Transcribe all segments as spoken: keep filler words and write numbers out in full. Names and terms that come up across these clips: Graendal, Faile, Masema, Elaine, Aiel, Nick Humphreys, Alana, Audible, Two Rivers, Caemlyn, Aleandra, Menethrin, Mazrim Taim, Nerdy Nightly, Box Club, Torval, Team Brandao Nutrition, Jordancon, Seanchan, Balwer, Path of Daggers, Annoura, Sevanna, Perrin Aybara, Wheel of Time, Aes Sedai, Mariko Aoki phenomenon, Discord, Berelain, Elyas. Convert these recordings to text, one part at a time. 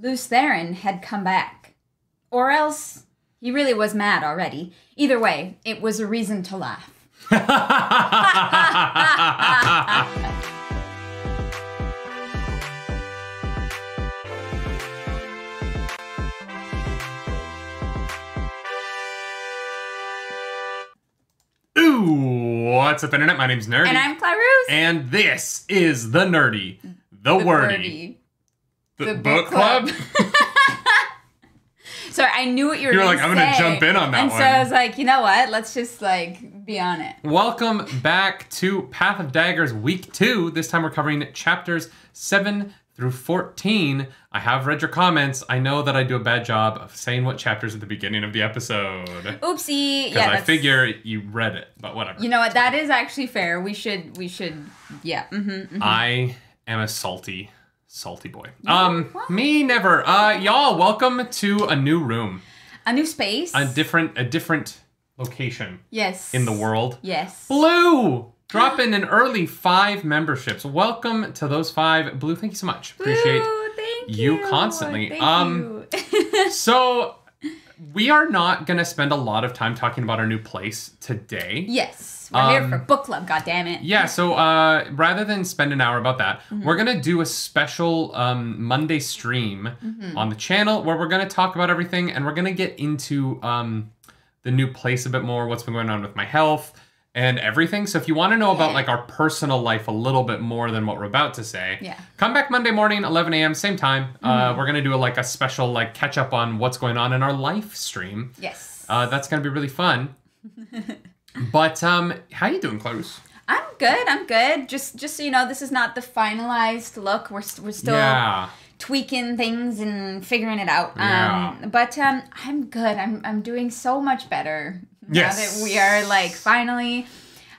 Luce Theron had come back. Or else, he really was mad already. Either way, it was a reason to laugh. Ooh, what's up, Internet? My name's Nerdy. And I'm Clarus. And this is The Nerdy, The, the Wordy, Birdie. The, the Book Club. club. Sorry, I knew what you were going to say. You were like, I'm going to jump in on that and one. And so I was like, you know what? Let's just, like, be on it. Welcome back to Path of Daggers Week two. This time we're covering chapters seven through fourteen. I have read your comments. I know that I do a bad job of saying what chapters at the beginning of the episode. Oopsie. Yeah. Because I figure you read it, but whatever. You know what? That is actually fair. We should, we should, yeah. Mm-hmm, mm-hmm. I am a salty Salty boy. Um, what? Me never. Uh, y'all, welcome to a new room, a new space, a different, a different location. Yes. In the world. Yes. Blue, drop in an early five memberships. Welcome to those five, Blue. Thank you so much. Blue, Appreciate thank you, you constantly. Thank um, you. So we are not gonna spend a lot of time talking about our new place today. Yes. We're um, here for book club, goddammit. Yeah, so uh, rather than spend an hour about that, mm-hmm. we're going to do a special um, Monday stream mm-hmm. on the channel where we're going to talk about everything, and we're going to get into um, the new place a bit more, what's been going on with my health and everything. So if you want to know yeah. about like our personal life a little bit more than what we're about to say, yeah. come back Monday morning, eleven a m, same time. Mm-hmm. Uh, we're going to do a, like a special like catch up on what's going on in our life stream. Yes. Uh, that's going to be really fun. But um, how you doing, Clarus? I'm good. I'm good. Just, just so you know, this is not the finalized look. We're st we're still yeah. tweaking things and figuring it out. Um, yeah. But um, I'm good. I'm I'm doing so much better yes. now that we are like finally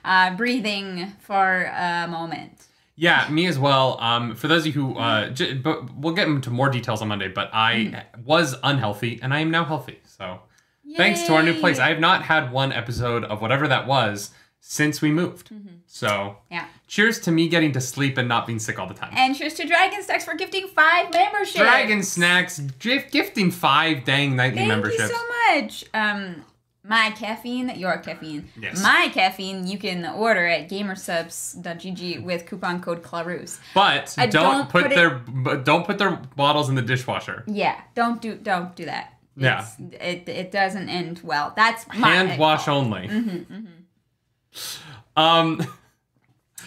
uh, breathing for a moment. Yeah, me as well. Um, for those of you who, uh, j but we'll get into more details on Monday. But I mm. was unhealthy, and I am now healthy. So. Yay. Thanks to our new place. I have not had one episode of whatever that was since we moved. Mm-hmm. So yeah. cheers to me getting to sleep and not being sick all the time. And cheers to Dragon Snacks for gifting five memberships. Dragon Snacks gifting five dang nightly Thank memberships. Thank you so much. Um, my caffeine, your caffeine. Yes. My caffeine you can order at gamersubs dot g g with coupon code Clarus. But uh, don't, don't put, put their it... don't put their bottles in the dishwasher. Yeah, don't do don't do that. Yeah, it, it doesn't end well. That's my hand wash fault. Only. Mm-hmm, mm-hmm. Um,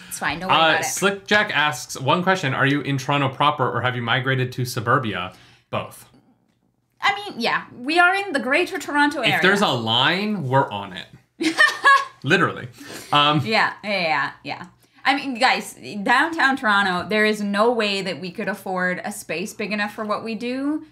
it's fine. No worry uh, about it. Slick Jack asks one question: are you in Toronto proper, or have you migrated to suburbia? Both. I mean, yeah, we are in the Greater Toronto area. If there's a line, we're on it. Literally. Um, yeah, yeah, yeah. I mean, guys, downtown Toronto, there is no way that we could afford a space big enough for what we do.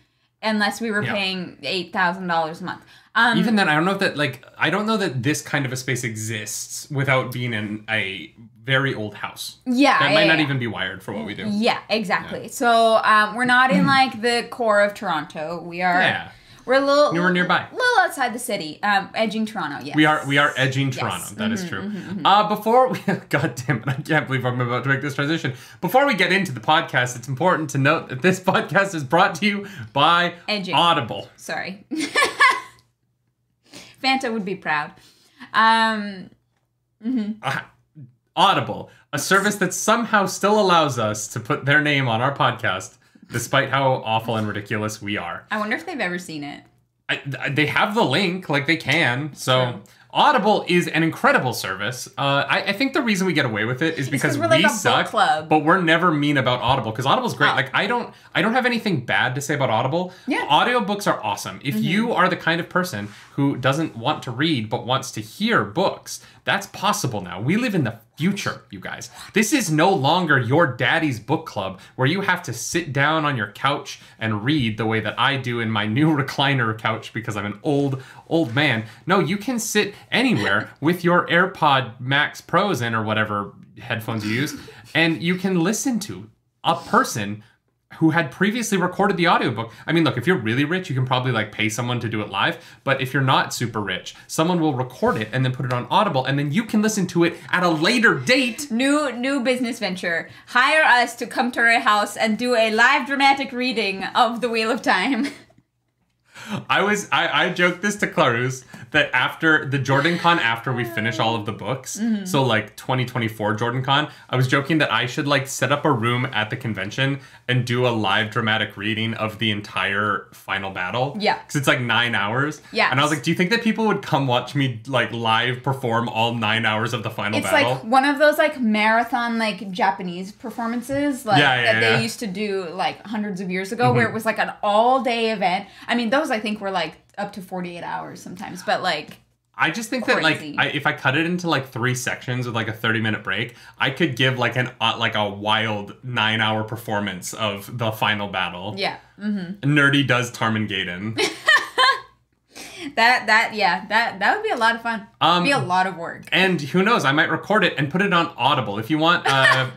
Unless we were yeah. paying eight thousand dollars a month. Um, Even then, I don't know if that like I don't know that this kind of a space exists without being in a very old house. Yeah, that yeah, might yeah. not even be wired for what we do. Yeah, exactly. Yeah. So um, we're not in like the core of Toronto. We are. Yeah. We're a little. We're nearby. A little outside the city, um, edging Toronto. Yes. We are. We are edging Toronto. Yes. That mm-hmm, is true. Mm-hmm. uh, before we, God damn it, I can't believe I'm about to make this transition. Before we get into the podcast, it's important to note that this podcast is brought to you by edging. Audible. Sorry, Fanta would be proud. Um, mm-hmm. uh, Audible, a service that somehow still allows us to put their name on our podcast. Despite how awful and ridiculous we are. I wonder if they've ever seen it. I, they have the link, like they can. So True. Audible is an incredible service. Uh, I, I think the reason we get away with it is because we're like we a suck, book club. But we're never mean about Audible because Audible's great. Oh. Like I don't, I don't have anything bad to say about Audible. Yeah. Audiobooks are awesome. If mm-hmm. you are the kind of person who doesn't want to read but wants to hear books, that's possible now. We live in the future, you guys. This is no longer your daddy's book club where you have to sit down on your couch and read the way that I do in my new recliner couch because I'm an old, old man. No, you can sit anywhere with your AirPod Max Pros in or whatever headphones you use, and you can listen to a person who had previously recorded the audiobook. I mean, look, if you're really rich, you can probably like pay someone to do it live, but if you're not super rich, someone will record it and then put it on Audible, and then you can listen to it at a later date. New new business venture. Hire us to come to our house and do a live dramatic reading of The Wheel of Time. I was, I, I joked this to Clarus that after the JordanCon, after we finish all of the books, mm-hmm. so like twenty twenty-four JordanCon, I was joking that I should like set up a room at the convention and do a live dramatic reading of the entire final battle. Yeah. Because it's like nine hours. Yeah. And I was like, do you think that people would come watch me like live perform all nine hours of the final it's battle? It's like one of those like marathon like Japanese performances like yeah, yeah, that yeah. they used to do like hundreds of years ago mm-hmm. where it was like an all day event. I mean, those I think we're like up to forty-eight hours sometimes, but like I just think crazy. that like I, if I cut it into like three sections with like a thirty minute break, I could give like an uh, like a wild nine hour performance of the final battle. Yeah. Mm-hmm. Nerdy does Tarmangaden. That that yeah that that would be a lot of fun. Um, It'd be a lot of work. And who knows? I might record it and put it on Audible. If you want uh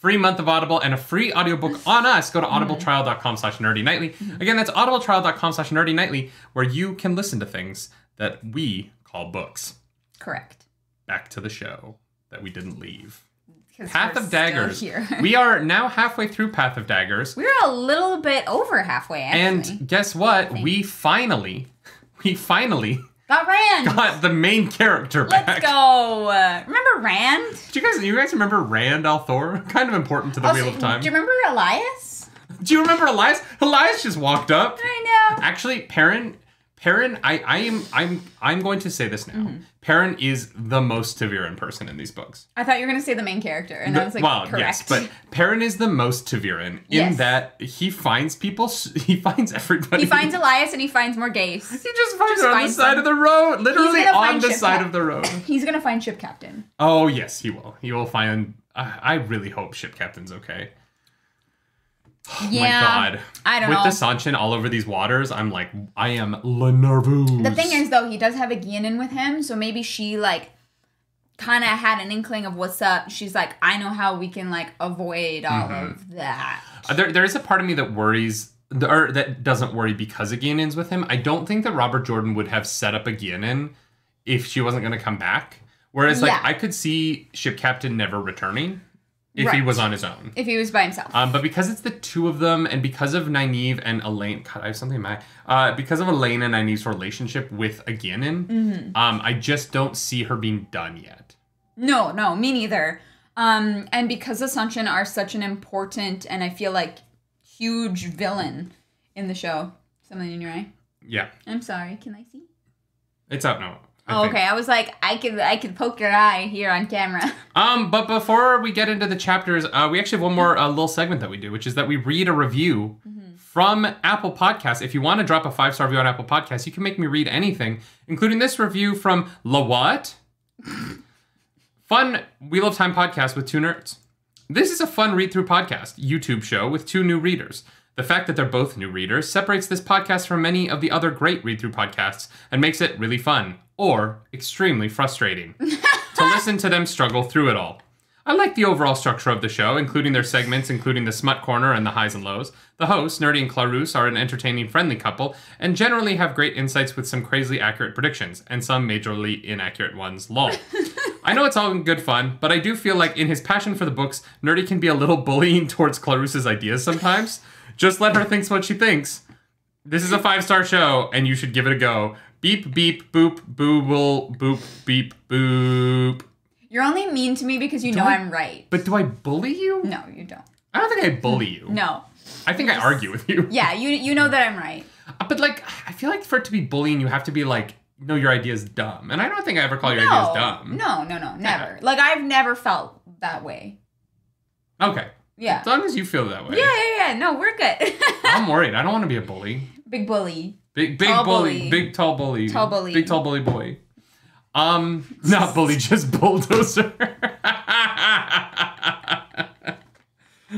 free month of Audible and a free audiobook on us, go to audibletrial.com slash nerdynightly. Again, that's audibletrial.com slash nerdynightly, where you can listen to things that we call books. Correct. Back to the show that we didn't leave. Path of Daggers. We are now halfway through Path of Daggers. We're a little bit over halfway, actually. And guess what? We finally, we finally... Got Rand. Got the main character back. Let's go. Uh, remember Rand? Do you guys, you guys remember Rand Al'Thor? Kind of important to the also, Wheel of Time. Do you remember Elyas? Do you remember Elyas? Elyas just walked up. I know. Actually, Perrin, Perrin, I, I am, I'm, I'm going to say this now. Mm-hmm. Perrin is the most Taviran person in these books. I thought you were going to say the main character, and the, I was like, well, correct. Yes, but Perrin is the most Taviran in yes. that he finds people, he finds everybody. He finds Elyas and he finds Morgase. He just finds just her on finds the side them. of the road, literally on the side of the road. He's going to find ship captain. Oh yes, he will. He will find. Uh, I really hope ship captain's okay. Oh yeah, my God. I don't With know. With the Seanchan all over these waters, I'm like, I am le nervous. The thing is, though, he does have a Guianan with him, so maybe she, like, kind of had an inkling of what's up. She's like, I know how we can, like, avoid all mm-hmm. of that. Uh, there, there is a part of me that worries, or that doesn't worry because a Guianan's with him. I don't think that Robert Jordan would have set up a Guianan if she wasn't going to come back. Whereas, like, yeah. I could see ship captain never returning. If right. he was on his own. If he was by himself. Um, but because it's the two of them, and because of Nynaeve and Elaine... God, I have something in my... Uh, because of Elaine and Nynaeve's relationship with a Guianan, mm-hmm. um, I just don't see her being done yet. No, no, me neither. Um, and because the Seanchan are such an important, and I feel like, huge villain in the show. Something in your eye? Yeah. I'm sorry, can I see? It's out now. Oh, okay. I was like, I could, I could poke your eye here on camera. Um, but before we get into the chapters, uh, we actually have one more uh, little segment that we do, which is that we read a review mm-hmm. from Apple Podcasts. If you want to drop a five star review on Apple Podcasts, you can make me read anything, including this review from La What? Fun Wheel of Time podcast with two nerds. This is a fun read-through podcast, YouTube show with two new readers. The fact that they're both new readers separates this podcast from many of the other great read-through podcasts and makes it really fun. Or extremely frustrating to listen to them struggle through it all. I like the overall structure of the show, including their segments, including the smut corner and the highs and lows. The hosts, Nerdy and Clarus, are an entertaining, friendly couple and generally have great insights with some crazily accurate predictions and some majorly inaccurate ones, lol. I know it's all in good fun, but I do feel like in his passion for the books, Nerdy can be a little bullying towards Clarus's ideas sometimes. Just let her think what she thinks. This is a five star show and you should give it a go. Beep, beep, boop, booble, boop, beep, boop. You're only mean to me because you do know I, I'm right. But do I bully you? No, you don't. I don't think I bully you. No. I think just, I argue with you. Yeah, you you know that I'm right. But, like, I feel like for it to be bullying, you have to be, like, no, your idea's dumb. And I don't think I ever call your no, ideas dumb. No, no, no, never. Yeah. Like, I've never felt that way. Okay. Yeah. As long as you feel that way. Yeah, yeah, yeah. No, we're good. I'm worried. I don't want to be a bully. Big bully. Big, big bully. bully, big tall bully, tall bully, big tall bully boy. Um, not bully, just bulldozer. Ah, uh,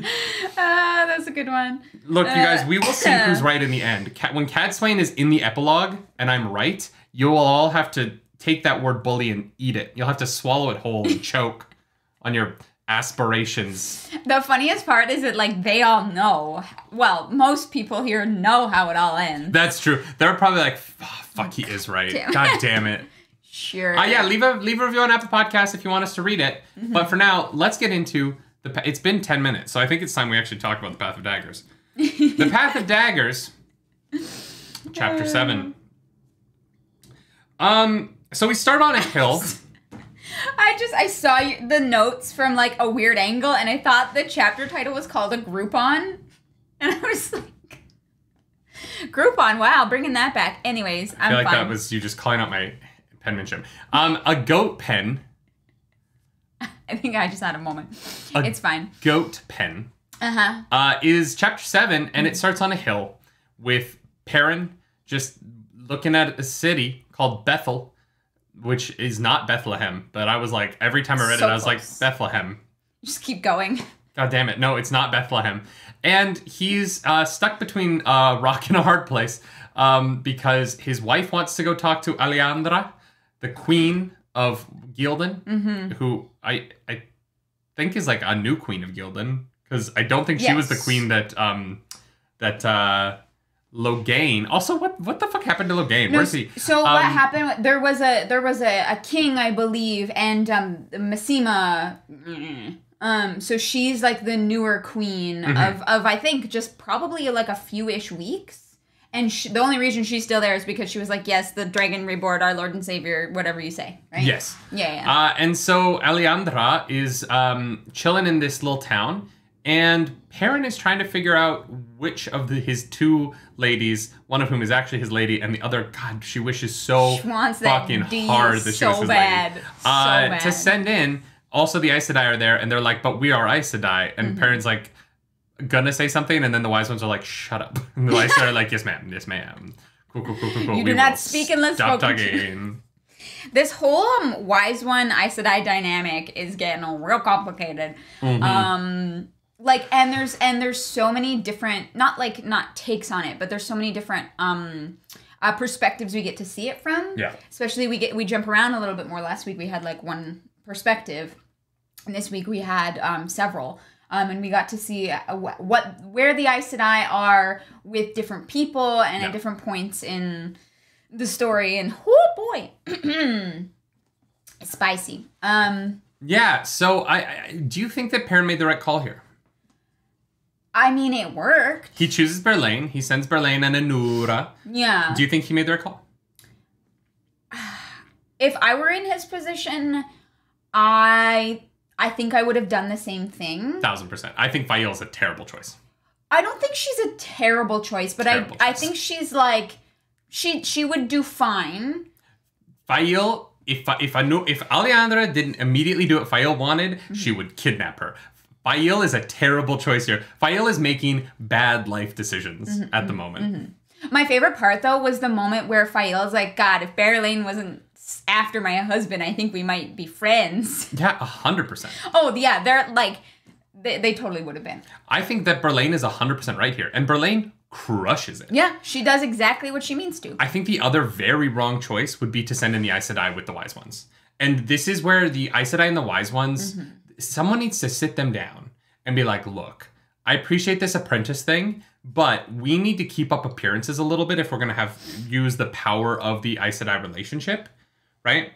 that's a good one. Look, uh, you guys, we will see who's right in the end. When Cadsuane is in the epilogue, and I'm right, you will all have to take that word bully and eat it. You'll have to swallow it whole and choke on your aspirations. The funniest part is that, like, they all know. Well, most people here know how it all ends. That's true. They're probably like, oh, fuck, he is right. Damn. God damn it. Sure. Uh, yeah, leave a leave a review on Apple Podcasts if you want us to read it. Mm-hmm. But for now, let's get into the... It's been ten minutes, so I think it's time we actually talk about the Path of Daggers. The Path of Daggers, Chapter seven. Um, so we start on a hill. I just, I saw you, the notes from, like, a weird angle, and I thought the chapter title was called A Groupon. And I was like, Groupon, wow, bringing that back. Anyways, I'm fine. I feel like fun. That was you just calling out my penmanship. Um, a goat pen. I think I just had a moment. A it's fine. Goat pen. Uh-huh. Uh, is chapter seven, and it starts on a hill with Perrin just looking at a city called Bethel. Which is not Bethlehem, but I was like, every time I read so it, I was close. Like, Bethlehem. Just keep going. God damn it. No, it's not Bethlehem. And he's uh, stuck between a rock and a hard place um, because his wife wants to go talk to Aleandra, the queen of Gildan, mm-hmm. who I I think is like a new queen of Gildan, because I don't think yes. she was the queen that... Um, that uh, Logain. Also, what what the fuck happened to Logain? No, where's he? So um, what happened? There was a there was a, a king, I believe, and um, Masema. Um, so she's like the newer queen mm-hmm. of of I think just probably like a few-ish weeks, and she, the only reason she's still there is because she was like, yes, the dragon reborn, our Lord and Savior, whatever you say, right? Yes. Yeah. yeah. Uh, and so Aleandra is um chilling in this little town. And Perrin is trying to figure out which of the, his two ladies, one of whom is actually his lady, and the other, God, she wishes so she wants fucking hard that so she was his bad. lady. So uh, bad. To send in, also the Aes Sedai are there, and they're like, but we are Aes Sedai. And mm-hmm. Perrin's like, gonna say something, and then the wise ones are like, shut up. And the Aes Sedai are like, yes, ma'am, yes, ma'am. Cool, cool, cool, cool, cool. You we do not speak unless spoken talking. To. This whole um, wise one Aes Sedai dynamic is getting real complicated. Mm-hmm. Um... Like, and there's, and there's so many different, not like, not takes on it, but there's so many different, um, uh, perspectives we get to see it from. Yeah. Especially we get, we jump around a little bit more. Last week we had like one perspective, and this week we had, um, several, um, and we got to see uh, what, what, where the Aes Sedai are with different people and yeah. at different points in the story, and oh boy, spicy. Um. Yeah. So I, I, do you think that Perrin made the right call here? I mean, it worked. He chooses Berelain. He sends Berelain and Annoura. Yeah. Do you think he made the right call? If I were in his position, I I think I would have done the same thing. Thousand percent. I think Faile is a terrible choice. I don't think she's a terrible choice, but terrible I choice. I think she's like she she would do fine. Faile, if if I knew, if Aleandra didn't immediately do what Faile wanted, mm-hmm. she would kidnap her. Faile is a terrible choice here. Faile is making bad life decisions mm-hmm, at the moment. Mm-hmm. My favorite part, though, was the moment where Faile is like, God, if Berelain wasn't after my husband, I think we might be friends. Yeah, one hundred percent. Oh, yeah, they're like, they, they totally would have been. I think that Berelain is one hundred percent right here. And Berelain crushes it. Yeah, she does exactly what she means to. I think the other very wrong choice would be to send in the Aes Sedai with the Wise Ones. And this is where the Aes Sedai and the Wise Ones... Mm-hmm. Someone needs to sit them down and be like, look, I appreciate this apprentice thing, but we need to keep up appearances a little bit if we're going to have use the power of the Aes Sedai relationship, right?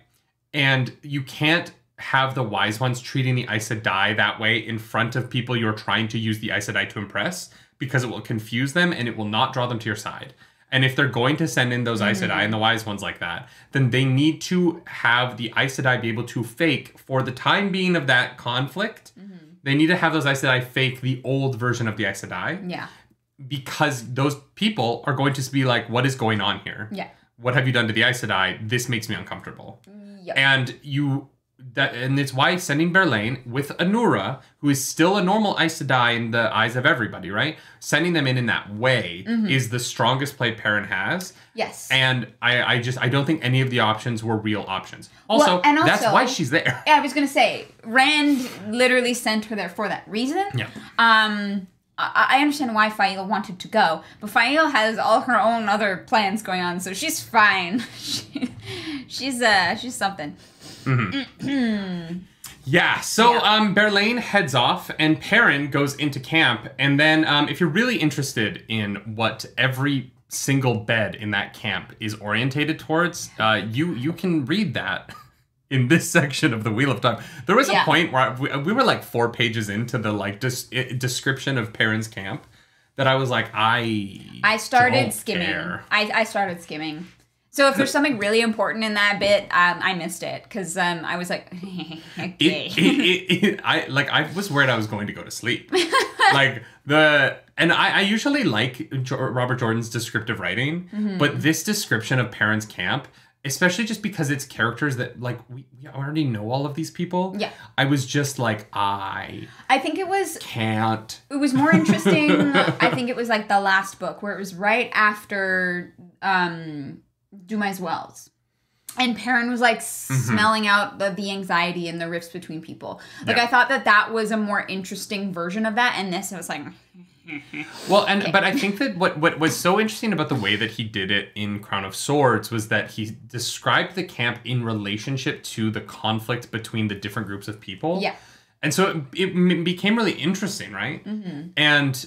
And you can't have the Wise Ones treating the Aes Sedai that way in front of people you're trying to use the Aes Sedai to impress, because it will confuse them and it will not draw them to your side. And if they're going to send in those Aes Sedai and the Wise Ones like that, then they need to have the Aes Sedai be able to fake, for the time being of that conflict, mm-hmm. they need to have those Aes Sedai fake the old version of the Aes Sedai. Yeah. Because those people are going to be like, what is going on here? Yeah. What have you done to the Aes Sedai? This makes me uncomfortable. Yep. And you... That, and it's why sending Berelain with Annoura, who is still a normal Aes Sedai in the eyes of everybody, right? Sending them in in that way mm-hmm. is the strongest play Perrin has. Yes. And I, I just, I don't think any of the options were real options. Also, well, and also that's why she's there. Yeah, I was going to say, Rand literally sent her there for that reason. Yeah. Um... I understand why Faile wanted to go, but Faile has all her own other plans going on, so she's fine. she, she's uh, she's something. Mm-hmm. Yeah, so yeah. Um, Berelain heads off and Perrin goes into camp. And then um, if you're really interested in what every single bed in that camp is orientated towards, uh, you, you can read that in this section of the Wheel of Time. There was yeah. a point where we, we were like four pages into the like des- description of Perrin's camp that I was like, I I started don't skimming. Care. I, I started skimming. So if there's something really important in that bit, um, I missed it because um, I was like, okay. It, it, it, it, I like I was worried I was going to go to sleep. Like the and I, I usually like Robert Jordan's descriptive writing, mm-hmm. but this description of Perrin's camp, especially just because it's characters that like we, we already know all of these people. Yeah, I was just like I. I think it was can't. It was more interesting. I think it was like the last book where it was right after. Um, Dumais Wells. And Perrin was like mm-hmm. smelling out the, the anxiety and the rifts between people. Like yeah. I thought that that was a more interesting version of that. And this I was like. Well, and okay. but I think that what, what was so interesting about the way that he did it in Crown of Swords was that he described the camp in relationship to the conflict between the different groups of people. Yeah. And so it, it became really interesting, right? Mm-hmm. And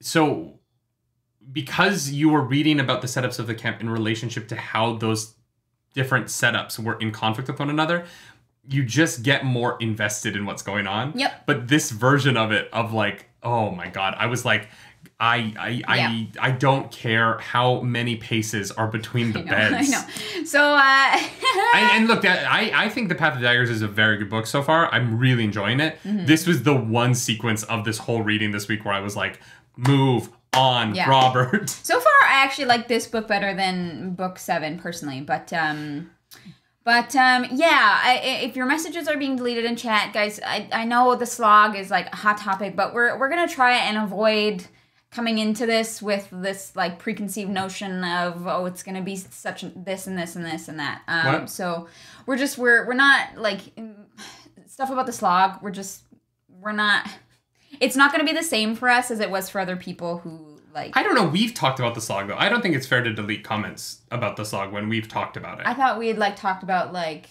so. Because you were reading about the setups of the camp in relationship to how those different setups were in conflict with one another, you just get more invested in what's going on. Yep. But this version of it, of like, oh my God, I was like, I I yeah. I, I don't care how many paces are between the I know, beds. I know. So, uh... and, and look, that, I, I think The Path of Daggers is a very good book so far. I'm really enjoying it. Mm-hmm. This was the one sequence of this whole reading this week where I was like, move on, yeah. Robert. So far, I actually like this book better than book seven, personally. But, um, but um, yeah, I, if your messages are being deleted in chat, guys, I, I know the slog is like a hot topic, but we're we're gonna try and avoid coming into this with this like preconceived notion of oh, it's gonna be such this and this and this and that. Um, what? So we're just we're we're not like stuff about the slog. We're just we're not. It's not going to be the same for us as it was for other people who, like... I don't know. We've talked about the slog, though. I don't think it's fair to delete comments about the slog when we've talked about it. I thought we had, like, talked about, like,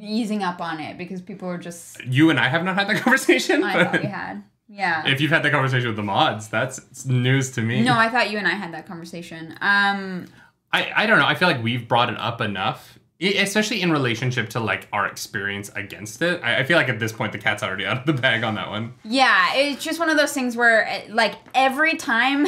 easing up on it because people are just... You and I have not had that conversation. I thought we had. Yeah. If you've had that conversation with the mods, that's news to me. No, I thought you and I had that conversation. Um, I, I don't know. I feel like we've brought it up enough, especially in relationship to, like, our experience against it. I, I feel like at this point the cat's already out of the bag on that one. Yeah, it's just one of those things where, like, every time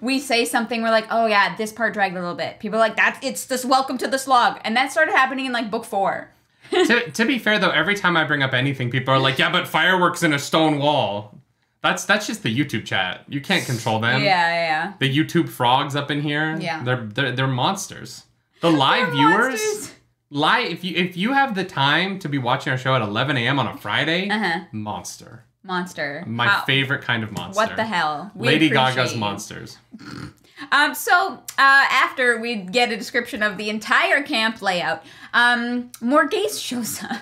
we say something, we're like, oh, yeah, this part dragged a little bit. People are like, that's, it's just welcome to the slog. And that started happening in, like, book four. to, to be fair, though, every time I bring up anything, people are like, yeah, but fireworks in a stone wall. That's that's just the YouTube chat. You can't control them. Yeah, yeah. The YouTube frogs up in here. Yeah. They're, they're, they're monsters. The live They're viewers, monsters. live. If you if you have the time to be watching our show at eleven a m on a Friday, uh-huh. monster, monster, my How? favorite kind of monster. What the hell, we Lady appreciate. Gaga's monsters. um, so uh, after we get a description of the entire camp layout, um, Morgase shows up.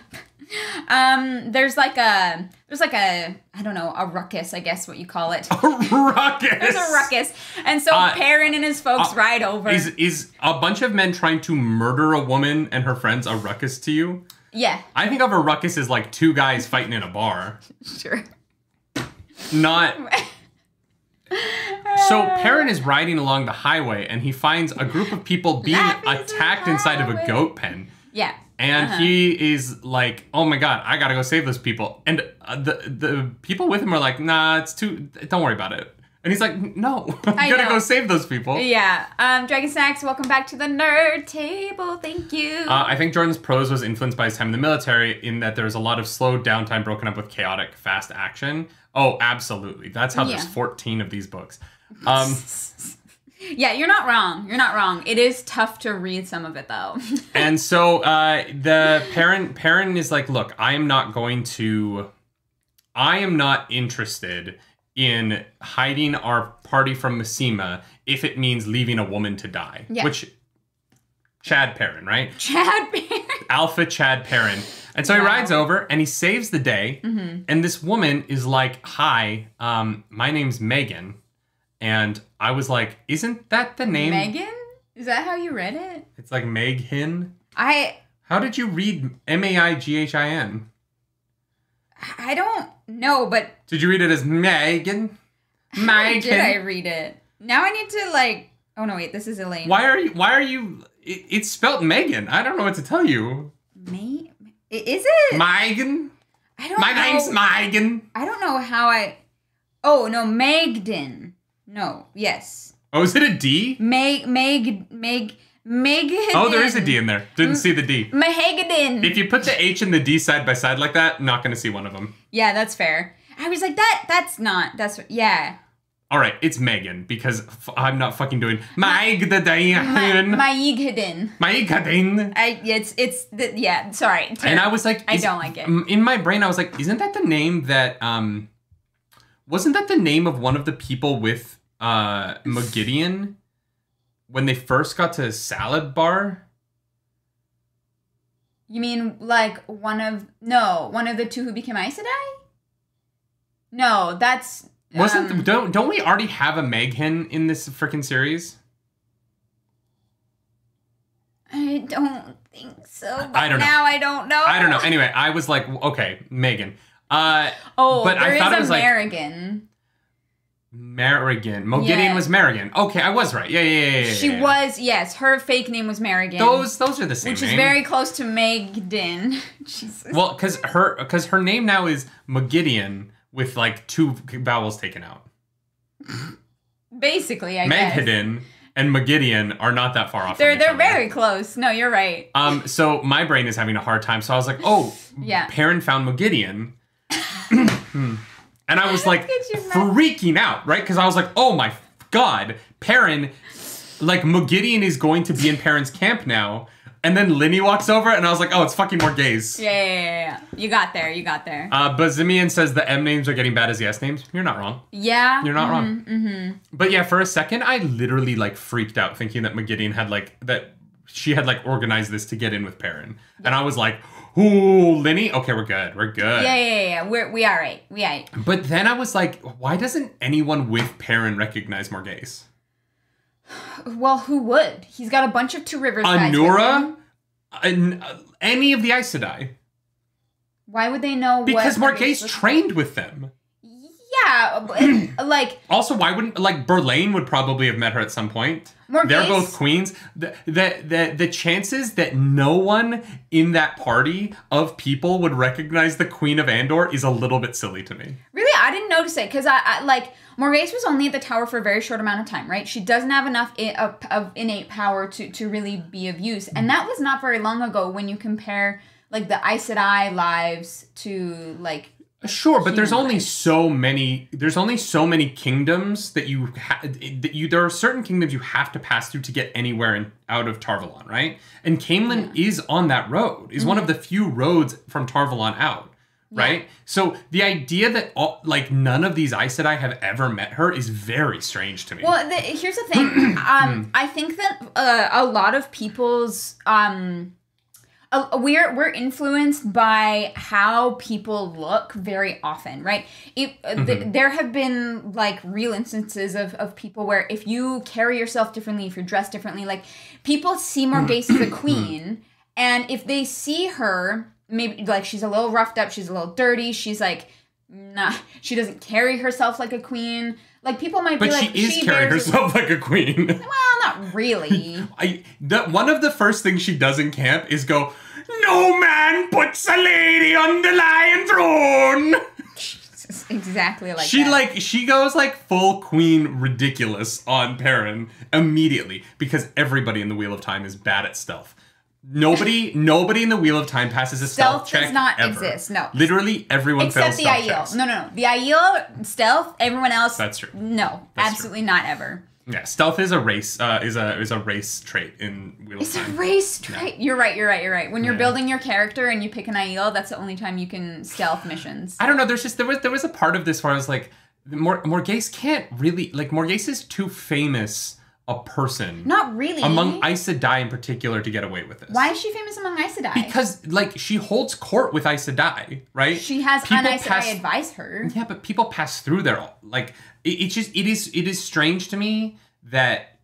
Um, there's like a, there's like a, I don't know, a ruckus, I guess what you call it. A ruckus! There's a ruckus. And so uh, Perrin and his folks uh, ride over. Is, is a bunch of men trying to murder a woman and her friends a ruckus to you? Yeah. I think of a ruckus as like two guys fighting in a bar. Sure. Not... So Perrin is riding along the highway and he finds a group of people being attacked inside of a goat pen. Yeah. And uh-huh. he is like, oh my God, I gotta go save those people. And uh, the the people with him are like, nah, it's too, don't worry about it. And he's like, no, I gotta know. go save those people. Yeah. Um, Dragon Snacks, welcome back to the nerd table. Thank you. Uh, I think Jordan's prose was influenced by his time in the military in that there's a lot of slow downtime broken up with chaotic, fast action. Oh, absolutely. That's how yeah. there's fourteen of these books. Um, Yeah, you're not wrong. You're not wrong. It is tough to read some of it, though. And so uh, the Perrin, Perrin is like, look, I am not going to... I am not interested in hiding our party from Masema if it means leaving a woman to die. Yeah. Which, Chad Perrin, right? Chad Perrin. Alpha Chad Perrin. And so wow. he rides over and he saves the day. Mm-hmm. And this woman is like, hi, um, my name's Megan. And I was like, isn't that the name? Megan? Is that how you read it? It's like Meghinn. I... How did you read M A I G H I N? I don't know, but... Did you read it as Megan? Megan? Did I read it? Now I need to, like... Oh, no, wait. This is Elaine. Why are you... Why are you... It, it's spelled Megan. I don't know what to tell you. May... Is it? Megan? I don't My know. My name's Megan. I don't know how I... Oh, no. Moghedien. No. Yes. Oh, is it a D? Meg... Meg... Meg... Moghedien. Oh, there is a D in there. Didn't M see the D. Moghedien. If you put the H and the D side by side like that, not going to see one of them. Yeah, that's fair. I was like, that. That's not. That's yeah. All right, it's Megan because f I'm not fucking doing Moghedien. Moghedien. Moghedien. I it's it's the, yeah. Sorry. Terrible. And I was like, I don't like it. In my brain, I was like, isn't that the name that um, wasn't that the name of one of the people with uh Moghedien? When they first got to Salad Bar? You mean like one of... No, one of the two who became Aes Sedai? No, that's... Wasn't... Um, don't, don't we already have a Meghedien in this freaking series? I don't think so. I don't know. Now I don't know. I don't know. Anyway, I was like, okay, Meghedien. Uh, oh, but there I thought is it was a Merrigan. Like, Merrigan. Moghedien yeah. was Merrigan. Okay, I was right. Yeah, yeah, yeah, yeah. She yeah. was, yes. Her fake name was Merrigan. Those those are the same Which name. Is very close to Moghedien. Jesus. Well, because her, cause her name now is Moghedien with, like, two vowels taken out. Basically, I guess. Moghedien and Moghedien are not that far off. They're, they're very close. No, you're right. Um. So my brain is having a hard time. So I was like, oh, yeah. Perrin found Moghedien. hmm. And I was like freaking out, right? Because I was like, oh my God, Perrin, like Moghedien is going to be in Perrin's camp now. And then Linny walks over and I was like, oh, it's fucking Morgase. Yeah, yeah, yeah, yeah. You got there, you got there. Uh, but Zimian says the M names are getting bad as the S names. You're not wrong. Yeah. You're not mm-hmm, wrong. Mm-hmm. But yeah, for a second, I literally like freaked out thinking that Moghedien had like, that she had like organized this to get in with Perrin. Yeah. And I was like, ooh, Linny. Okay, we're good. We're good. Yeah, yeah, yeah. We're, we are right. We are right. But then I was like, why doesn't anyone with Perrin recognize Morgase? Well, who would? He's got a bunch of Two Rivers Annoura, guys with him. Uh, any of the Aes Sedai. Why would they know because what Morgase trained with them. Yeah, it, like... Also, why wouldn't... Like, Berelain would probably have met her at some point. Morgase? They're both queens. The, the, the, the chances that no one in that party of people would recognize the Queen of Andor is a little bit silly to me. Really? I didn't notice it. Because, I, I like, Morgase was only at the tower for a very short amount of time, right? She doesn't have enough in, of, of innate power to, to really be of use. And that was not very long ago when you compare, like, the Aes Sedai lives to, like... Sure, but there's only so many. There's only so many kingdoms that you ha that you. There are certain kingdoms you have to pass through to get anywhere in, out of Tarvalon, right? And Caemlyn yeah. is on that road. Is mm-hmm. one of the few roads from Tarvalon out, yeah. right? So the idea that all, like none of these Aes Sedai have ever met her is very strange to me. Well, the, here's the thing. um, I think that uh, a lot of people's. Um, Uh, we're we're influenced by how people look very often, right? It, mm-hmm. th there have been like real instances of, of people where if you carry yourself differently, if you're dressed differently, like people see Morgase as a queen, and if they see her, maybe like she's a little roughed up, she's a little dirty, she's like, nah, she doesn't carry herself like a queen. Like, people might but be like... But she is she carrying herself like a queen. Well, not really. I, the, one of the first things she does in camp is go, no man puts a lady on the lion throne. Jesus, exactly like she, that. Like, she goes, like, full queen ridiculous on Perrin immediately. Because everybody in the Wheel of Time is bad at stealth. Nobody nobody in the Wheel of Time passes a stealth, stealth check does not ever. exist, no. Literally everyone Except fails the stealth Aiel. Checks. No, no, no. The Aiel, stealth, everyone else... That's true. No, That's absolutely true. not ever. Yeah, stealth is a race uh, is a is a race trait in Wheel it's of Time. It's a race trait. Yeah. You're right, you're right, you're right. When you're yeah. building your character and you pick an Aiel, that's the only time you can stealth missions. I don't know, there's just, there was, there was a part of this where I was like, Mor Morgase can't really, like, Morgase is too famous... a person. Not really. Among Aes Sedai in particular to get away with this. Why is she famous among Aes Sedai? Because, like, she holds court with Aes Sedai, right? She has people an Aes Sedai advise her. Yeah, but people pass through there. Like, it, it just, it is, it is strange to me that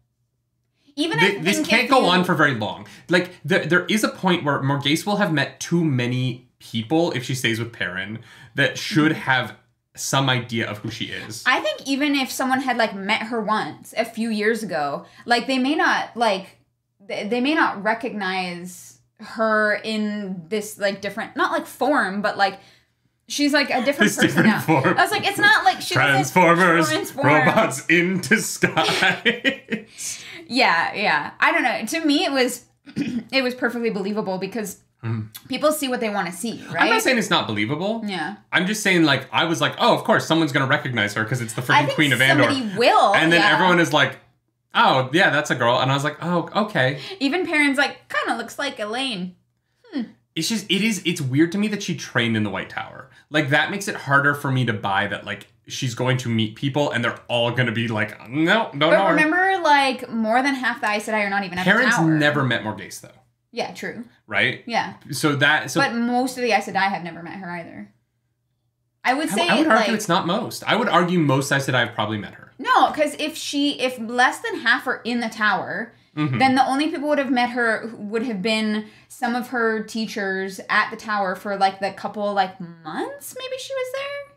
even the, if this can't go you... on for very long. Like there, there is a point where Morgase will have met too many people if she stays with Perrin that should have some idea of who she is. I think even if someone had like met her once a few years ago, like they may not like they, they may not recognize her in this like different, not like form, but like. She's like a different it's person different now. Form. I was like, it's not like she Transformers, transform. robots in disguise. yeah, yeah. I don't know. To me, it was it was perfectly believable because mm. people see what they want to see, right? I'm not saying it's not believable. Yeah. I'm just saying, like, I was like, oh, of course, someone's going to recognize her because it's the freaking Queen of Andor. Somebody will. And then yeah. everyone is like, oh, yeah, that's a girl. And I was like, oh, okay. Even Perrin's like, kind of looks like Elaine. Hmm. It's just, it is, it's weird to me that she trained in the White Tower. Like, that makes it harder for me to buy that, like, she's going to meet people and they're all going to be like, no, don't but know But remember, her. like, more than half the Aes Sedai are not even Parents at the tower. Parents never met Morgase, though. Yeah, true. Right? Yeah. So that, so... But most of the Aes Sedai have never met her either. I would say, I, I would argue like, it's not most. I would argue most Aes Sedai have probably met her. No, because if she, if less than half are in the tower... Mm-hmm. Then the only people would have met her would have been some of her teachers at the tower for like the couple like months. Maybe she was there.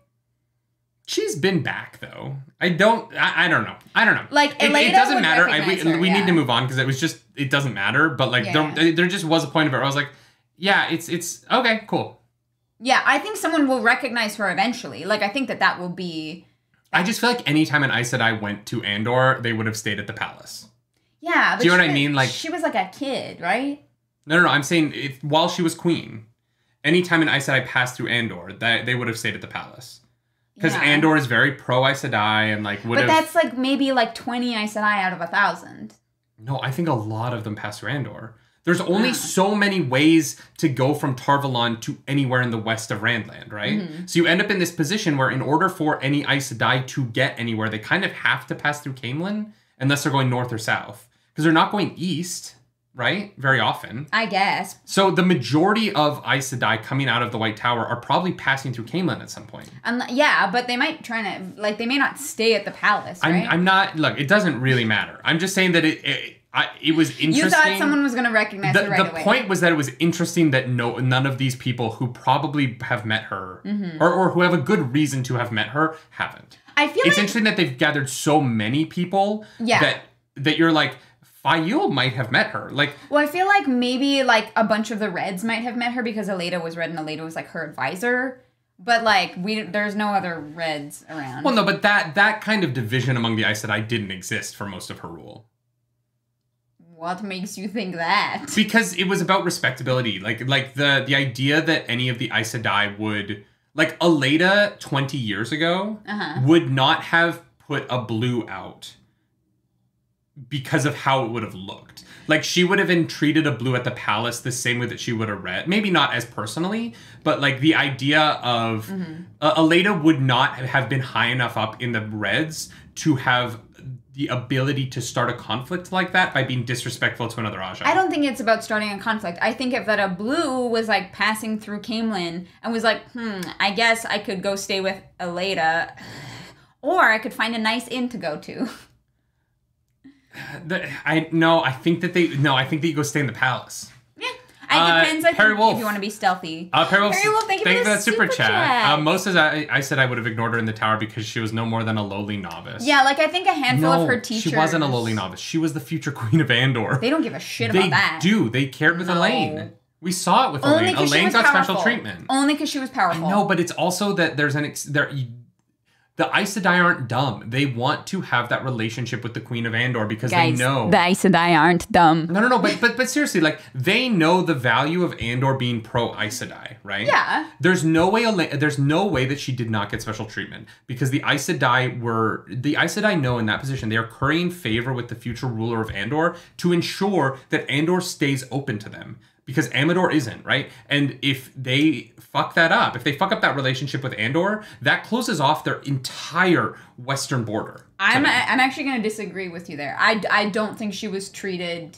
She's been back though. I don't. I, I don't know. I don't know. Like it, it doesn't matter. I, we her, we yeah. need to move on because it was just it doesn't matter. But like yeah. there there just was a point of it where I was like, yeah, it's it's okay, cool. Yeah, I think someone will recognize her eventually. Like I think that that will be. I just feel like any time an Aes Sedai went to Andor, they would have stayed at the palace. Yeah, but do you know what I mean? Like she was like a kid, right? No, no, no. I'm saying if, while she was queen, anytime an Aes Sedai passed through Andor, that they would have stayed at the palace because yeah. Andor is very pro Aes Sedai and like would. But have... that's like maybe like twenty Aes Sedai out of a thousand. No, I think a lot of them passed through Andor. There's only yeah. so many ways to go from Tarvalon to anywhere in the west of Randland, right? Mm-hmm. So you end up in this position where, in order for any Aes Sedai to get anywhere, they kind of have to pass through Caemlyn unless they're going north or south. Because they're not going east, right? Very often. I guess. So the majority of Aes Sedai coming out of the White Tower are probably passing through Caemlyn at some point. Um, yeah, but they might try to, like, they may not stay at the palace, right? I'm, I'm not, look, it doesn't really matter. I'm just saying that it it, I, it was interesting. You thought someone was going to recognize the, her right the away. The point was that it was interesting that no none of these people who probably have met her, mm-hmm. or, or who have a good reason to have met her, haven't. I feel It's like, interesting that they've gathered so many people yeah. that that you're like, Aiel might have met her. Like, well, I feel like maybe like a bunch of the Reds might have met her because Elaida was Red and Elaida was like her advisor. But like we, there's no other Reds around. Well, no, but that that kind of division among the Aes Sedai didn't exist for most of her rule. What makes you think that? Because it was about respectability, like like the the idea that any of the Aes Sedai would like Elaida twenty years ago uh-huh. would not have put a blue out. Because of how it would have looked. Like, she would have been treated a blue at the palace the same way that she would have read. Maybe not as personally, but, like, the idea of... Mm-hmm. uh, Elaida would not have been high enough up in the Reds to have the ability to start a conflict like that by being disrespectful to another Aja. I don't think it's about starting a conflict. I think if that a blue was, like, passing through Caemlyn and was like, hmm, I guess I could go stay with Elaida. Or I could find a nice inn to go to. The, I no, I think that they no, I think that you go stay in the palace. Yeah, I uh, depends. I Perry think Wolf. If you want to be stealthy. Uh, Perry Wolf, Perry Wolf thank you thank for that super, super chat. chat. Uh, most as I, I said, I would have ignored her in the tower because she was no more than a lowly novice. Yeah, like I think a handful no, of her teachers. She wasn't a lowly novice. She was the future queen of Andor. They don't give a shit about they that. They do. They cared with no. Elaine. We saw it with Only Elaine. Elaine got powerful. special treatment. Only because she was powerful. No, but it's also that there's an ex there. The Aes Sedai aren't dumb. They want to have that relationship with the Queen of Andor because Guys, they know... the Aes Sedai aren't dumb. No, no, no, but, but but seriously, like, they know the value of Andor being pro-Aes Sedai, right? Yeah. There's no way There's no way that she did not get special treatment because the Aes Sedai were... The Aes Sedai know in that position they are currying favor with the future ruler of Andor to ensure that Andor stays open to them. Because Amador isn't, right? And if they fuck that up, if they fuck up that relationship with Andor, that closes off their entire western border. I'm a, I'm actually going to disagree with you there. I, I don't think she was treated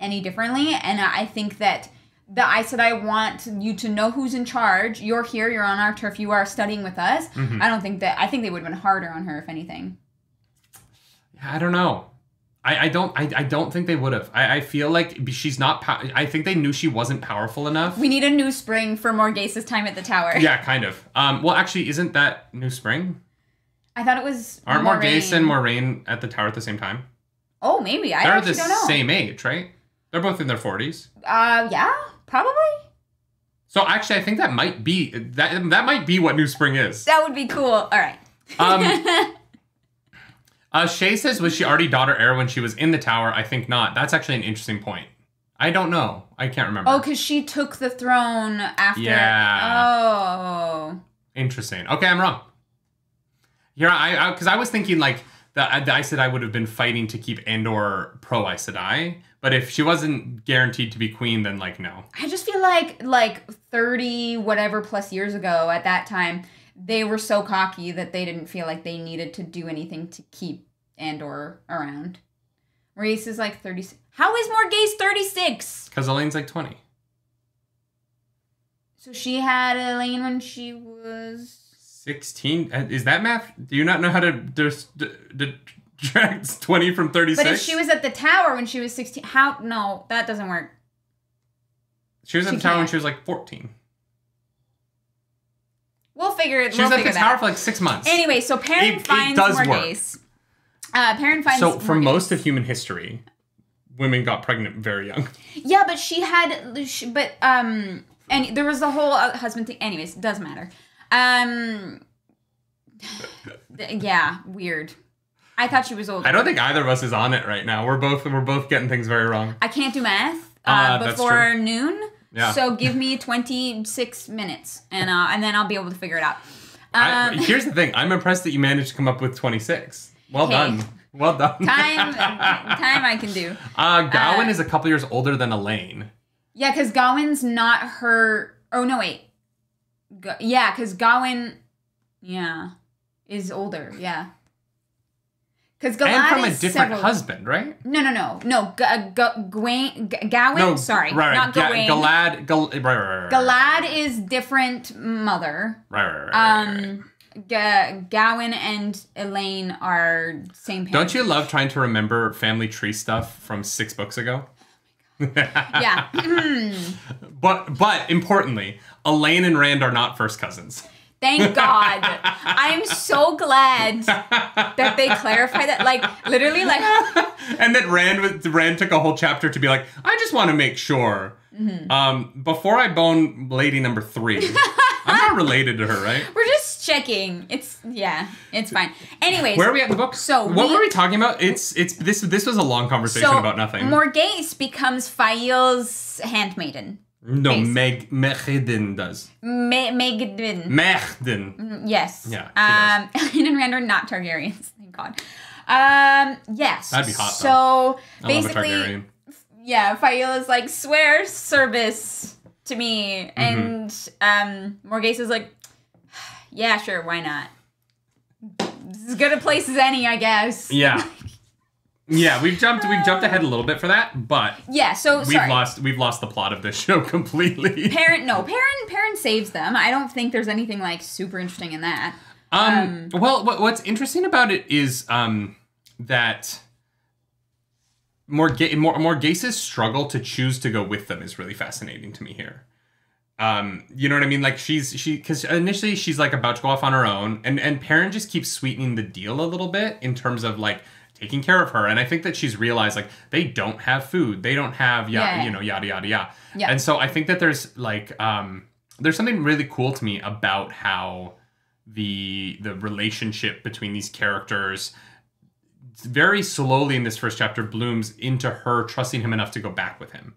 any differently. And I think that the Aes Sedai want you to know who's in charge. You're here. You're on our turf. You are studying with us. Mm-hmm. I don't think that... I think they would have been harder on her, if anything. I don't know. I, I don't I, I don't think they would have. I, I feel like she's not... I think they knew she wasn't powerful enough. We need a new spring for Morgase's time at the tower. Yeah, kind of. Um, well, actually, isn't that new spring? I thought it was Aren't Moraine. Morgase and Moraine at the tower at the same time? Oh, maybe. I actually don't know. They're the same age, right? They're both in their forties. Uh, yeah, probably. So actually, I think that might be... That, that might be what new spring is. That would be cool. All right. Um... Uh, Shay says, was she already daughter heir when she was in the tower? I think not. That's actually an interesting point. I don't know. I can't remember. Oh, because she took the throne after. Yeah. Oh. Interesting. Okay, I'm wrong. Yeah, I because I, I was thinking like the, the Aes Sedai would have been fighting to keep Andor pro Aes Sedai, but if she wasn't guaranteed to be queen, then like no. I just feel like like thirty whatever plus years ago at that time, they were so cocky that they didn't feel like they needed to do anything to keep Andor around. Morgase is like thirty-six. How is Morgase thirty-six? Because Elaine's like twenty. So she had Elaine when she was... sixteen? Is that math? Do you not know how to detract twenty from thirty-six? But if she was at the tower when she was sixteen, how? No, that doesn't work. She was at the tower when she was like fourteen. We'll figure it out. She was at the tower for like six months. Anyway, so Perrin finds Morgase. Uh, Perrin finds Morgase. So for most of human history, women got pregnant very young. Yeah, but she had, she, but um, and there was the whole husband thing. Anyways, it doesn't matter. Um, yeah, weird. I thought she was older. I don't think either of us is on it right now. We're both we're both getting things very wrong. I can't do math uh, uh, before noon. Yeah. So give me twenty-six minutes, and uh, and then I'll be able to figure it out. Um, I, here's the thing. I'm impressed that you managed to come up with twenty-six. Well hey, done. Well done. Time time I can do. Uh, Gawain uh, is a couple years older than Elaine. Yeah, because Gawain's not her... Oh, no, wait. Ga yeah, because Gawain, yeah, is older. Yeah. Because Galad and from a different husband, right? No, no, no, no. G Gawain, G Gawain. No, sorry, right, not Gawain. Galad, Gal right, right, right, Galad is different mother. Right, right, right. Um, G Gawain and Elaine are same parents. Don't you love trying to remember family tree stuff from six books ago? Oh my God. Yeah. Mm. But but importantly, Elaine and Rand are not first cousins. Thank God. I'm so glad that they clarified that. Like, literally, like... And that Rand, was, Rand took a whole chapter to be like, I just want to make sure. Mm-hmm. um, before I bone lady number three, I'm not related to her, right? We're just checking. It's, yeah, it's fine. Anyways. Where are we at in the book? So what we, were we talking about? It's, it's, this, this was a long conversation so about nothing. Morgase becomes Faile's handmaiden. No, Meg Moghedien does. Me Moghedien. Moghedien. Yes. Yeah. Um, Elaine and Rand are not Targaryens. Thank God. Um, yes. That'd be hot. So though. basically, I love a Targaryen. Yeah, Faile is like swear service to me, mm-hmm. and um, Morgase is like, yeah, sure, why not? As good a place as any, I guess. Yeah. Yeah, we've jumped we've jumped ahead a little bit for that, but yeah, so we've sorry. lost we've lost the plot of this show completely. Perrin, no, Perrin, Perrin saves them. I don't think there's anything like super interesting in that. Um, um well, what, what's interesting about it is um that Morga Morgase's struggle to choose to go with them is really fascinating to me here. Um, you know what I mean? Like she's she because initially she's like about to go off on her own, and and Perrin just keeps sweetening the deal a little bit in terms of like taking care of her. And I think that she's realized, like, they don't have food. They don't have, yada, yeah, yeah. you know, yada, yada, yada. Yeah. And so I think that there's, like, um, there's something really cool to me about how the the relationship between these characters very slowly in this first chapter blooms into her trusting him enough to go back with him.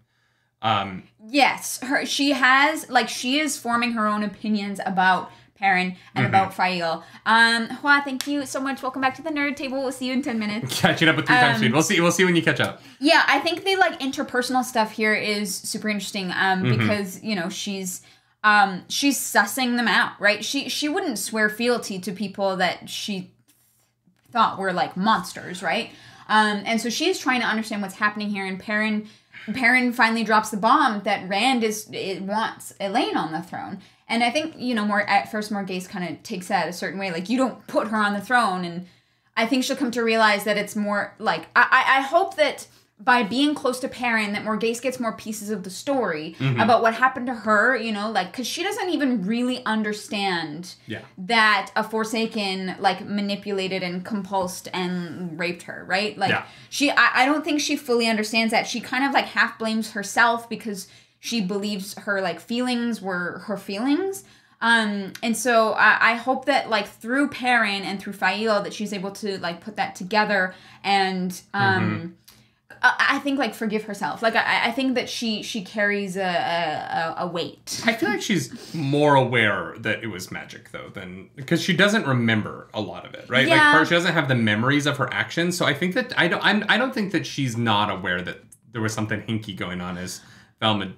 Um, yes. her She has, like, she is forming her own opinions about Perrin and mm-hmm. about Faile. Um, Hua, thank you so much. Welcome back to the nerd table. We'll see you in ten minutes. Catching up with three um, times speed. We'll see. We'll see when you catch up. Yeah, I think the like interpersonal stuff here is super interesting. Um, mm-hmm. because you know she's um she's sussing them out, right? She she wouldn't swear fealty to people that she thought were like monsters, right? Um, and so she's trying to understand what's happening here. And Perrin Perrin finally drops the bomb that Rand is it wants Elaine on the throne. And I think, you know, more at first Morgase kind of takes that a certain way. Like, you don't put her on the throne. And I think she'll come to realize that it's more like, I, I hope that by being close to Perrin, that Morgase gets more pieces of the story mm-hmm. about what happened to her, you know, like, because she doesn't even really understand yeah. that a Forsaken, like, manipulated and compulsed and raped her, right? Like, yeah. she, I, I don't think she fully understands that. She kind of, like, half blames herself because she believes her, like, feelings were her feelings. Um, and so I, I hope that, like, through Perrin and through Faile, that she's able to, like, put that together and, um... Mm-hmm. I think, like, forgive herself. Like, I, I think that she she carries a, a a weight. I feel like she's more aware that it was magic, though, than... Because she doesn't remember a lot of it, right? Yeah. Like, her, she doesn't have the memories of her actions. So I think that... I don't I'm, I don't think that she's not aware that there was something hinky going on, as Velma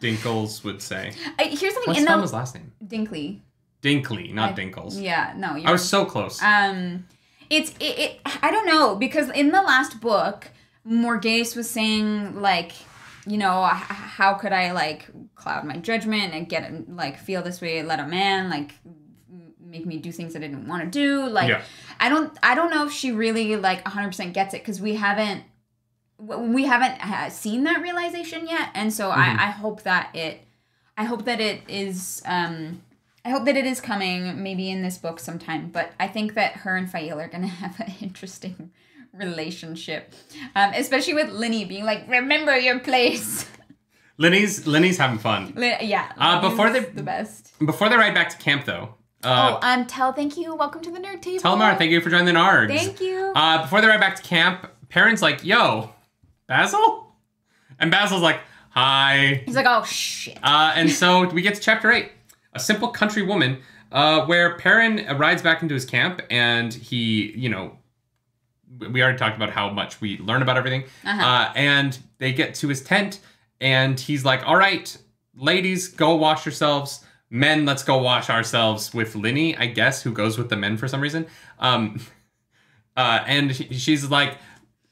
Dinkles would say. I, here's something... What's in Velma's the, last name? Dinkley. Dinkley, not I, Dinkles. Yeah, no. You're, I was so close. Um, It's... It, it. I don't know, because in the last book... Morgase was saying, like, you know, how could I, like, cloud my judgment and get, like, feel this way, let a man, like, make me do things that I didn't want to do. Like, yeah. I don't I don't know if she really, like, one hundred percent gets it, because we haven't, we haven't seen that realization yet. And so mm-hmm. I, I hope that it, I hope that it is, um, I hope that it is coming maybe in this book sometime. But I think that her and Faile are going to have an interesting relationship, um, especially with Linny being like, remember your place. Linny's Linny's having fun. Lin- yeah, uh, before they the best. Before they ride back to camp, though. Uh, oh, um, tell thank you, welcome to the nerd table. Tell Mara, thank you for joining the Nards. Thank you. Uh, before they ride back to camp, Perrin's like, yo, Basil, and Basil's like, hi. He's like, oh shit. Uh, and so we get to chapter eight, a simple country woman, uh, where Perrin rides back into his camp, and he, you know. We already talked about how much we learn about everything. Uh-huh. Uh, and they get to his tent, and he's like, all right, ladies, go wash yourselves. Men, let's go wash ourselves with Linny, I guess, who goes with the men for some reason. Um, uh, and she's like,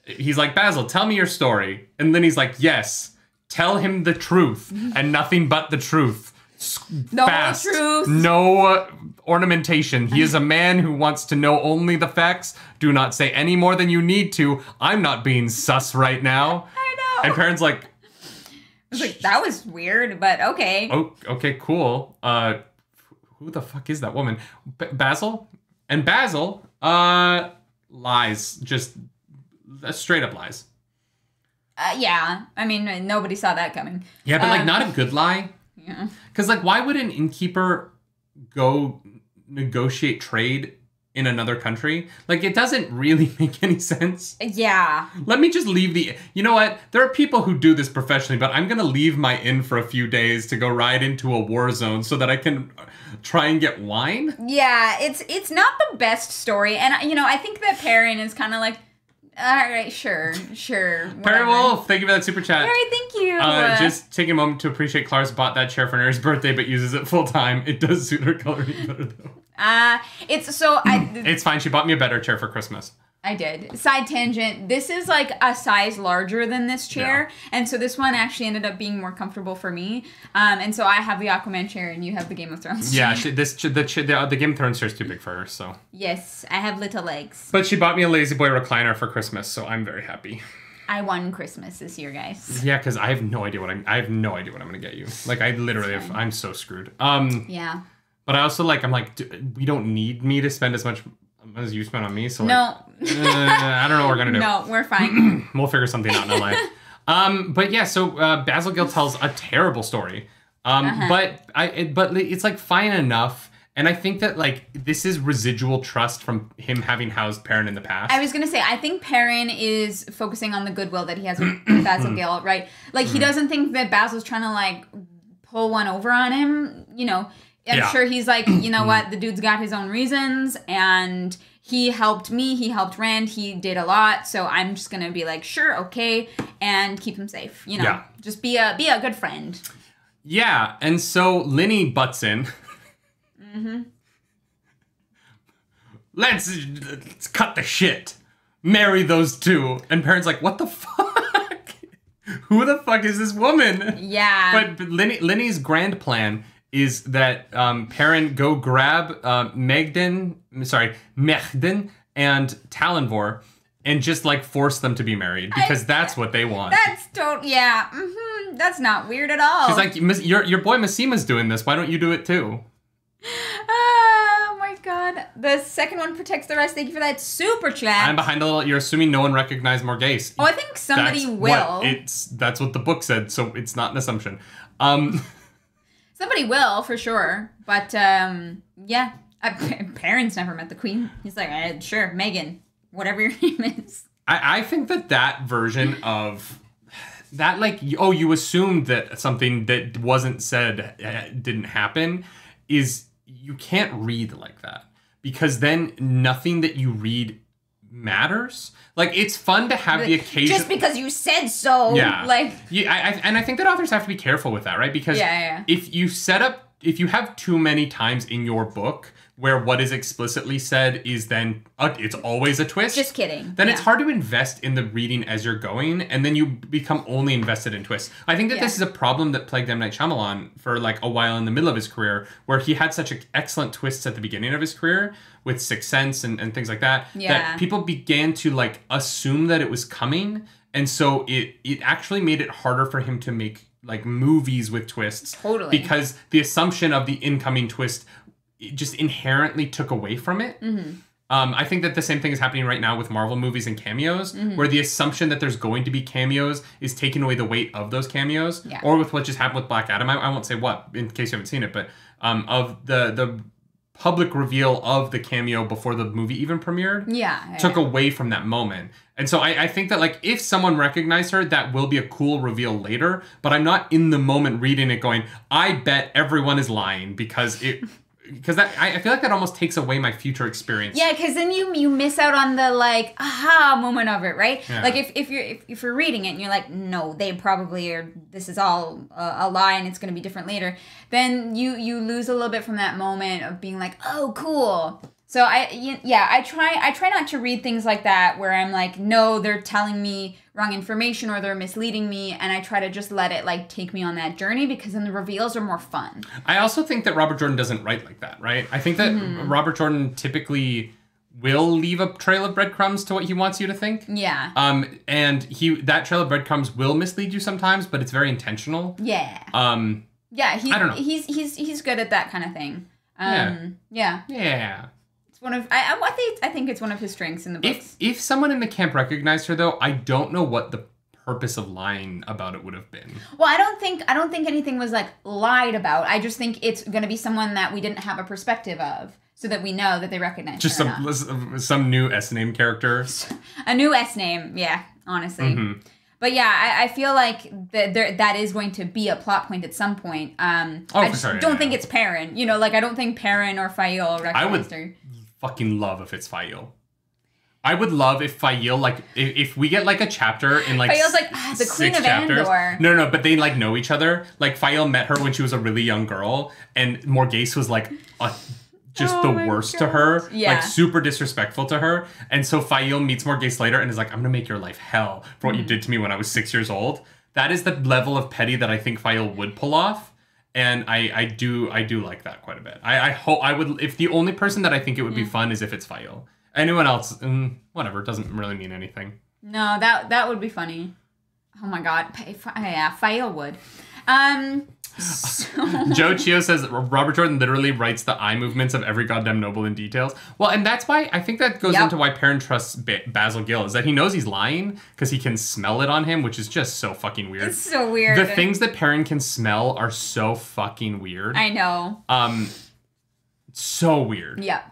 he's like, Basil, tell me your story. And Linny's like, yes, tell him the truth and nothing but the truth. No fast. Truth. No ornamentation. He is a man who wants to know only the facts. Do not say any more than you need to. I'm not being sus right now. I know. And Perrin's like... I was like, that was weird, but okay. Oh, okay, cool. Uh, who the fuck is that woman? B- Basil? And Basil uh, lies. Just straight up lies. Uh, yeah. I mean, nobody saw that coming. Yeah, but um, like not a good lie. Yeah. Because, like, why would an innkeeper go negotiate trade in another country? Like, it doesn't really make any sense. Yeah. Let me just leave the... You know what? There are people who do this professionally, but I'm going to leave my inn for a few days to go ride into a war zone so that I can try and get wine? Yeah, it's it's not the best story. And, you know, I think that Perrin is kind of like... All right, sure, sure. Perry Wolf, thank you for that super chat. All right, thank you. Uh, just taking a moment to appreciate Clarus bought that chair for Nerdy's birthday, but uses it full time. It does suit her coloring better, though. Uh, it's so... I. It's fine. She bought me a better chair for Christmas. I did. Side tangent. This is like a size larger than this chair. Yeah. And so this one actually ended up being more comfortable for me. Um, and so I have the Aquaman chair and you have the Game of Thrones yeah, chair. Yeah, this, the, the, the Game of Thrones chair is too big for her, so. Yes, I have little legs. But she bought me a Lazy Boy recliner for Christmas, so I'm very happy. I won Christmas this year, guys. Yeah, because I have no idea what I'm, I have no idea what I'm going to get you. Like, I literally have, I'm so screwed. Um, yeah. But I also like, I'm like, we don't need me to spend as much as you spent on me, so no. Like, uh, I don't know what we're gonna do. No, we're fine. We'll figure something out in our life. Um, but yeah, so uh, Basil Gill tells a terrible story, um, uh-huh. but I, it, but it's like fine enough, and I think that like this is residual trust from him having housed Perrin in the past. I was gonna say, I think Perrin is focusing on the goodwill that he has with Basil Gill, right? Like he doesn't think that Basil's trying to like pull one over on him, you know. I'm yeah. sure he's like, you know what, the dude's got his own reasons, and he helped me, he helped Rand, he did a lot, so I'm just gonna be like, sure, okay, and keep him safe, you know, yeah. just be a be a good friend. Yeah, and so Linny butts in. Mm-hmm. Let's, let's cut the shit. Marry those two. And Perrin's like, what the fuck? Who the fuck is this woman? Yeah. But Linny, Linny's grand plan is that um, Perrin go grab uh, Moghedien, sorry, Moghedien and Talonvor and just like force them to be married because I, that's what they want. That's don't, yeah. Mm-hmm, that's not weird at all. She's like, your, your boy Masema's doing this. Why don't you do it too? Oh my god. The second one protects the rest. Thank you for that super chat. I'm behind a little. You're assuming no one recognized Morgase. Oh, I think somebody that's will. What it's That's what the book said, so it's not an assumption. Um, somebody will, for sure. But um, yeah, I, Perrin's never met the queen. He's like, eh, sure, Megan, whatever your name is. I, I think that that version of... That like, oh, you assumed that something that wasn't said uh, didn't happen is... You can't read like that because then nothing that you read matters. Like, it's fun to have the occasion. Just because you said so. Yeah. Like, yeah, I, I, and I think that authors have to be careful with that, right? Because yeah, yeah. if you set up, if you have too many times in your book where what is explicitly said is then, uh, it's always a twist. Just kidding. Then yeah. it's hard to invest in the reading as you're going, and then you become only invested in twists. I think that yeah. this is a problem that plagued M. Night Shyamalan for like a while in the middle of his career, where he had such excellent twists at the beginning of his career with Sixth Sense and, and things like that, yeah. that people began to like assume that it was coming. And so it it actually made it harder for him to make like movies with twists. Totally. Because the assumption of the incoming twist it just inherently took away from it. Mm-hmm. um, I think that the same thing is happening right now with Marvel movies and cameos, mm-hmm. where the assumption that there's going to be cameos is taking away the weight of those cameos, yeah. or with what just happened with Black Adam. I, I won't say what, in case you haven't seen it, but um, of the, the public reveal of the cameo before the movie even premiered yeah, took yeah. away from that moment. And so I, I think that like if someone recognized her, that will be a cool reveal later, but I'm not in the moment reading it going, I bet everyone is lying because it... Because that I, I feel like that almost takes away my future experience. Yeah, because then you you miss out on the like aha moment of it, right? Yeah. Like if if you're if, if you're reading it and you're like, no, they probably are. This is all a, a lie, and it's going to be different later. Then you you lose a little bit from that moment of being like, oh, cool. So I yeah I try I try not to read things like that where I'm like, no, they're telling me wrong information or they're misleading me, and I try to just let it like take me on that journey because then the reveals are more fun. I also think that Robert Jordan doesn't write like that, right? I think that mm-hmm. Robert Jordan typically will leave a trail of breadcrumbs to what he wants you to think. Yeah. Um, and he that trail of breadcrumbs will mislead you sometimes, but it's very intentional. Yeah. Um. Yeah. He's, I don't know. He's he's he's good at that kind of thing. Um, yeah. Yeah. Yeah. One of I, I think I think it's one of his strengths in the books. If, if someone in the camp recognized her, though, I don't know what the purpose of lying about it would have been. Well, I don't think I don't think anything was like lied about. I just think it's going to be someone that we didn't have a perspective of, so that we know that they recognize. Just her some some, some new S name character. A new S name, yeah. Honestly, mm-hmm. but yeah, I, I feel like that there that is going to be a plot point at some point. Um, oh, I just sorry, don't yeah, think yeah. it's Perrin. You know, like I don't think Perrin or Faile recognized I would, her. Fucking love if it's Faile. I would love if Faile, like, if, if we get like a chapter in like Faile's like ah, the queen of chapters. Andor. No, no, but they like know each other. Like Faile met her when she was a really young girl, and Morgase was like a, just oh the worst God. to her, yeah. like super disrespectful to her. And so Faile meets Morgase later and is like, "I'm gonna make your life hell for what mm-hmm. you did to me when I was six years old." That is the level of petty that I think Faile would pull off. And I, I do I do like that quite a bit. I, I hope I would if the only person that I think it would be mm. fun is if it's Faile. Anyone else, mm, whatever, doesn't really mean anything. No, that that would be funny. Oh my god, yeah, Faile would. Um, so. Joe Chio says Robert Jordan literally writes the eye movements of every goddamn noble in details. Well, and that's why I think that goes yep. into why Perrin trusts ba Basil Gill is that he knows he's lying because he can smell it on him, which is just so fucking weird. It's so weird. The things that Perrin can smell are so fucking weird. I know. Um, so weird. Yeah.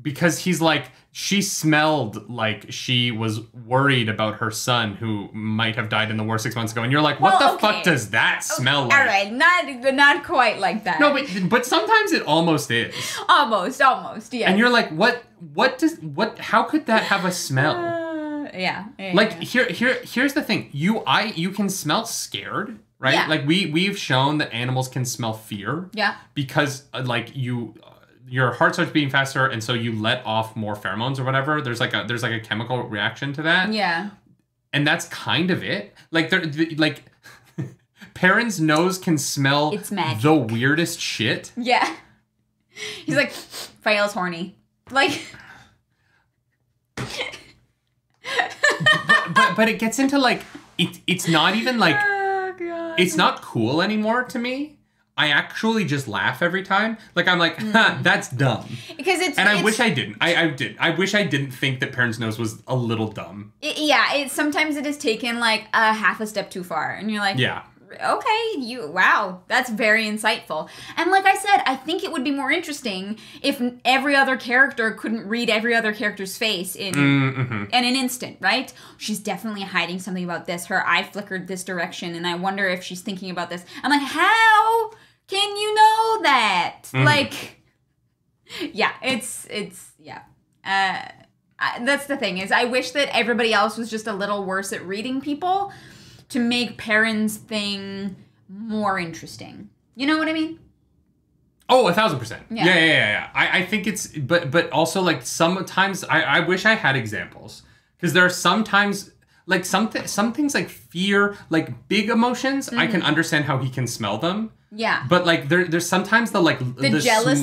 Because he's like, she smelled like she was worried about her son who might have died in the war six months ago. And you're like, what well, the okay. fuck does that smell okay. like? All right, not not quite like that. No, but but sometimes it almost is. Almost, almost, yeah. And you're like, what what does what how could that have a smell? Uh, yeah, yeah. Like yeah. here here here's the thing. You I you can smell scared. Right? Yeah. Like we we've shown that animals can smell fear. Yeah. Because uh, like you your heart starts beating faster, and so you let off more pheromones or whatever. There's like a there's like a chemical reaction to that. Yeah, and that's kind of it. Like there, like Perrin's nose can smell it's magic. The weirdest shit. Yeah, he's like Faile's horny. Like but but it gets into like it. It's not even like oh, God. It's not cool anymore to me. I actually just laugh every time. Like I'm like, huh, that's dumb. Because it's and I it's, wish I didn't. I, I did. I wish I didn't think that Perrin's nose was a little dumb. It, yeah. It sometimes it is taken like a half a step too far, and you're like, yeah. Okay, you wow, that's very insightful. And like I said, I think it would be more interesting if every other character couldn't read every other character's face in, mm-hmm. in an instant, right? She's definitely hiding something about this. Her eye flickered this direction, and I wonder if she's thinking about this. I'm like, how can you know that? Mm-hmm. Like, yeah, it's, it's, yeah. Uh, I, that's the thing is I wish that everybody else was just a little worse at reading people, to make Perrin's thing more interesting. You know what I mean? Oh, a thousand percent. Yeah, yeah, yeah, yeah. yeah. I, I think it's, but but also like sometimes, I, I wish I had examples. Because there are sometimes, like some, th some things like fear, like big emotions, mm-hmm. I can understand how he can smell them. Yeah. But like there, there's sometimes the like- The, the jealousy?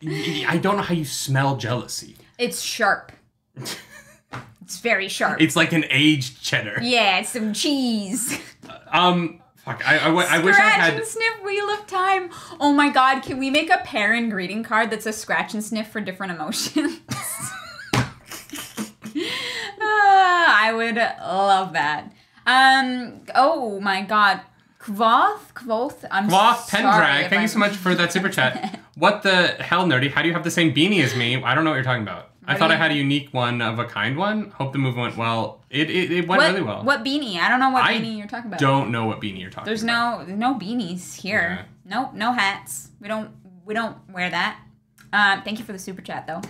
Small, I don't know how you smell jealousy. It's sharp. It's very sharp. It's like an aged cheddar. Yeah, it's some cheese. Um, fuck, I, I, I wish I had... Scratch and sniff Wheel of Time. Oh my God, can we make a Perrin greeting card that's a scratch and sniff for different emotions? uh, I would love that. Um, oh my God. Kvoth? Kvoth? I'm Kvoth Pendrag, thank I'm... you so much for that super chat. What the hell, Nerdy? How do you have the same beanie as me? I don't know what you're talking about. I Are thought you... I had a unique one of a kind one. Hope the move went well. It it, it went what, really well. What beanie? I don't know what I beanie you're talking about. I don't know what beanie you're talking There's about. There's no no beanies here. Yeah. Nope, no hats. We don't we don't wear that. Um, thank you for the super chat though.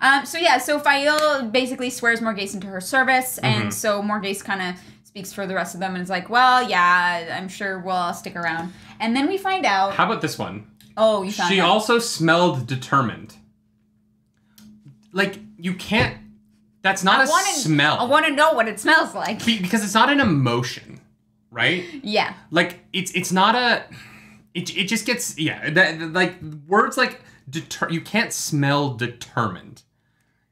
Um, so yeah, so Faile basically swears Morgase into her service, and mm-hmm. so Morgase kind of speaks for the rest of them and is like, well, yeah, I'm sure we'll all stick around. And then we find out. How about this one? Oh, you found She out. also smelled determined. Like, you can't, that's not I a wanna, smell. I want to know what it smells like. Be, because it's not an emotion, right? Yeah. Like, it's it's not a, it, it just gets, yeah, that, like, words like, deter, you can't smell determined.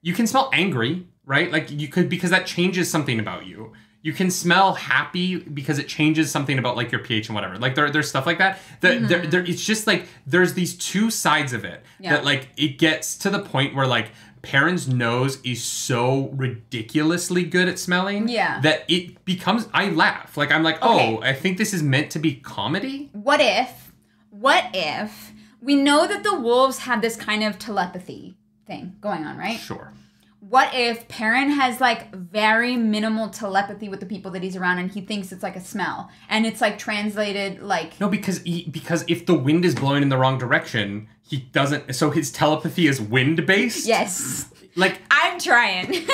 You can smell angry, right? Like, you could, because that changes something about you. You can smell happy because it changes something about, like, your pH and whatever. Like, there, there's stuff like that. The, mm-hmm. there, there, it's just, like, there's these two sides of it yeah. that, like, it gets to the point where, like, Perrin's nose is so ridiculously good at smelling yeah. that it becomes, I laugh. Like, I'm like, oh, okay. I think this is meant to be comedy. What if, what if we know that the wolves have this kind of telepathy thing going on, right? Sure. What if Perrin has, like, very minimal telepathy with the people that he's around and he thinks it's, like, a smell? And it's, like, translated, like... No, because he, because if the wind is blowing in the wrong direction, he doesn't... So his telepathy is wind-based? Yes. Like... I'm trying.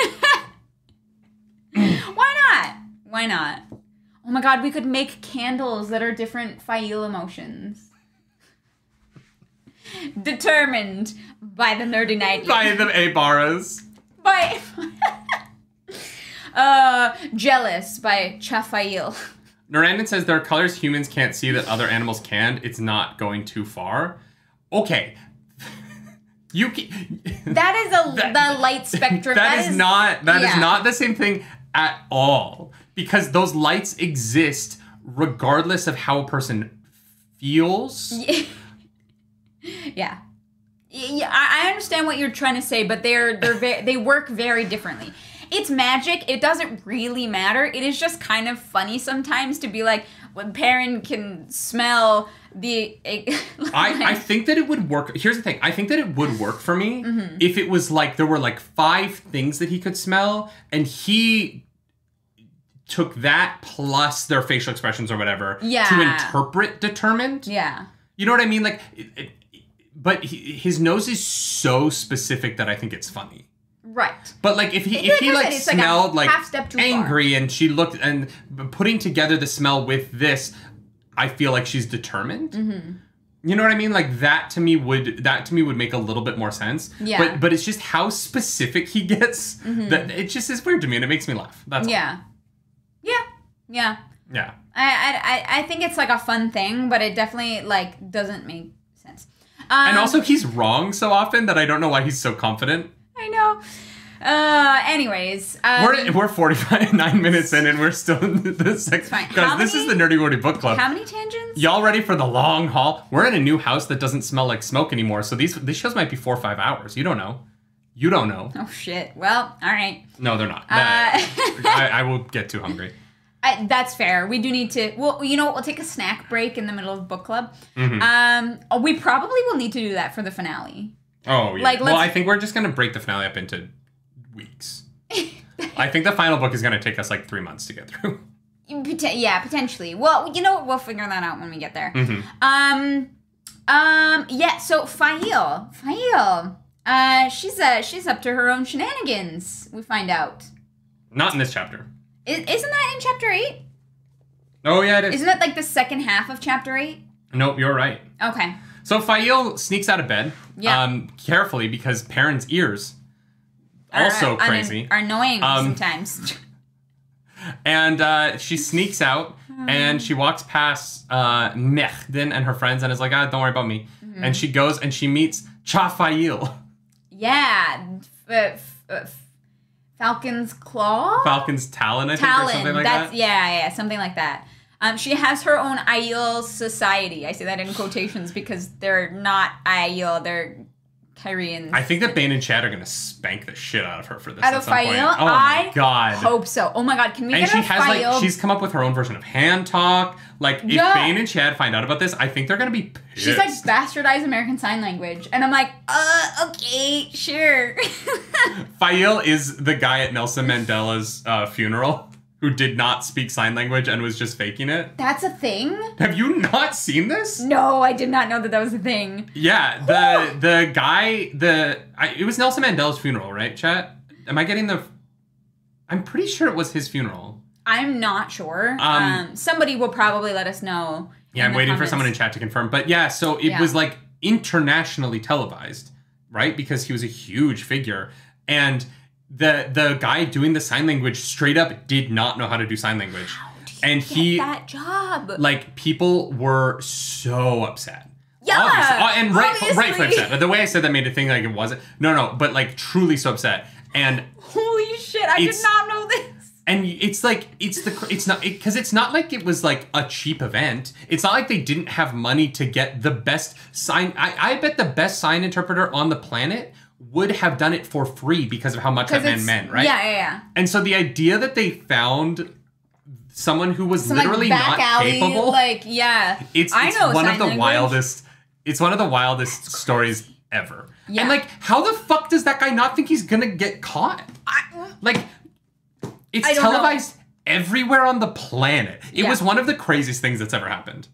Why not? Why not? Oh, my God, we could make candles that are different Faile emotions. Determined by the Nerdy Nightly. By the Aybaras. By uh, Jealous by Chafail. Narandon says there are colors humans can't see that other animals can. It's not going too far. Okay. you can, That is a that, the light spectrum. That, that is, is not that yeah. is not the same thing at all. Because those lights exist regardless of how a person feels. Yeah. yeah. Yeah, I understand what you're trying to say, but they're they're ve they work very differently. It's magic. It doesn't really matter. It is just kind of funny sometimes to be like when Perrin can smell the. I I think that it would work. Here's the thing. I think that it would work for me mm-hmm. if it was like there were like five things that he could smell, and he took that plus their facial expressions or whatever yeah. to interpret determined. Yeah, you know what I mean, like. It, it, But he, his nose is so specific that I think it's funny. Right. But like if he if he like, like smelled like, like angry far. and she looked and putting together the smell with this, I feel like she's determined. Mm-hmm. You know what I mean? Like that to me would that to me would make a little bit more sense. Yeah. But but it's just how specific he gets mm-hmm. that it just is weird to me and it makes me laugh. That's yeah. all. Yeah. Yeah. Yeah. I I I think it's like a fun thing, but it definitely like doesn't make. Um, and also, he's wrong so often that I don't know why he's so confident. I know. Uh, anyways. Um, we're, we're forty-nine minutes in and we're still in the sex. Because this is the Nerdy Wordy Book Club. How many tangents? Y'all ready for the long haul? We're in a new house that doesn't smell like smoke anymore. So these, these shows might be four or five hours. You don't know. You don't know. Oh, shit. Well, all right. No, they're not. Uh, I, I will get too hungry. I, that's fair. We do need to... Well, you know what? We'll take a snack break in the middle of book club. Mm-hmm. Um, we probably will need to do that for the finale. Oh, yeah. Like, well, I think we're just going to break the finale up into weeks. I think the final book is going to take us like three months to get through. Yeah, potentially. Well, you know what? We'll figure that out when we get there. Mm-hmm. Um, um, yeah, so Faile. Faile... Uh, she's uh, she's up to her own shenanigans, we find out. Not in this chapter. I, isn't that in chapter eight? Oh, yeah, it is. Isn't that like the second half of chapter eight? Nope, you're right. Okay. So Faile sneaks out of bed, yeah. um, carefully, because Perrin's ears, are, also crazy. Are annoying um, sometimes. And uh, she sneaks out, and she walks past uh, Moghedien and her friends, and is like, ah, don't worry about me. Mm-hmm. And she goes, and she meets Cha Faile. Yeah, f f Falcon's Claw? Falcon's Talon, I think, Talon. Or something like That's, that. Yeah, yeah, something like that. Um, she has her own Aiel society. I say that in quotations because they're not Aiel, they're Kyrians. I think that Bane and Chad are going to spank the shit out of her for this out at of some Faile? Point. Oh, I my God. Hope so. Oh, my God. Can we and get she has Faile? Like, she's come up with her own version of hand talk. Like, if yeah. Bane and Chad find out about this, I think they're going to be pissed. She's like, bastardized American Sign Language. And I'm like, uh, okay, sure. Faile is the guy at Nelson Mandela's uh, funeral who did not speak sign language and was just faking it. That's a thing? Have you not seen this? No, I did not know that that was a thing. Yeah, the the guy, the... I, it was Nelson Mandela's funeral, right, chat? Am I getting the... I'm pretty sure it was his funeral. I'm not sure. Um, um, somebody will probably let us know. Yeah, I'm waiting comments. for someone in chat to confirm. But yeah, so it yeah. was like internationally televised, right? Because he was a huge figure. And the the guy doing the sign language straight up did not know how to do sign language. How did he and get he that job? Like, people were so upset. Yeah. Obviously. Uh, and right, rightfully upset. The way I said that made it think like it wasn't. No, no, but like truly so upset. And holy shit, I did not know this. And it's like, it's the, it's not, because it, it's not like it was like a cheap event. It's not like they didn't have money to get the best sign. I, I bet the best sign interpreter on the planet would have done it for free because of how much that man meant, right? Yeah, yeah, yeah. And so the idea that they found someone who was Some, literally like, back not alley, capable. Like, yeah. It's, I it's know one of the language. wildest, it's one of the wildest stories ever. Yeah. And like, how the fuck does that guy not think he's gonna get caught? I, like... It's televised know. everywhere on the planet. It yeah. was one of the craziest things that's ever happened.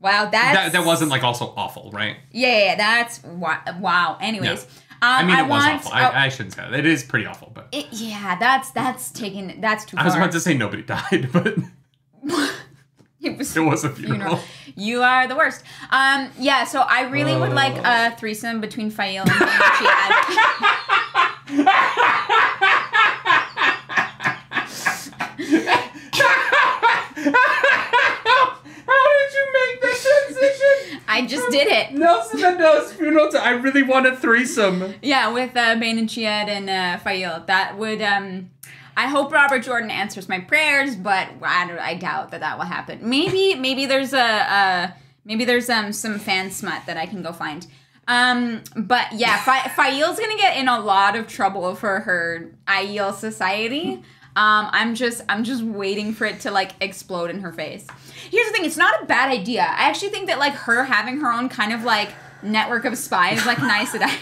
Wow, that's... That, that wasn't, like, also awful, right? Yeah, yeah, that's... Wow. Anyways. Yeah. Um, I mean, I it was want, awful. I, uh, I shouldn't say that. It is pretty awful, but... It, yeah, that's that's taking... That's too far. I was about to say nobody died, but... it, was, it was a funeral. funeral. You are the worst. Um, yeah, so I really oh. would like a threesome between Faile and Chad. How did you make that transition? I just did it. Nelson Mandela's funeral. To, I really want a threesome. Yeah, with uh, Bane and Chiad and uh, Faile. That would. Um, I hope Robert Jordan answers my prayers, but I, don't, I doubt that that will happen. Maybe, maybe there's a, uh, maybe there's um some fan smut that I can go find. Um, but yeah, Fa Faile's gonna get in a lot of trouble for her Aiel society. Um, I'm just, I'm just waiting for it to, like, explode in her face. Here's the thing. It's not a bad idea. I actually think that, like, her having her own kind of, like, network of spies, like, nice that I...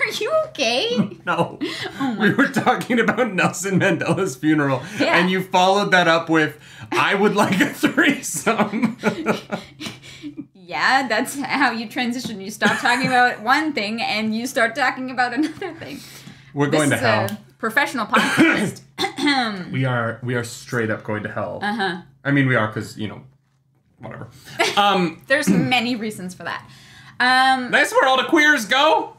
Are you okay? No. Oh my we were talking about Nelson Mandela's funeral. Yeah. And you followed that up with, I would like a threesome. Yeah, that's how you transition. You stop talking about one thing and you start talking about another thing. We're going this to hell. A, Professional podcast. we are we are straight up going to hell. Uh huh. I mean, we are because you know, whatever. Um, There's many reasons for that. Um, that's where all the queers go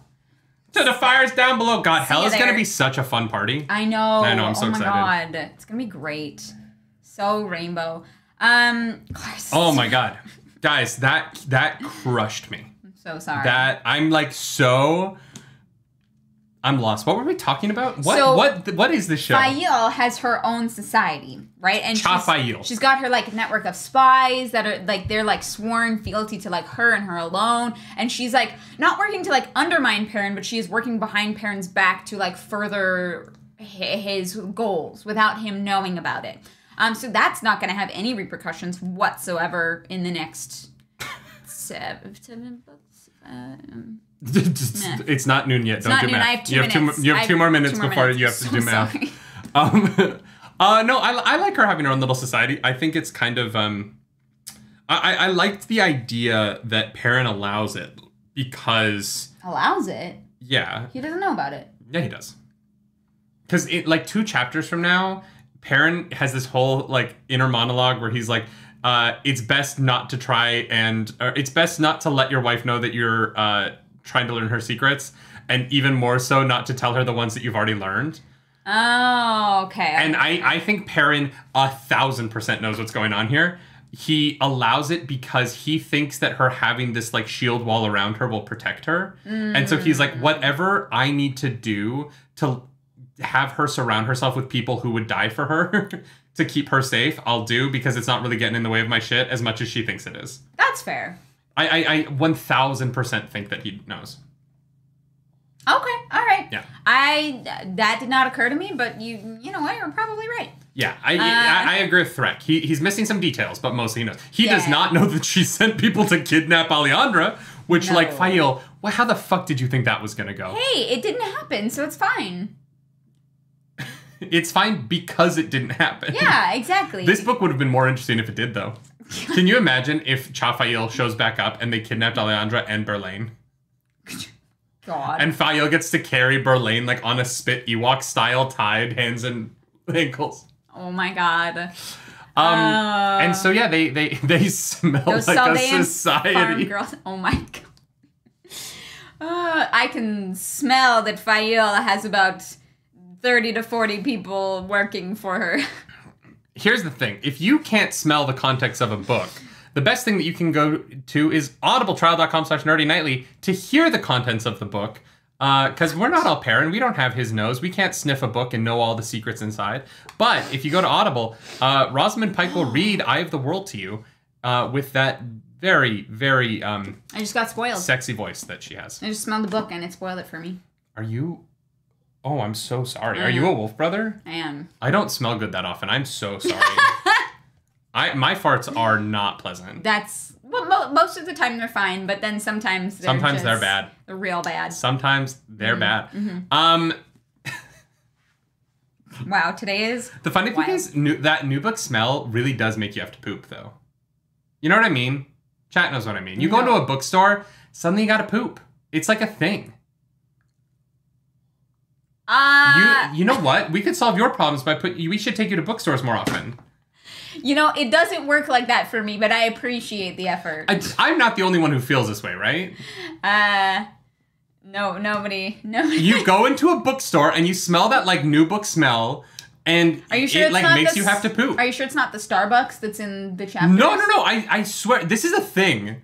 to the fires down below. God, hell is gonna be such a fun party. I know. I know. I'm so excited. Oh my god, it's gonna be great. So rainbow. Um. Oh my god, guys, that that crushed me. I'm so sorry. That I'm like so. I'm lost. What were we talking about? What so, what what is this show? Faile has her own society, right? And Cha Faile. She's got her like network of spies that are like they're like sworn fealty to like her and her alone. And she's like not working to like undermine Perrin, but she is working behind Perrin's back to like further his goals without him knowing about it. Um, so that's not going to have any repercussions whatsoever in the next seven, seven books. Um, it's not noon yet. It's Don't do noon. math. Have you, have two, you have two have more minutes two more before minutes. you have to so do math. Um, uh, no, I, I like her having her own little society. I think it's kind of... Um, I, I liked the idea that Perrin allows it because... Allows it? Yeah. He doesn't know about it. Yeah, he does. Because like two chapters from now... Perrin has this whole like inner monologue where he's like, uh, "It's best not to try and or, it's best not to let your wife know that you're uh, trying to learn her secrets, and even more so not to tell her the ones that you've already learned." Oh, okay. And okay. I, I think Perrin a thousand percent knows what's going on here. He allows it because he thinks that her having this like shield wall around her will protect her, mm. and so he's like, "Whatever I need to do to." have her surround herself with people who would die for her to keep her safe, I'll do, because it's not really getting in the way of my shit as much as she thinks it is. That's fair. I, I, I one thousand percent think that he knows. Okay, all right. Yeah. I, that did not occur to me, but you you know what, you're probably right. Yeah, I uh, I, I agree with Threk. He, he's missing some details, but mostly he knows. He yeah. does not know that she sent people to kidnap Aleandra, which, no. like, Faile, well, how the fuck did you think that was going to go? Hey, it didn't happen, so it's fine. It's fine because it didn't happen. Yeah, exactly. This book would have been more interesting if it did, though. Can you imagine if Cha Faile shows back up and they kidnapped Aleandra and Berelain? God. And Faile gets to carry Berelain, like, on a spit Ewok-style, tied hands and ankles. Oh, my God. Um, uh, and so, yeah, they they, they smell like a society. Farm girls. Oh, my God. Uh, I can smell that Faile has about... thirty to forty people working for her. Here's the thing. If you can't smell the context of a book, the best thing that you can go to is audibletrial.com slash nerdynightly to hear the contents of the book. Because uh, we're not all Perrin. We don't have his nose. We can't sniff a book and know all the secrets inside. But if you go to Audible, uh, Rosamund Pike will read Eye of the World to you uh, with that very, very... Um, I just got spoiled. Sexy voice that she has. I just smelled the book and it spoiled it for me. Are you... Oh, I'm so sorry. Are you a wolf brother? I am. I don't smell good that often. I'm so sorry. I my farts are not pleasant. That's well, mo most of the time they're fine, but then sometimes they're sometimes just they're bad. They're real bad. Sometimes they're mm-hmm. bad. Mm-hmm. Um. Wow, today is the funny wild. thing is new, that new book smell really does make you have to poop, though. You know what I mean? Chat knows what I mean. You no. go into a bookstore, suddenly you gotta poop. It's like a thing. Uh, you, you know what? We could solve your problems by put. We should take you to bookstores more often. You know, it doesn't work like that for me, but I appreciate the effort. I, I'm not the only one who feels this way, right? Uh, no, nobody, nobody. You go into a bookstore and you smell that like new book smell, and are you sure it it's like not makes the, you have to poop. Are you sure it's not the Starbucks that's in the chapter? No, no, no. I, I swear, this is a thing.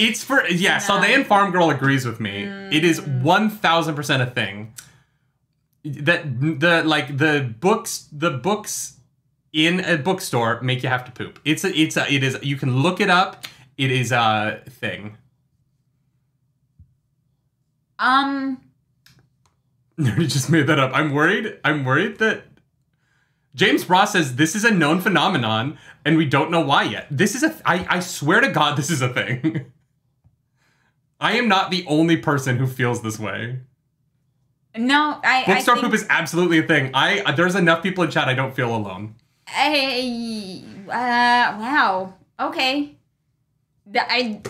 It's for, yeah, no. Saldaean Farm Girl agrees with me. Mm. It is one thousand percent a thing. That, the like, the books, the books in a bookstore make you have to poop. It's a, it's a, it is, you can look it up. It is a thing. Um. Nerdy just made that up. I'm worried, I'm worried that, James Ross says this is a known phenomenon and we don't know why yet. This is a, th I, I swear to God, this is a thing. I am not the only person who feels this way. No, I. Bookstore I think, poop is absolutely a thing. I there's enough people in chat. I don't feel alone. I, uh, wow. Okay. I.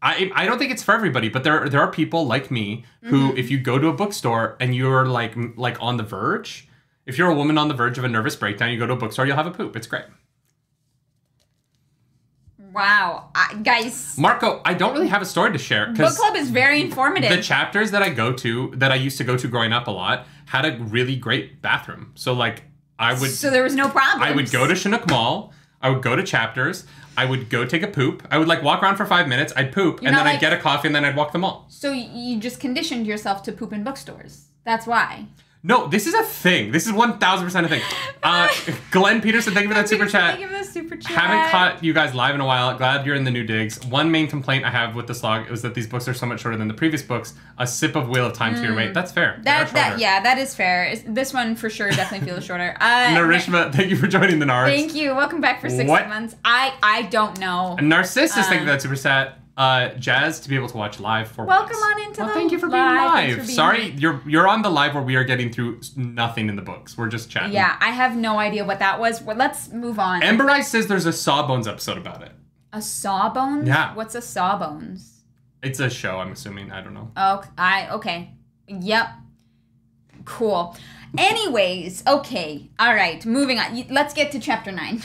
I I don't think it's for everybody, but there there are people like me who, mm-hmm. if you go to a bookstore and you're like like on the verge. If you're a woman on the verge of a nervous breakdown, you go to a bookstore, you'll have a poop. It's great. Wow. I, guys. Marco, I don't really have a story to share. Book club is very informative. The chapters that I go to, that I used to go to growing up a lot, had a really great bathroom. So, like, I would... So there was no problem. I would go to Chinook Mall. I would go to Chapters. I would go take a poop. I would like walk around for five minutes. I'd poop, You're and then like, I'd get a coffee, and then I'd walk the mall. So you just conditioned yourself to poop in bookstores. That's why. No, this is a thing. This is one thousand percent a thing. Uh, Glenn Peterson, thank you for that super chat. Thank you for the super chat. Haven't caught you guys live in a while. Glad you're in the new digs. One main complaint I have with the slog is that these books are so much shorter than the previous books. A sip of Wheel of Time mm. to your weight. That's fair. That, that Yeah, that is fair. It's, this one for sure definitely feels shorter. Uh, Narishma, thank you for joining the Nars. Thank you. Welcome back for six what? months. I, I don't know. Narcissus, um, thank you for that super chat. Uh, Jazz to be able to watch live for Welcome once. on into well, the thank you for being live. For being Sorry, here. you're you're on the live where we are getting through nothing in the books. We're just chatting. Yeah, I have no idea what that was. Well, let's move on. Emberice says there's a Sawbones episode about it. A Sawbones? Yeah. What's a Sawbones? It's a show, I'm assuming. I don't know. Oh, I okay. Yep. Cool. Anyways, okay. All right, moving on. Let's get to chapter nine.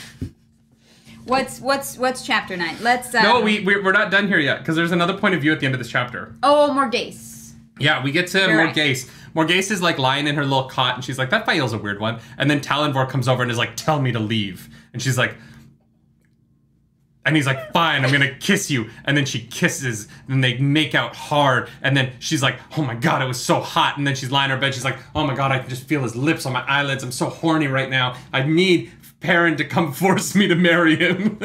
What's what's what's chapter nine? Let's uh, no, we we're not done here yet because there's another point of view at the end of this chapter. Oh, Morgase. Yeah, we get to You're Morgase. Right. Morgase is like lying in her little cot, and she's like, "That Faile's a weird one." And then Talonvor comes over and is like, "Tell me to leave," and she's like, and he's like, "Fine, I'm gonna kiss you." And then she kisses, and they make out hard, and then she's like, "Oh my god, it was so hot." And then she's lying in her bed, she's like, "Oh my god, I can just feel his lips on my eyelids. I'm so horny right now. I need Perrin to come force me to marry him."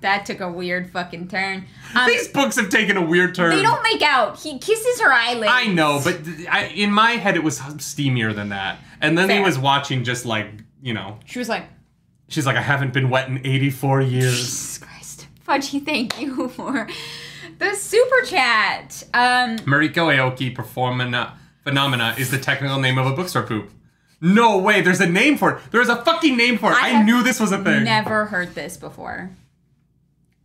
That took a weird fucking turn. Um, These books have taken a weird turn. They don't make out. He kisses her eyelids. I know, but I, in my head, it was steamier than that. And then Fair. he was watching just like, you know. She was like. She's like, "I haven't been wet in eighty-four years. Jesus Christ. Fudgy, thank you for the super chat. Um, Mariko Aoki Performana Phenomena is the technical name of a bookstore poop. No way, there's a name for it. There's a fucking name for it. I, I knew this was a thing. Never heard this before.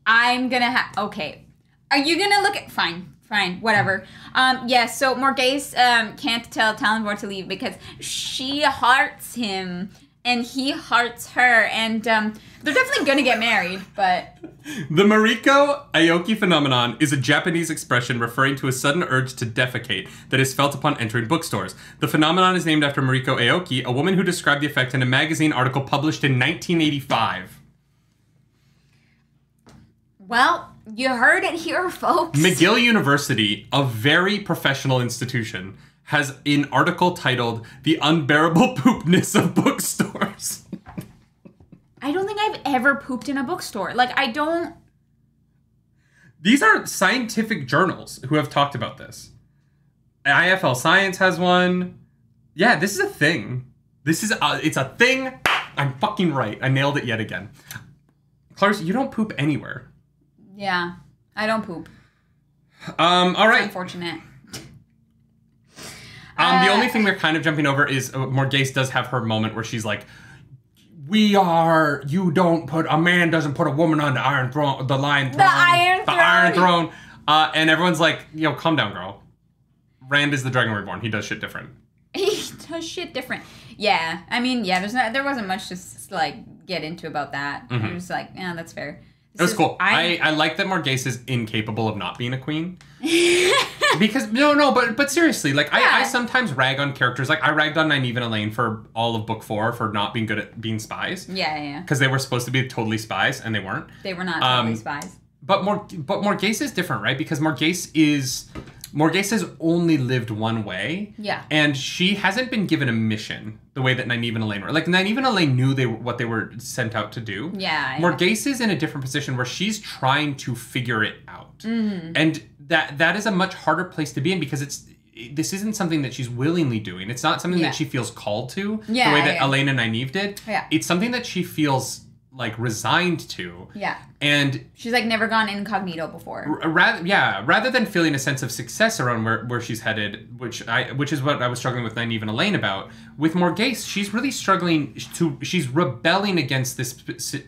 I'm gonna have, okay. Are you gonna look at, fine, fine, whatever. Um, yeah, so Morgase um, can't tell Talonvor to leave because she hearts him and he hearts her, and um, they're definitely gonna get married, but. The Mariko Aoki phenomenon is a Japanese expression referring to a sudden urge to defecate that is felt upon entering bookstores. The phenomenon is named after Mariko Aoki, a woman who described the effect in a magazine article published in nineteen eighty-five. Well, you heard it here, folks. McGill University, a very professional institution, has an article titled "The Unbearable Poopness of Bookstores." I don't think I've ever pooped in a bookstore. Like, I don't... These are scientific journals who have talked about this. I F L Science has one. Yeah, this is a thing. This is... A, it's a thing. I'm fucking right. I nailed it yet again. Clarus, you don't poop anywhere. Yeah, I don't poop. Um, all right. That's unfortunate. um, uh, the only thing we're kind of jumping over is uh, Morgase does have her moment where she's like... We are, you don't put, a man doesn't put a woman on the Iron Throne, the Lion Throne. The Iron Throne. The Iron Throne. Uh, and everyone's like, yo, calm down, girl. Rand is the Dragon Reborn. He does shit different. He does shit different. Yeah. I mean, yeah, there's not, there wasn't much to like get into about that. Mm-hmm. It was like, yeah, that's fair. This it was is, cool. I, I like that Morgase is incapable of not being a queen. Because, no, no, but but seriously, like, yeah. I, I sometimes rag on characters. Like, I ragged on Nynaeve and Elaine for all of book four for not being good at being spies. Yeah, yeah. Because they were supposed to be totally spies, and they weren't. They were not um, totally spies. But Mor but Morgase is different, right? Because Morgase is... Morgase has only lived one way. Yeah. And she hasn't been given a mission the way that Nynaeve and Elaine were. Like, Nynaeve and Elaine knew they were, what they were sent out to do. Yeah. yeah. Morgase is in a different position where she's trying to figure it out. Mm-hmm. And that that is a much harder place to be in because it's this isn't something that she's willingly doing. It's not something yeah. that she feels called to yeah, the way that yeah. Elaine and Nynaeve did. Yeah. It's something that she feels... like resigned to. Yeah. And she's like never gone incognito before. Rather, yeah, rather than feeling a sense of success around where, where she's headed, which I which is what I was struggling with Nynaeve and Elaine about, with Morgase, she's really struggling to, she's rebelling against this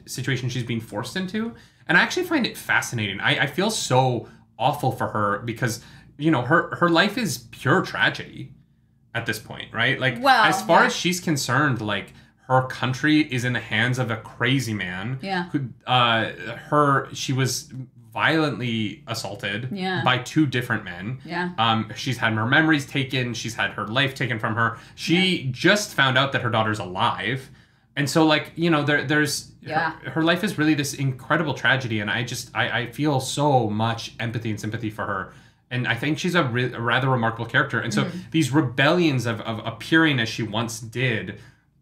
situation she's being forced into. And I actually find it fascinating. I, I feel so awful for her because, you know, her, her life is pure tragedy at this point, right? Like, well, as far yeah. as she's concerned, like, her country is in the hands of a crazy man. Yeah. Who, uh, her, she was violently assaulted yeah. by two different men. Yeah. Um, she's had her memories taken. She's had her life taken from her. She yeah. just found out that her daughter's alive. And so, like, you know, there, there's yeah. her, her life is really this incredible tragedy, and I just I, I feel so much empathy and sympathy for her. And I think she's a, re a rather remarkable character. And so mm. these rebellions of, of appearing as she once did,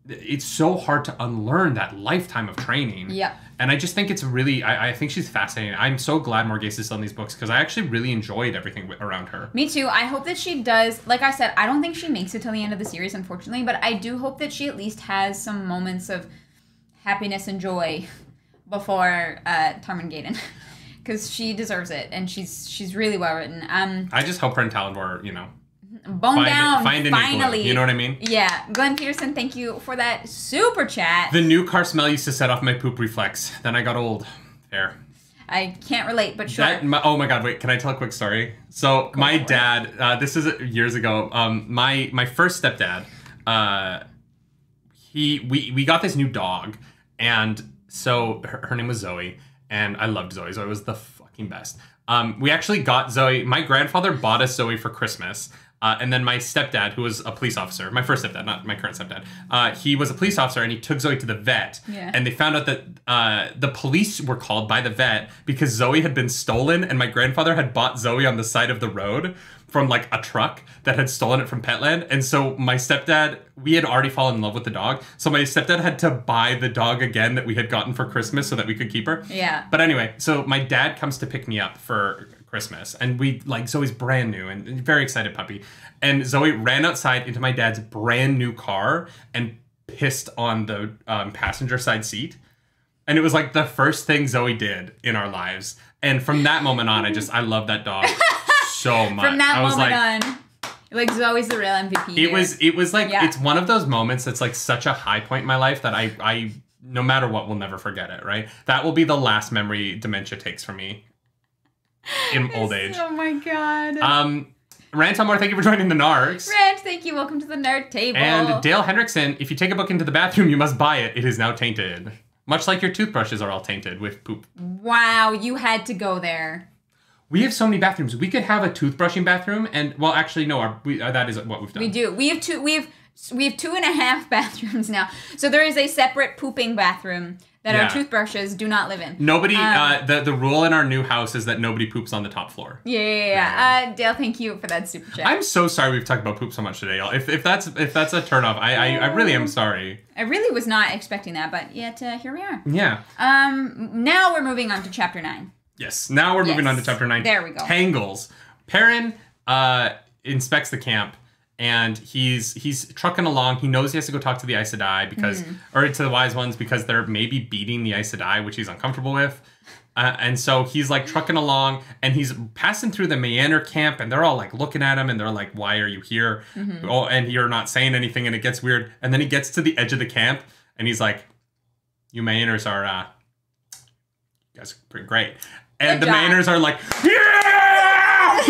it's so hard to unlearn that lifetime of training. Yeah. And I just think it's really, I, I think she's fascinating. I'm so glad Morgase is selling these books because I actually really enjoyed everything around her. Me too. I hope that she does, like I said, I don't think she makes it till the end of the series, unfortunately, but I do hope that she at least has some moments of happiness and joy before uh, Tarmangeden. Because she deserves it, and she's she's really well written. Um, I just hope her and Talendor, you know, bone find down, it, find a finally. New you know what I mean? Yeah, Glenn Peterson, thank you for that super chat. The new car smell used to set off my poop reflex. Then I got old. Fair. I can't relate, but sure. That, my, oh my God! Wait, can I tell a quick story? So Go my forward. dad, uh, this is years ago. Um, my my first stepdad, uh, he we we got this new dog, and so her, her name was Zoe. And I loved Zoe. Zoe was the fucking best. Um, we actually got Zoe. My grandfather bought us Zoe for Christmas. Uh, and then my stepdad, who was a police officer, my first stepdad, not my current stepdad, uh, he was a police officer and he took Zoe to the vet. Yeah. And they found out that uh, the police were called by the vet because Zoe had been stolen and my grandfather had bought Zoe on the side of the road from like a truck that had stolen it from Petland. And so my stepdad, we had already fallen in love with the dog. So my stepdad had to buy the dog again that we had gotten for Christmas so that we could keep her. Yeah. But anyway, so my dad comes to pick me up for Christmas and we like Zoe's brand new and very excited puppy. And Zoe ran outside into my dad's brand new car and pissed on the um, passenger side seat. And it was like the first thing Zoe did in our lives. And from that moment on, I just, I love that dog. So much. From that I was moment like, on, like Zoe's the real M V P. It here. was, it was like, yeah. It's one of those moments that's like such a high point in my life that I, I, no matter what, will never forget it. Right? That will be the last memory dementia takes from me in old age. Oh my God. Um, Rand Al'Thor, thank you for joining the Narcs. Rand, thank you. Welcome to the Nerd Table. And Dale Hendrickson, if you take a book into the bathroom, you must buy it. It is now tainted. Much like your toothbrushes are all tainted with poop. Wow, you had to go there. We have so many bathrooms. We could have a toothbrushing bathroom, and well, actually, no. Our, we, uh, that is what we've done. We do. We have two. We have we have two and a half bathrooms now. So there is a separate pooping bathroom that yeah. our toothbrushes do not live in. Nobody. Um, uh, the the rule in our new house is that nobody poops on the top floor. Yeah, yeah, yeah. yeah. Uh, Dale, thank you for that super chat. I'm so sorry we've talked about poop so much today, y'all. If if that's if that's a turnoff, I, I I really am sorry. I really was not expecting that, but yet uh, here we are. Yeah. Um. Now we're moving on to chapter nine. Yes. Now we're yes. moving on to chapter nine. There we go. Tangles. Perrin uh, inspects the camp, and he's he's trucking along. He knows he has to go talk to the Aes Sedai because, mm. or to the Wise Ones because they're maybe beating the Aes Sedai, which he's uncomfortable with. Uh, and so he's like trucking along, and he's passing through the Meander camp, and they're all like looking at him, and they're like, "Why are you here?" Mm-hmm. Oh, and you're not saying anything, and it gets weird. And then he gets to the edge of the camp, and he's like, "You Meanders are, uh, you guys are pretty great." And Good the Mainers are like, yeah,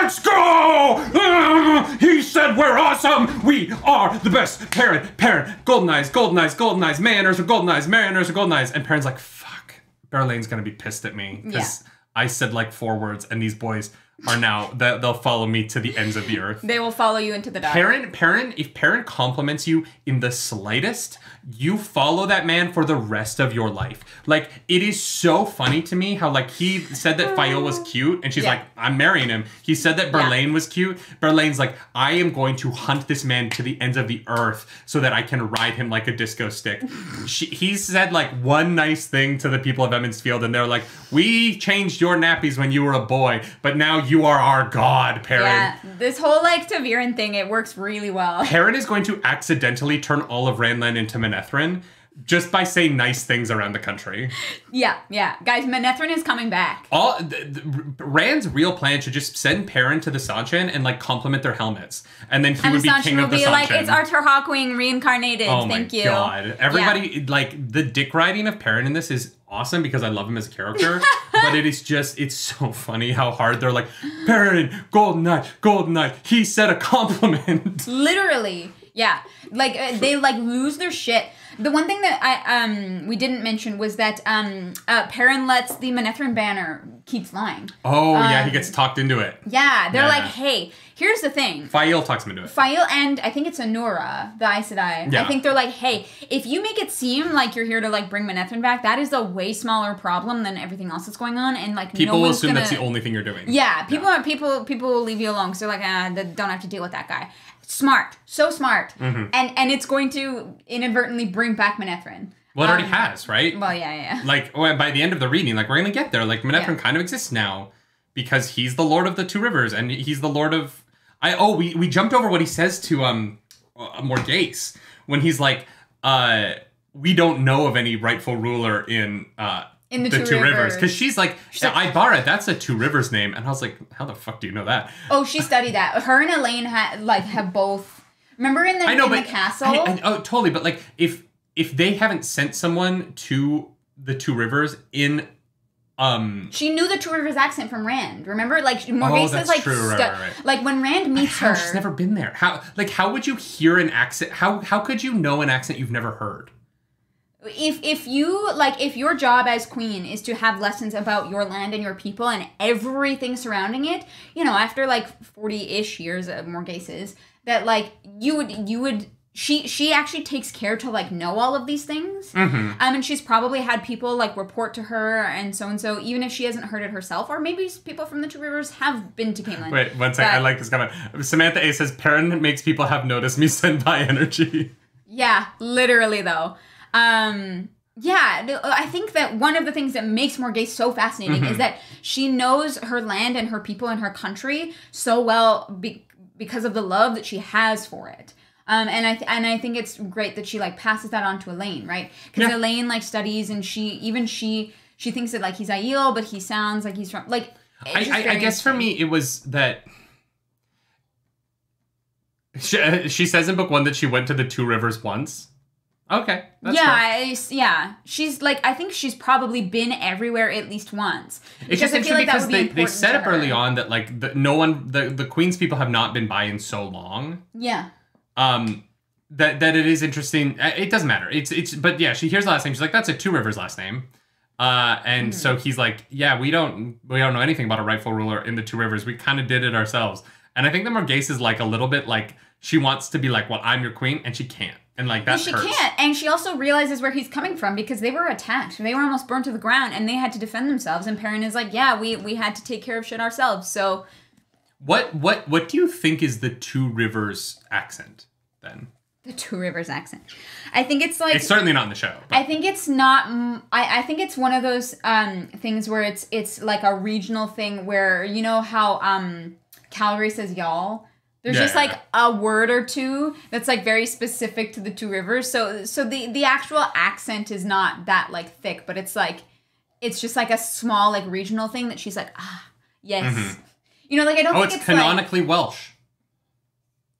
let's go. Uh, he said we're awesome. We are the best. Perrin, Perrin, golden eyes, golden eyes, golden eyes. Mainers are golden eyes, Mainers are golden eyes. And Perrin's like, fuck, Berelain's going to be pissed at me. Because yeah. I said like four words and these boys are now, they'll follow me to the ends of the earth. They will follow you into the dark. Perrin, Perrin, if Perrin compliments you in the slightest, you follow that man for the rest of your life. Like, it is so funny to me how, like, he said that Faile was cute, and she's yeah. like, I'm marrying him. He said that Berelain yeah. was cute. Berlain's like, I am going to hunt this man to the ends of the earth so that I can ride him like a disco stick. she, he said, like, one nice thing to the people of Emmonsfield, and they're like, we changed your nappies when you were a boy, but now you are our god, Perrin. Yeah, this whole, like, Taviran thing, it works really well. Perrin is going to accidentally turn all of Randland into men Menethrin just by saying nice things around the country. Yeah, yeah. Guys, Menethrin is coming back. All the, the, Rand's real plan should just send Perrin to the Seanchan and like compliment their helmets. And then he and would the be king of the Seanchan. Like, it's Artur Hawkwing reincarnated. Oh Thank my you. God. Everybody, yeah. like the dick riding of Perrin in this is awesome because I love him as a character. But it is just, it's so funny how hard they're like, Perrin, golden knight, golden knight. He said a compliment. Literally. Yeah, like uh, they like lose their shit. The one thing that I um we didn't mention was that um uh, Perrin lets the Menethrin banner keep flying. Oh um, yeah, he gets talked into it. Yeah, they're yeah. like, hey, here's the thing. Faile talks him into it. Faile and I think it's Annoura, the Aes Sedai. Yeah. I think they're like, hey, if you make it seem like you're here to like bring Menethrin back, that is a way smaller problem than everything else that's going on. And like people no will assume gonna... that's the only thing you're doing. Yeah, people yeah. are people people will leave you alone because they're like, ah, they don't have to deal with that guy. Smart, so smart, mm-hmm. and and it's going to inadvertently bring back Menethrin. Well, it already um, has, right? Well, yeah, yeah. Like well, by the end of the reading, like we're gonna get there. Like Menethrin yeah. kind of exists now because he's the Lord of the Two Rivers, and he's the Lord of. I oh we we jumped over what he says to um Morgase when he's like, uh, we don't know of any rightful ruler in uh. In the, the Two, two Rivers. Because she's like, she's like, Aybara, that's a Two Rivers name. And I was like, how the fuck do you know that? Oh, she studied that. Her and Elaine ha like have both... Remember in the, I know, in but the castle? I, I, oh, totally. But like, if if they haven't sent someone to the Two Rivers in... Um, she knew the Two Rivers accent from Rand. Remember? Like, Morgase oh, is like... True, right, right, right. Like, when Rand meets how? her... She's never been there. How? Like, how would you hear an accent? How, how could you know an accent you've never heard? If if you like if your job as queen is to have lessons about your land and your people and everything surrounding it, you know, after like forty-ish years of Morgase's, that like you would you would she she actually takes care to like know all of these things. Mm-hmm. Um, and she's probably had people like report to her and so and so, even if she hasn't heard it herself, or maybe people from the Two Rivers have been to Camelot. Wait, one second, but, I like this comment. Samantha A says Perrin makes people have noticed me send by energy. Yeah, literally though. Um, yeah, I think that one of the things that makes Morgase so fascinating mm-hmm. is that she knows her land and her people and her country so well be because of the love that she has for it. Um, and I th and I think it's great that she like passes that on to Elaine, right? Because yeah. Elaine like studies and she even she she thinks that like he's Aiel, but he sounds like he's from like. I, I, I guess for me it was that. She, she says in book one that she went to the Two Rivers once. Okay. That's yeah, I, yeah. She's like, I think she's probably been everywhere at least once. It's just interesting like because be they, they set up early on that like the, no one, the, the Queen's people have not been by in so long. Yeah. Um, that that it is interesting. It doesn't matter. It's it's. But yeah, she hears the last name. She's like, that's a Two Rivers last name. Uh, and mm. so he's like, yeah, we don't we don't know anything about a rightful ruler in the Two Rivers. We kind of did it ourselves. And I think the Morgase is like a little bit like she wants to be like, well, I'm your queen, and she can't. And like that, and she hurts. can't, and she also realizes where he's coming from because they were attacked. They were almost burned to the ground, and they had to defend themselves. And Perrin is like, "Yeah, we we had to take care of shit ourselves." So, what what what do you think is the Two Rivers accent then? The Two Rivers accent. I think it's like it's certainly not in the show. But. I think it's not. I I think it's one of those um things where it's it's like a regional thing where you know how um Calgary says y'all. There's yeah, just like a word or two that's like very specific to the Two Rivers. So so the, the actual accent is not that like thick, but it's like, it's just like a small like regional thing that she's like, ah, yes. Mm-hmm. You know, like I don't oh, think it's- Oh, it's canonically like, Welsh.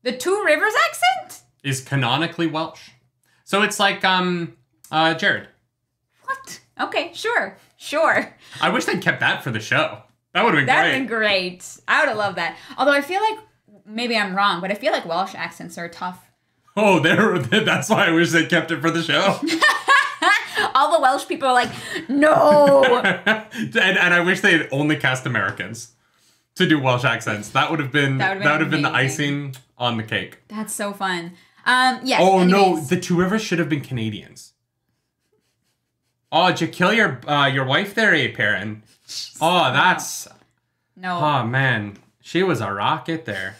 The Two Rivers accent? Is canonically Welsh. So it's like um uh Jared. What? Okay, sure, sure. I wish they'd kept that for the show. That would've been That'd great. That'd been great. I would've loved that. Although I feel like maybe I'm wrong, but I feel like Welsh accents are tough. Oh, they're, that's why I wish they kept it for the show. All the Welsh people are like, no. and, and I wish they had only cast Americans to do Welsh accents. That would have been that would have been, been the icing on the cake. That's so fun. Um, yes. Oh, anyways. No. The Two Rivers should have been Canadians. Oh, did you kill your, uh, your wife there, eh, Perrin? Oh, that's... No. Oh, man. She was a rocket there.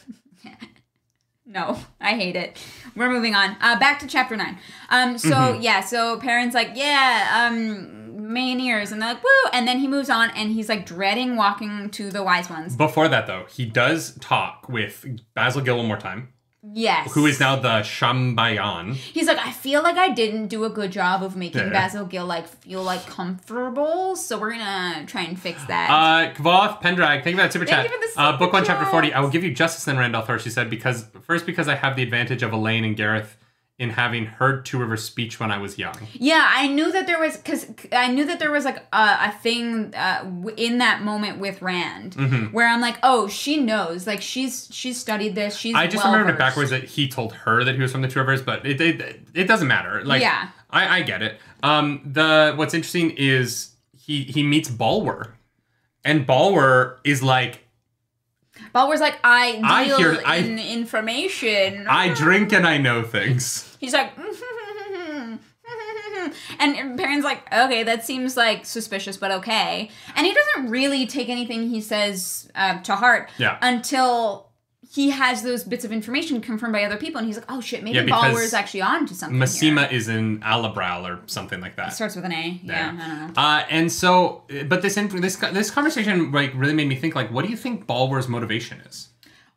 No, I hate it. We're moving on. Uh, back to chapter nine. Um, so, mm-hmm. yeah, so Perrin's like, yeah, um, Mayoneers. And they're like, woo. And then he moves on and he's like dreading walking to the Wise Ones. Before that, though, he does talk with Basil Gill one more time. Yes. Who is now the Shambayan. He's like, I feel like I didn't do a good job of making yeah. Basil Gill like feel like comfortable, so we're gonna try and fix that. Uh, Kvothe Pendrag, thank you for that super thank chat. You for the super uh, book one, chat. chapter forty. I will give you justice in Rand Al'Thor, she said, because first because I have the advantage of Elaine and Gareth in having heard Two Rivers' speech when I was young. Yeah, I knew that there was, because I knew that there was like a, a thing uh, in that moment with Rand, mm-hmm. where I'm like, oh, she knows, like she's she's studied this. She's. I just well remembered it backwards that he told her that he was from the Two Rivers, but it it, it doesn't matter. Like, yeah, I, I get it. Um, the what's interesting is he he meets Balwer, and Balwer is like. Balwer's like, I deal I hear, I, in information. I drink and I know things. He's like, and Perrin's like, okay, that seems like suspicious, but okay. And he doesn't really take anything he says uh, to heart yeah. until he has those bits of information confirmed by other people. And he's like, oh shit, maybe yeah, Balwer's actually on to something. Masema here. Is in Alabral or something like that. It starts with an A. Yeah, yeah I don't know. Uh, and so, but this this this conversation like really made me think, like, what do you think Balwer's motivation is?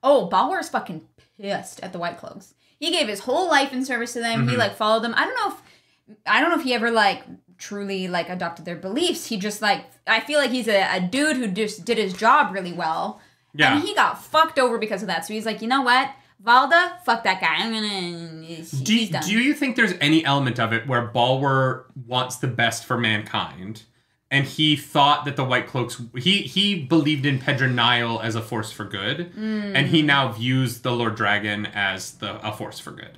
Oh, Balwer's fucking pissed at the White Cloaks. He gave his whole life in service to them. Mm-hmm. He like followed them. I don't know if I don't know if he ever like truly like adopted their beliefs. He just like I feel like he's a, a dude who just did his job really well. Yeah. And he got fucked over because of that. So he's like, you know what? Valda, fuck that guy. I'm gonna... He's do, done. Do you think there's any element of it where Balwer wants the best for mankind, and he thought that the White Cloaks... He he believed in Pedronile as a force for good, mm. and he now views the Lord Dragon as the a force for good.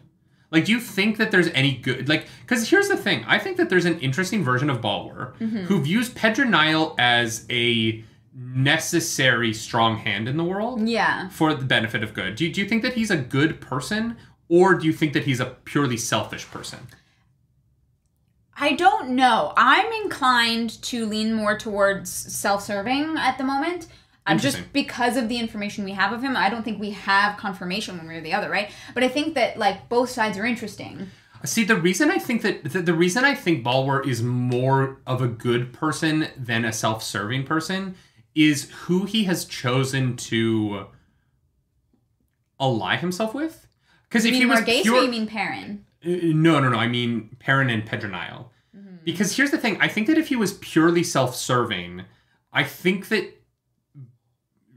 Like, do you think that there's any good... Like, because here's the thing. I think that there's an interesting version of Balwer mm-hmm. who views Pedronile as a... necessary strong hand in the world yeah. for the benefit of good. Do you, do you think that he's a good person, or do you think that he's a purely selfish person? I don't know. I'm inclined to lean more towards self-serving at the moment. Um, just because of the information we have of him. I don't think we have confirmation one way or the other, right? But I think that like both sides are interesting. See, the reason I think that the, the reason I think Balwer is more of a good person than a self-serving person is who he has chosen to ally himself with. Because if mean he was Morgase pure, or you mean Perrin? Uh, no, no, no. I mean Perrin and Pedronile. Mm-hmm. Because here's the thing. I think that if he was purely self-serving, I think that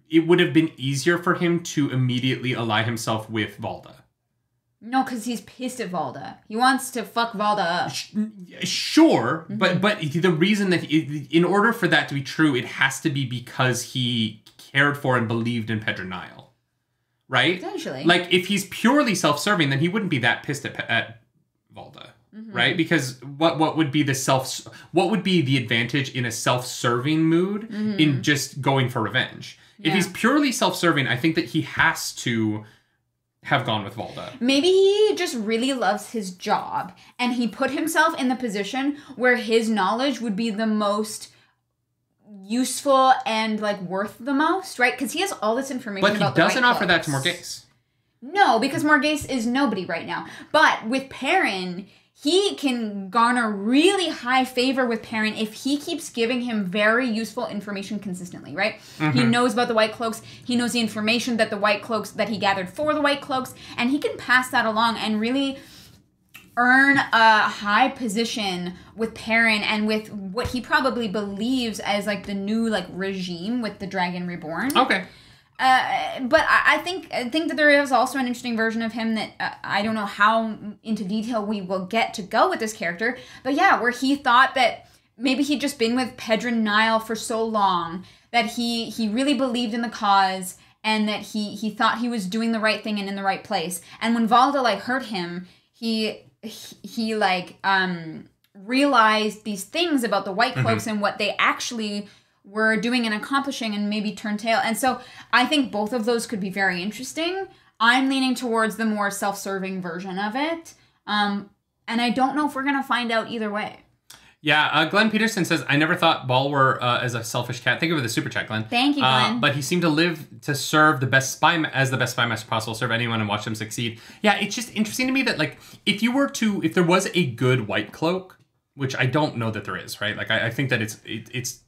it would have been easier for him to immediately ally himself with Valda. No, because he's pissed at Valda. He wants to fuck Valda up. Sure, mm-hmm. but but the reason that, it, in order for that to be true, it has to be because he cared for and believed in Pedronile, right? Essentially. Like, if he's purely self-serving, then he wouldn't be that pissed at, at Valda, mm-hmm. right? Because what, what would be the self, what would be the advantage in a self-serving mood mm-hmm. in just going for revenge? Yeah. If he's purely self-serving, I think that he has to... have gone with Valda. Maybe he just really loves his job, and he put himself in the position where his knowledge would be the most useful and like worth the most, right? Because he has all this information. But about he doesn't the offer that to Morgase. No, because Morgase is nobody right now. But with Perrin, he can garner really high favor with Perrin if he keeps giving him very useful information consistently, right? Mm-hmm. He knows about the White Cloaks. He knows the information that the White Cloaks, that he gathered for the White Cloaks, and he can pass that along and really earn a high position with Perrin and with what he probably believes as like the new like regime with the Dragon Reborn. Okay. Uh, but I, I think I think that there is also an interesting version of him that uh, I don't know how into detail we will get to go with this character. But yeah, where he thought that maybe he'd just been with Pedronile for so long that he he really believed in the cause and that he he thought he was doing the right thing and in the right place. And when Valda like hurt him, he he, he like um, realized these things about the White Cloaks mm-hmm. and what they actually. We're doing and accomplishing and maybe turn tail. And so I think both of those could be very interesting. I'm leaning towards the more self-serving version of it. Um, and I don't know if we're going to find out either way. Yeah, uh, Glenn Peterson says, I never thought Balwer uh, as a selfish cat. Thank you for the super chat, Glenn. Thank you, Glenn. Uh, but he seemed to live to serve the best spy as the best spy master possible, serve anyone and watch them succeed. Yeah, it's just interesting to me that like, if you were to, if there was a good White Cloak, which I don't know that there is, right? Like I, I think that it's, it, it's,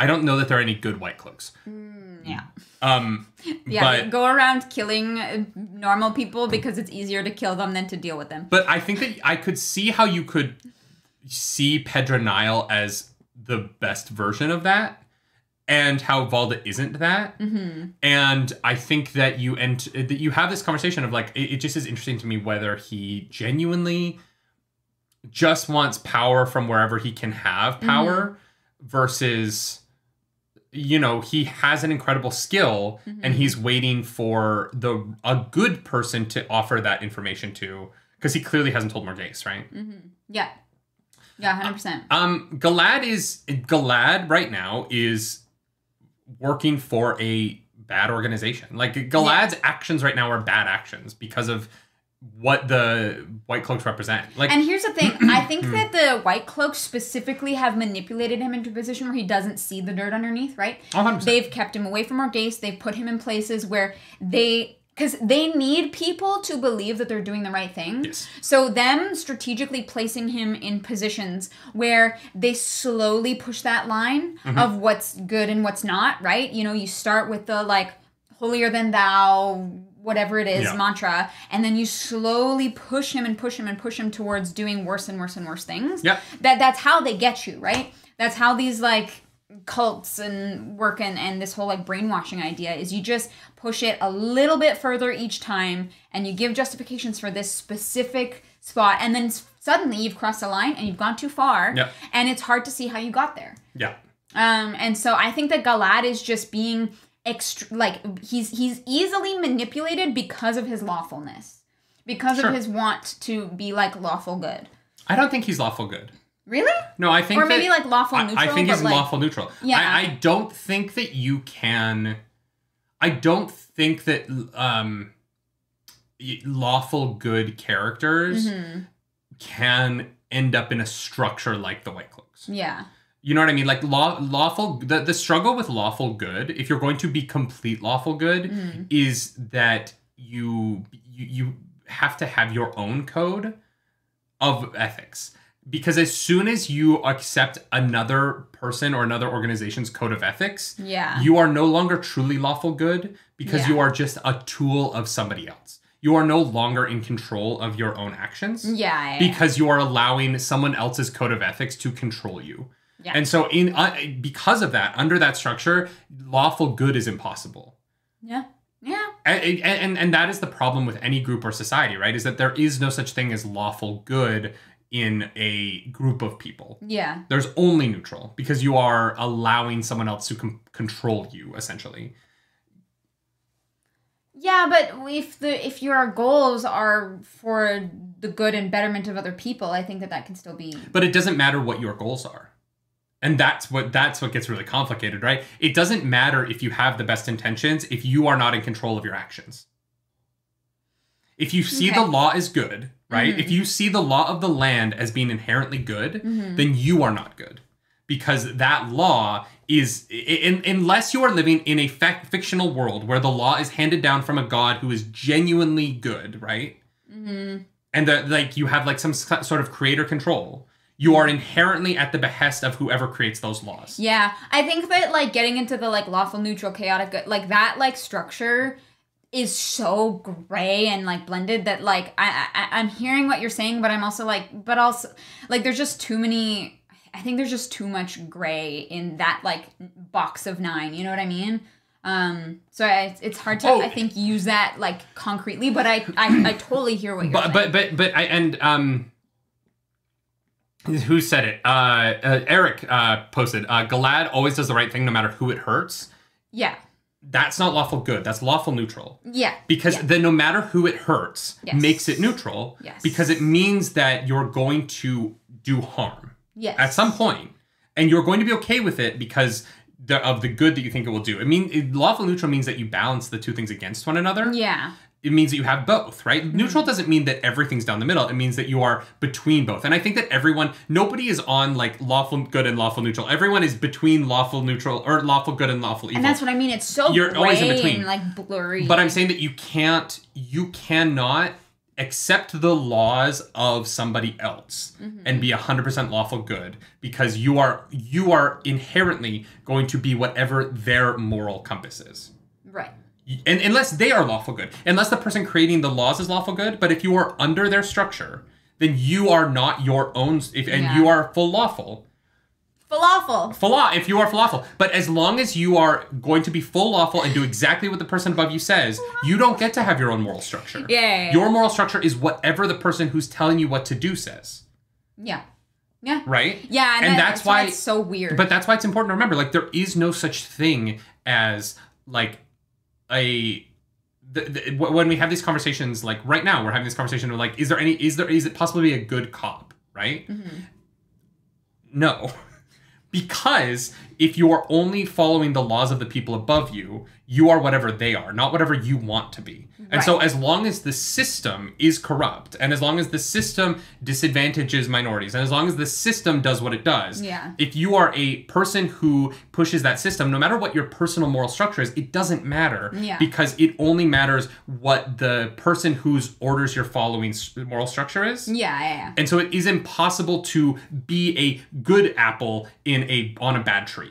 I don't know that there are any good White Cloaks. Mm, yeah. Um, yeah, but, they go around killing normal people because it's easier to kill them than to deal with them. But I think that I could see how you could see Pedronile as the best version of that and how Valda isn't that. Mm-hmm. And I think that you and that you have this conversation of like, it, it just is interesting to me whether he genuinely just wants power from wherever he can have power, mm-hmm. versus, you know, he has an incredible skill, mm-hmm. and he's waiting for the a good person to offer that information to, because he clearly hasn't told Morgase, right? Mm-hmm. Yeah. Yeah, one hundred percent. Um, Galad is, Galad right now is working for a bad organization. Like, Galad's yeah. actions right now are bad actions because of what the White Cloaks represent. Like, and here's the thing. I think that the White Cloaks specifically have manipulated him into a position where he doesn't see the dirt underneath, right? one hundred percent. They've kept him away from Morgase. They've put him in places where they... Because they need people to believe that they're doing the right thing. Yes. So them strategically placing him in positions where they slowly push that line, mm-hmm. of what's good and what's not, right? You know, you start with the, like, holier than thou, whatever it is, yeah. mantra. And then you slowly push him and push him and push him towards doing worse and worse and worse things. Yeah. That, that's how they get you, right? That's how these, like... cults and work and, and this whole like brainwashing idea is you just push it a little bit further each time and you give justifications for this specific spot, and then suddenly you've crossed a line and you've gone too far, yep. and it's hard to see how you got there. Yeah. Um, and so I think that Galad is just being extra, like he's he's easily manipulated because of his lawfulness, because sure. of his want to be like lawful good. I don't think he's lawful good. Really? No, I think Or maybe that, like lawful neutral. I, I think he's like, lawful neutral. Yeah. I, I don't think that you can... I don't think that um, lawful good characters mm-hmm. can end up in a structure like the White Cloaks. Yeah. You know what I mean? Like law, lawful... The, the struggle with lawful good, if you're going to be complete lawful good, mm-hmm. is that you, you you have to have your own code of ethics. Because as soon as you accept another person or another organization's code of ethics, yeah. you are no longer truly lawful good, because yeah. you are just a tool of somebody else. You are no longer in control of your own actions. Yeah. yeah because yeah. you are allowing someone else's code of ethics to control you. Yeah. And so in uh, because of that, under that structure, lawful good is impossible. Yeah. Yeah. And, and, and that is the problem with any group or society, right? Is that there is no such thing as lawful good in a group of people. Yeah. There's only neutral, because you are allowing someone else to com- control you, essentially. Yeah, but if the if your goals are for the good and betterment of other people, I think that that can still be... But it doesn't matter what your goals are. And that's what that's what gets really complicated, right? It doesn't matter if you have the best intentions if you are not in control of your actions. If you see okay. the law as good... Right? Mm-hmm. If you see the law of the land as being inherently good, mm-hmm. then you are not good. Because that law is... In, unless you are living in a fact, fictional world where the law is handed down from a god who is genuinely good, right? Mm-hmm. And the, like you have like some sort of creator control, you are inherently at the behest of whoever creates those laws. Yeah. I think that like getting into the like lawful, neutral, chaotic good, like that like structure... is so gray and like blended that like I, I I'm hearing what you're saying, but I'm also like but also like there's just too many I think there's just too much gray in that like box of nine, you know what I mean? Um, so I, it's hard to oh. I think use that like concretely, but I I, I totally hear what you're but, saying. But but but I and um who said it? Uh, uh Eric uh posted uh Galad always does the right thing no matter who it hurts. Yeah. That's not lawful good. That's lawful neutral. Yeah. Because yeah. then no matter who it hurts, yes. makes it neutral. Yes. Because it means that you're going to do harm. Yes. At some point. And you're going to be okay with it because the, of the good that you think it will do. I mean, lawful neutral means that you balance the two things against one another. Yeah. It means that you have both, right? Mm-hmm. Neutral doesn't mean that everything's down the middle. It means that you are between both. And I think that everyone, nobody is on like lawful good and lawful neutral. Everyone is between lawful neutral or lawful good and lawful evil. And that's what I mean. It's so You're gray always in between. And like blurry. But I'm saying that you can't, you cannot accept the laws of somebody else mm-hmm. and be one hundred percent lawful good, because you are, you are inherently going to be whatever their moral compass is. Right. And unless they are lawful good, unless the person creating the laws is lawful good, but if you are under their structure, then you are not your own, if, and yeah. you are full lawful. Falafel. Falafel, if you are falafel. But as long as you are going to be full lawful and do exactly what the person above you says, you don't get to have your own moral structure. Yeah, yeah, yeah. Your moral structure is whatever the person who's telling you what to do says. Yeah. Yeah. Right? Yeah, and, and that, that's, that's why, why it's so weird. But that's why it's important to remember, like, there is no such thing as, like, a... The, the, when we have these conversations, like, right now, we're having this conversation of, like, is there any... Is there is it possible to be a good cop? Right? Mm-hmm. No. Because if you are only following the laws of the people above you, you are whatever they are, not whatever you want to be. Right. And so as long as the system is corrupt, and as long as the system disadvantages minorities, and as long as the system does what it does, yeah. if you are a person who pushes that system, no matter what your personal moral structure is, it doesn't matter yeah. because it only matters what the person whose orders you're following moral structure is. Yeah, yeah, yeah. And so it is impossible to be a good apple in a on a bad tree.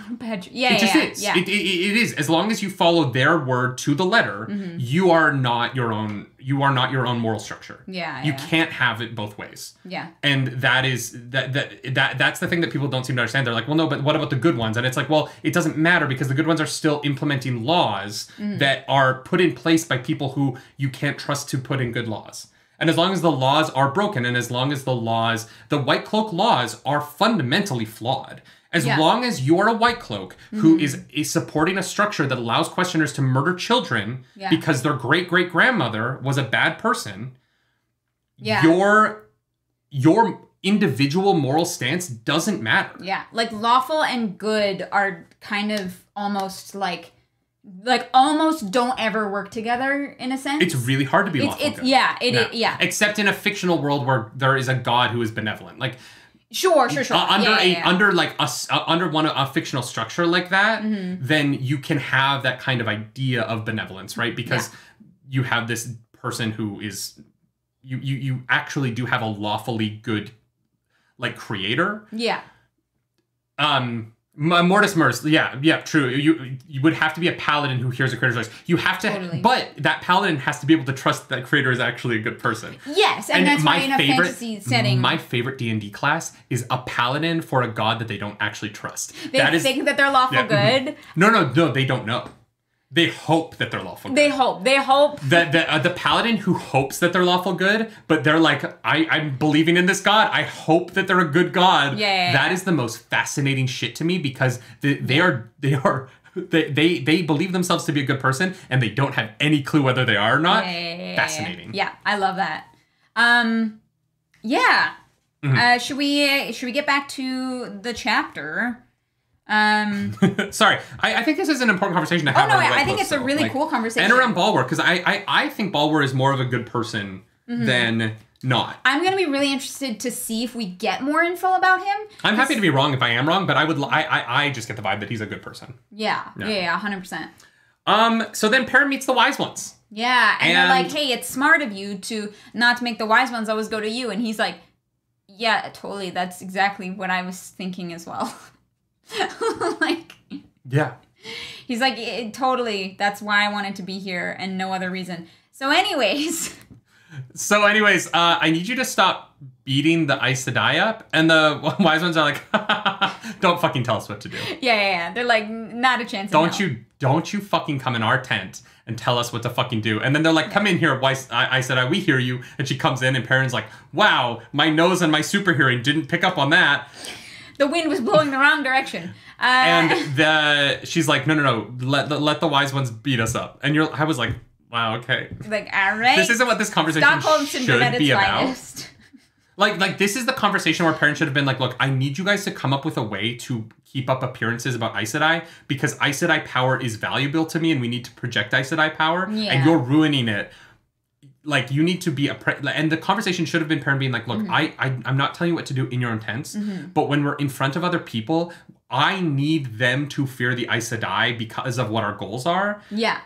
On a bad tree. Yeah, it yeah, just yeah, is. Yeah. It, it, it is. As long as you follow their word to the letter, mm-hmm. you are not your own. You are not your own moral structure. Yeah, you yeah. can't have it both ways. Yeah, and that is that that that that's the thing that people don't seem to understand. They're like, well, no, but what about the good ones? And it's like, well, it doesn't matter because the good ones are still implementing laws mm. that are put in place by people who you can't trust to put in good laws. And as long as the laws are broken, and as long as the laws, the White Cloak laws are fundamentally flawed. As yeah. long as you're a White Cloak who mm-hmm. is, is supporting a structure that allows questioners to murder children yeah. because their great-great-grandmother was a bad person, yeah. your, your individual moral stance doesn't matter. Yeah, like lawful and good are kind of almost like... Like, almost don't ever work together, in a sense. It's really hard to be lawful. It's, it's, yeah, it, no. it, yeah. Except in a fictional world where there is a god who is benevolent. Like, sure, sure, sure. Uh, under yeah, a yeah, yeah. under like a uh, under one a fictional structure like that, mm-hmm. then you can have that kind of idea of benevolence, right? Because yeah. you have this person who is you you you actually do have a lawfully good, like, creator. Yeah. Um. Mortis Murs, yeah, yeah, true. You you would have to be a paladin who hears a creator's voice. You have to, totally. But that paladin has to be able to trust that creator is actually a good person. Yes, and, and that's my why in favorite, a fantasy setting. My favorite D and D class is a paladin for a god that they don't actually trust. They that think is, that they're lawful yeah, good? Mm-hmm. No, no, no, they don't know. They hope that they're lawful good. They hope. They hope. The, the, uh, the paladin who hopes that they're lawful good, but they're like, I, I'm believing in this god. I hope that they're a good god. Yeah, yeah, that yeah. is the most fascinating shit to me because they, they are, they are, they, they, they believe themselves to be a good person and they don't have any clue whether they are or not. Yeah, yeah, yeah, fascinating. Yeah, yeah, I love that. Um, yeah. Mm-hmm. Uh, should we, should we get back to the chapter? Um, Sorry, I, I think this is an important conversation to have. Oh no, I think it's though. a really like, cool conversation. And around Balwer, because I, I, I think Balwer is more of a good person mm-hmm. than not. I'm gonna be really interested to see if we get more info about him. I'm happy to be wrong if I am wrong, but I would I, I, I just get the vibe that he's a good person. Yeah, yeah, yeah, one hundred percent. Um, so then Perrin meets the Wise Ones. Yeah, and, and they're like, hey, it's smart of you to not make the Wise Ones always go to you, and he's like, yeah, totally. That's exactly what I was thinking as well. Like, yeah, he's like, it, totally, that's why I wanted to be here and no other reason. So anyways, so anyways, uh, I need you to stop beating the Aes Sedai up. And the Wise Ones are like, don't fucking tell us what to do. Yeah, yeah, yeah. They're like, not a chance. Don't you, don't you fucking come in our tent and tell us what to fucking do. And then they're like, come in here, Wise Aes Sedai, we hear you. And she comes in and Perrin's like, wow, my nose and my super hearing didn't pick up on that. The wind was blowing the wrong direction. Uh, and the she's like, no, no, no, let, let the Wise Ones beat us up. And you're, I was like, wow, okay. Like, all right. This isn't what this conversation Stockholm should be about. Like, like, this is the conversation where parents should have been like, look, I need you guys to come up with a way to keep up appearances about Aes Sedai because Aes Sedai power is valuable to me and we need to project Aes Sedai power. Yeah. And you're ruining it. Like, you need to be a... Pre and the conversation should have been Perrin being like, look, mm-hmm. I, I, I'm not telling you what to do in your own tents, mm-hmm. but when we're in front of other people, I need them to fear the Aes Sedai because of what our goals are. Yeah.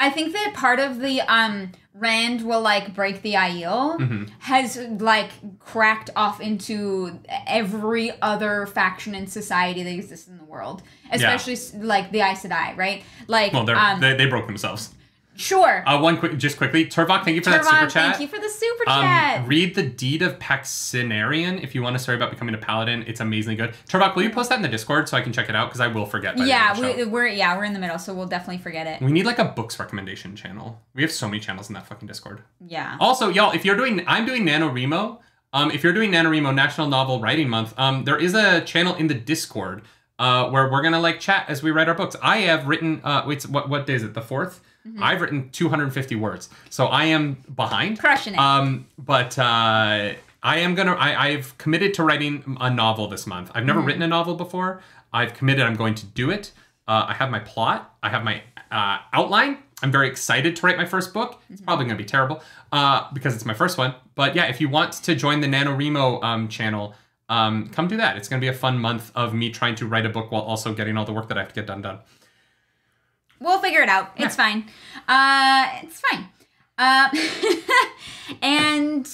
I think that part of the um, Rand will, like, break the Aiel mm-hmm. has, like, cracked off into every other faction in society that exists in the world. Especially, yeah. like, the Aes Sedai, right? Like... Well, um, they, they broke themselves. Sure. Uh, one quick, just quickly. Turvok, thank you for Turvon, that super chat. Thank you for the super um, chat. Read The Deed of Paxinarian if you want a story about becoming a paladin. It's amazingly good. Turvok, will you post that in the Discord so I can check it out? Because I will forget. By yeah, the end of the show. We, we're yeah we're in the middle, so we'll definitely forget it. We need like a books recommendation channel. We have so many channels in that fucking Discord. Yeah. Also, y'all, if you're doing, I'm doing NaNoWriMo. Um, if you're doing NaNoWriMo National Novel Writing Month, um, there is a channel in the Discord uh where we're gonna like chat as we write our books. I have written uh wait what what day is it? The fourth. Mm-hmm. I've written two hundred fifty words, so I am behind. Crushing it. Um, but uh, I am gonna. I, I've committed to writing a novel this month. I've never mm-hmm. written a novel before. I've committed. I'm going to do it. Uh, I have my plot. I have my uh, outline. I'm very excited to write my first book. It's mm-hmm. probably gonna be terrible uh, because it's my first one. But yeah, if you want to join the NaNoWriMo um, channel, um, come do that. It's gonna be a fun month of me trying to write a book while also getting all the work that I have to get done done. We'll figure it out. It's yeah. fine. Uh, it's fine. Uh, and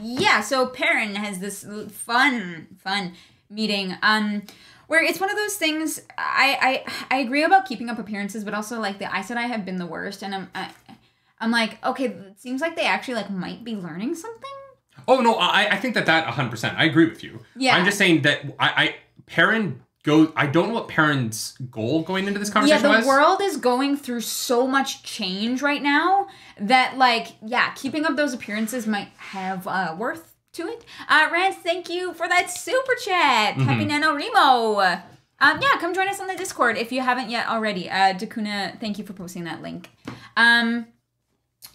yeah, so Perrin has this fun, fun meeting um, where it's one of those things. I, I I agree about keeping up appearances, but also like the Aes Sedai have been the worst, and I'm I, I'm like, okay, it seems like they actually like might be learning something. Oh no, I I think that that one hundred percent. I agree with you. Yeah, I'm just saying that I I Perrin. Go. I don't know what Perrin's goal going into this conversation was. Yeah, the was. world is going through so much change right now that, like, yeah, keeping up those appearances might have uh, worth to it. Uh, Rance, thank you for that super chat. Mm-hmm. Happy NaNoWriMo. Um, yeah, come join us on the Discord if you haven't yet already. Uh, Dakuna, thank you for posting that link. Um,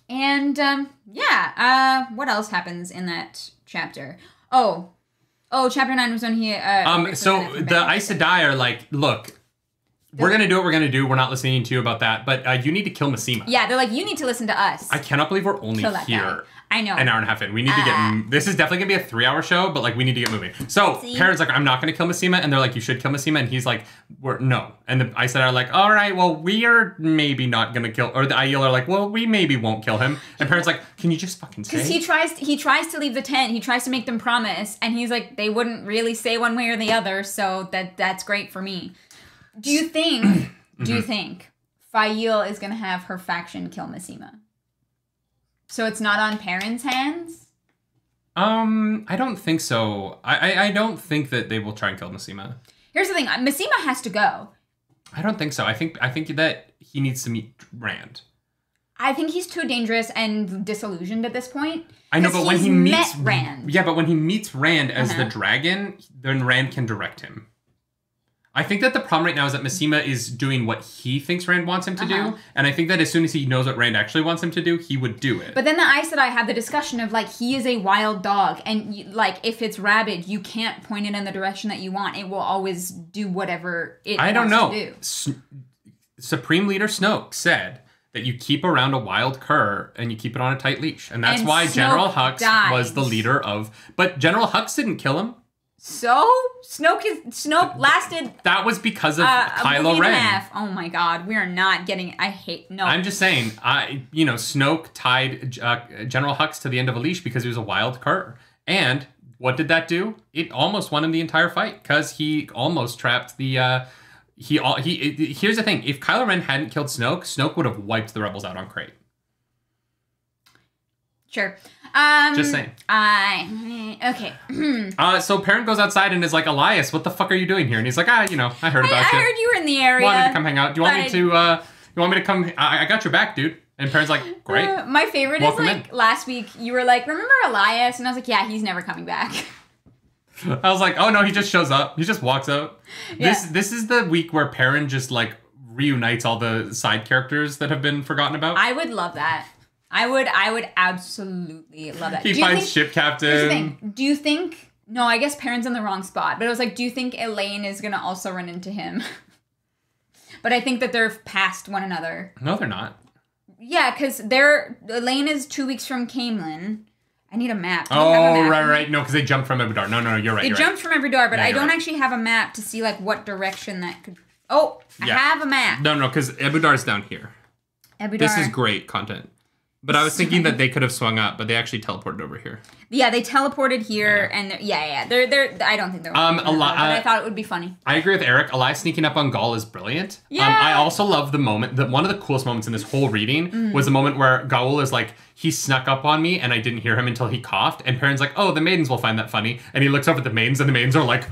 and um, yeah, uh, what else happens in that chapter? Oh. Oh, chapter nine was on here. Uh, um, so the Aes Sedai are like, look, we're going to do what we're going to do. We're not listening to you about that, but uh, you need to kill Masema. Yeah, they're like, you need to listen to us. I cannot believe we're only here. I know. An hour and a half in. We need uh, to get, this is definitely going to be a three hour show, but like, we need to get moving. So Perrin's like, I'm not going to kill Masema. And they're like, you should kill Masema. And he's like, we're no. And the Aes Sedai are like, all right, well, we are maybe not going to kill, or the Aiel are like, well, we maybe won't kill him. And Perrin's like, can you just fucking say? Because he tries, he tries to leave the tent. He tries to make them promise. And he's like, they wouldn't really say one way or the other. So that that's great for me. Do you think, mm-hmm. do you think Faile is going to have her faction kill Masema? So it's not on Perrin's hands? Um, I don't think so. I, I, I don't think that they will try and kill Masema. Here's the thing. Masema has to go. I don't think so. I think I think that he needs to meet Rand. I think he's too dangerous and disillusioned at this point. I know, but when he meets Rand. Yeah, but when he meets Rand as uh-huh. the dragon, then Rand can direct him. I think that the problem right now is that Masema is doing what he thinks Rand wants him to uh-huh. do. And I think that as soon as he knows what Rand actually wants him to do, he would do it. But then the Aes Sedai have the discussion of, like, he is a wild dog. And, like, if it's rabid, you can't point it in the direction that you want. It will always do whatever it I wants don't know. to do. S Supreme Leader Snoke said that you keep around a wild cur and you keep it on a tight leash. And that's and why Snoke General Hux died. was the leader of... But General Hux didn't kill him. So Snoke is Snoke lasted. That was because of uh, Kylo Ren. Oh my God, we are not getting. I hate no. I'm just saying, I you know Snoke tied uh, General Hux to the end of a leash because he was a wild cur. And what did that do? It almost won him the entire fight because he almost trapped the. Uh, he all he. It, it, here's the thing: if Kylo Ren hadn't killed Snoke, Snoke would have wiped the rebels out on Crait. Sure. Um, Just saying. I okay. uh, so Perrin goes outside and is like, Elyas, what the fuck are you doing here? And he's like, ah, you know, I heard I, about I you. I heard you were in the area. Wanted to come hang out. Do you want me I... to? Uh, you want me to come? I, I got your back, dude. And Perrin's like, great. Uh, my favorite Welcome is like in. last week. You were like, remember Elyas? And I was like, yeah, he's never coming back. I was like, oh no, he just shows up. He just walks up. Yeah. This this is the week where Perrin just like reunites all the side characters that have been forgotten about. I would love that. I would, I would absolutely love that. He do finds think, ship captain. Here's the thing. Do you think? No, I guess Perrin's in the wrong spot. But I was like, do you think Elaine is gonna also run into him? But I think that they're past one another. No, they're not. Yeah, because they're Elaine is two weeks from Caemlyn. I need a map. Don't oh, have a map. right, right. No, because they jumped from Ebadar. No, no, no. You're right. They you're jumped right. from Ebadar, but no, I don't right. actually have a map to see like what direction that could. Oh, yeah. I have a map. No, no, because Ebadar's down here. Ebadar. This is great content. But I was thinking that they could have swung up, but they actually teleported over here. Yeah, they teleported here, yeah. and yeah, yeah, they're they're. I don't think they're. Um, Eli- but I thought it would be funny. I agree with Eric. Eli sneaking up on Gaul is brilliant. Yeah. Um, I also love the moment. That one of the coolest moments in this whole reading mm. was the moment where Gaul is like, he snuck up on me, and I didn't hear him until he coughed. And Perrin's like, "Oh, the maidens will find that funny." And he looks up at the maidens, and the maidens are like.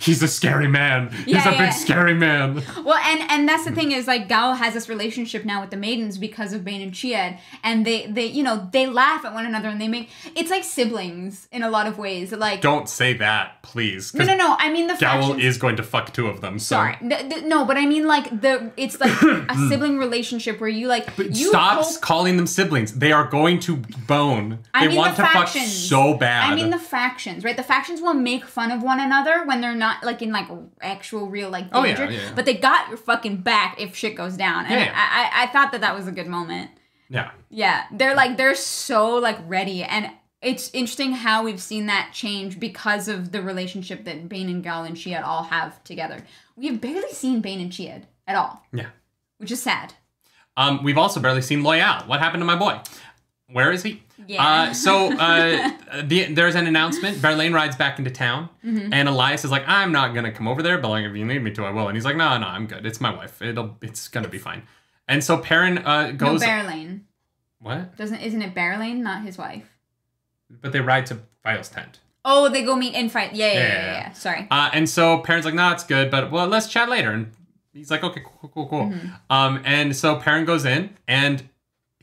He's a scary man. Yeah, He's a yeah. big scary man. Well, and and that's the thing is like Gao has this relationship now with the maidens because of Bane and Chiad, and they they you know they laugh at one another and they make it's like siblings in a lot of ways. Like don't say that, please. No, no, no. I mean the Gao is going to fuck two of them. So. Sorry, the, the, no, but I mean like the it's like a sibling relationship where you like but you stop hope... calling them siblings. They are going to bone. I they mean, want the to factions. fuck so bad. I mean the factions, right? The factions will make fun of one another when they're not. Not like in like actual real like danger, oh, yeah, yeah. but they got your fucking back if shit goes down. And yeah, yeah. I, I I thought that that was a good moment. Yeah. Yeah, they're like they're so like ready, and it's interesting how we've seen that change because of the relationship that Bane and Gal and Chiad all have together. We have barely seen Bane and Chiad at all. Yeah. Which is sad. Um, we've also barely seen Loyal. What happened to my boy? Where is he? Yeah. Uh, so uh, the, there's an announcement. Berelain rides back into town, mm-hmm. and Elyas is like, "I'm not gonna come over there, but like if you need me to, I will." And he's like, "No, no, I'm good. It's my wife. It'll, it's gonna be fine." And so Perrin uh, goes. No, Berelain. What? Doesn't isn't it Berelain, not his wife? But they ride to Faile's tent. Oh, they go meet and fight. Yeah, yeah, yeah. yeah, yeah, yeah. yeah. Sorry. Uh, and so Perrin's like, "No, nah, it's good, but well, let's chat later." And he's like, "Okay, cool, cool, cool." Mm-hmm. Um, and so Perrin goes in and.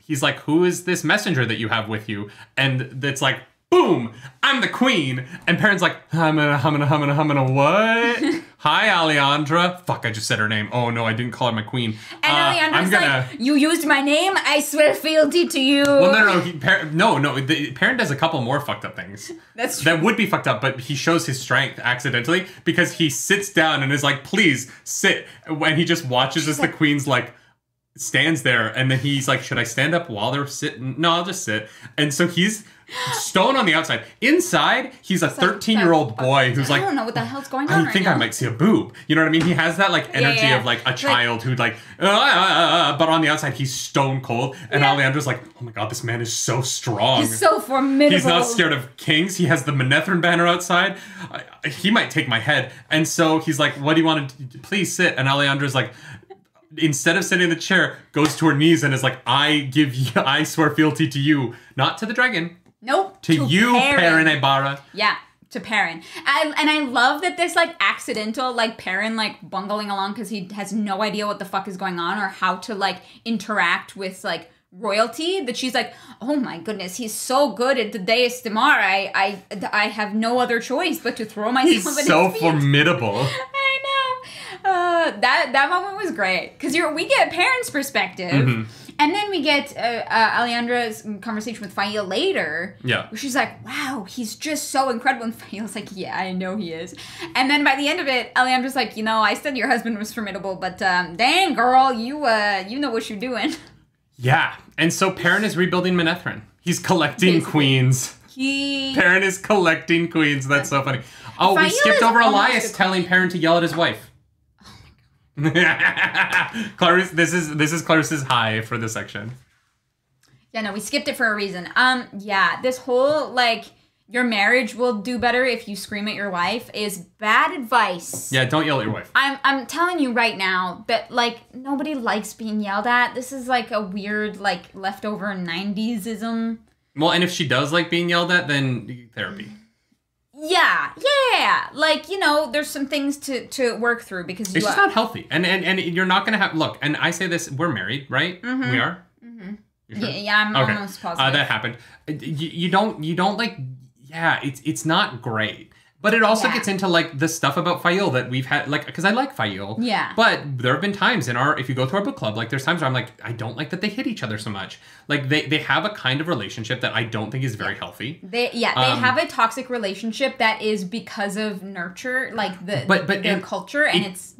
He's like, who is this messenger that you have with you? And it's like, boom, I'm the queen. And Perrin's like, I'm gonna, I'm gonna, I'm gonna, I'm gonna what? Hi, Aleandra. Fuck, I just said her name. Oh no, I didn't call her my queen. And uh, Aleandra's I'm gonna... like, you used my name? I swear fealty to you. Well, no, no, he, per- no, no. The, Perrin does a couple more fucked up things. That's true. That would be fucked up, but he shows his strength accidentally because he sits down and is like, please sit. And he just watches as the queen's like, stands there, and then he's like, should I stand up while they're sitting? No, I'll just sit. And so he's stone on the outside. Inside, he's a thirteen-year-old boy who's like, I don't know what the hell's going on. I think I might see a boob. You know what I mean? He has that like energy of like a child who'd like, uh, uh, uh, but on the outside, he's stone cold. And Aleandra's like, oh my god, this man is so strong. He's so formidable. He's not scared of kings. He has the Menethrin banner outside. Uh, he might take my head. And so he's like, what do you want to do? Please sit. And Aleandra's like, instead of sitting in the chair, goes to her knees and is like, I give you, I swear fealty to you. Not to the dragon. Nope. To, to you, Perrin Aybara. Yeah, to Perrin. I, and I love that this, like, accidental, like, Perrin, like, bungling along because he has no idea what the fuck is going on or how to, like, interact with, like, royalty, that she's like, oh my goodness, he's so good at the Deus Damar. I, I, I have no other choice but to throw myself he's at his so feet. He's so formidable. I know. Uh, that that moment was great because you're we get Perrin's perspective, mm-hmm. and then we get uh, uh, Aleandra's conversation with Faile later. Yeah, where she's like, "Wow, he's just so incredible," and Faile's like, "Yeah, I know he is." And then by the end of it, Aleandra's like, "You know, I said your husband was formidable, but um, dang girl, you uh, you know what you're doing." Yeah, and so Perrin is rebuilding Menethrin. He's collecting Basically. queens. He... Perrin is collecting queens. That's so funny. Oh, Faile we skipped over Elyas telling Perrin to yell at his wife. Clarus, this is this is Clarus's high for this section. Yeah, no, we skipped it for a reason. Um, yeah, this whole like your marriage will do better if you scream at your wife is bad advice. Yeah, don't yell at your wife. I'm I'm telling you right now that like nobody likes being yelled at. This is like a weird like leftover nineties-ism. Well, and if she does like being yelled at, then therapy. Yeah, yeah, like, you know, there's some things to, to work through because you... It's just not healthy, and, and and you're not going to have... Look, and I say this, we're married, right? Mm-hmm. We are? Mm-hmm. Sure? Yeah, yeah, I'm okay. almost positive. Uh, that happened. You, you don't, you don't like... Yeah, it's it's not great. But it also yeah. gets into, like, the stuff about Faile that we've had, like, because I like Faile. Yeah. But there have been times in our, if you go to our book club, like, there's times where I'm like, I don't like that they hit each other so much. Like, they, they have a kind of relationship that I don't think is very yeah. healthy. They Yeah, um, they have a toxic relationship that is because of nurture, like, the, but, but, the, their and culture, it, and it's...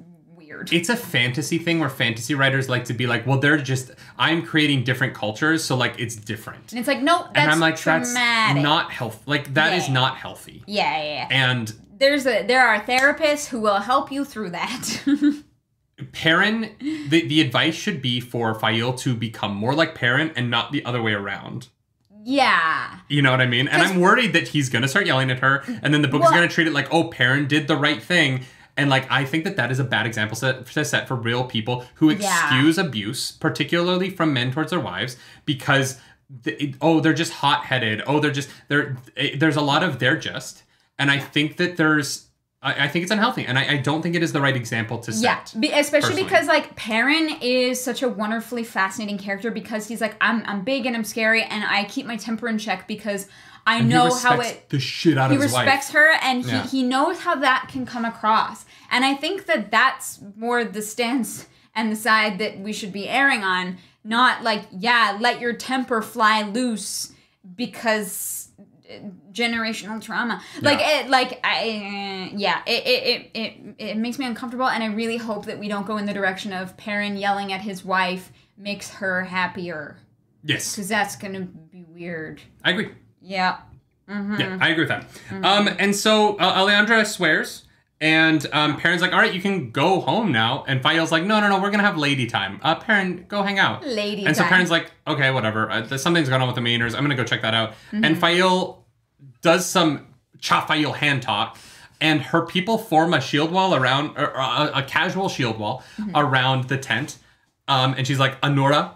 It's a fantasy thing where fantasy writers like to be like, well, they're just, I'm creating different cultures, so, like, it's different. And it's like, no, that's And I'm like, traumatic. That's not healthy. Like, that yeah. is not healthy. Yeah, yeah, yeah. And... There's a, there are therapists who will help you through that. Perrin, the, the advice should be for Faile to become more like Perrin and not the other way around. Yeah. You know what I mean? And I'm worried that he's going to start yelling at her, and then the book well, is going to treat it like, oh, Perrin did the right thing. And, like, I think that that is a bad example set, set for real people who excuse yeah. abuse, particularly from men towards their wives, because, they, oh, they're just hot-headed. Oh, they're just, they're, there's a lot of they're just. And I think that there's, I, I think it's unhealthy. And I, I don't think it is the right example to set. Yeah, be, especially personally. Because, like, Perrin is such a wonderfully fascinating character because he's like, I'm, I'm big and I'm scary and I keep my temper in check because... I and know how it the shit out he of his respects wife. Her and he, yeah. he knows how that can come across. And I think that that's more the stance and the side that we should be erring on, not like, yeah, let your temper fly loose because generational trauma. Yeah. Like it like I uh, yeah, it it, it it it makes me uncomfortable, and I really hope that we don't go in the direction of Perrin yelling at his wife makes her happier. Yes. Cuz that's going to be weird. I agree. Yeah. Mm-hmm. Yeah, I agree with that. Mm-hmm. Um, and so uh, Aleandra swears, and um, Perrin's like, all right, you can go home now. And Faile's like, no, no, no, we're going to have lady time. Uh, Perrin, go hang out. Lady and time. And so Perrin's like, okay, whatever. Uh, something's going on with the Mainers. I'm going to go check that out. Mm-hmm. And Faile does some Cha Faile hand talk, and her people form a shield wall around, or a, a casual shield wall mm-hmm. around the tent. Um, and she's like, Annoura,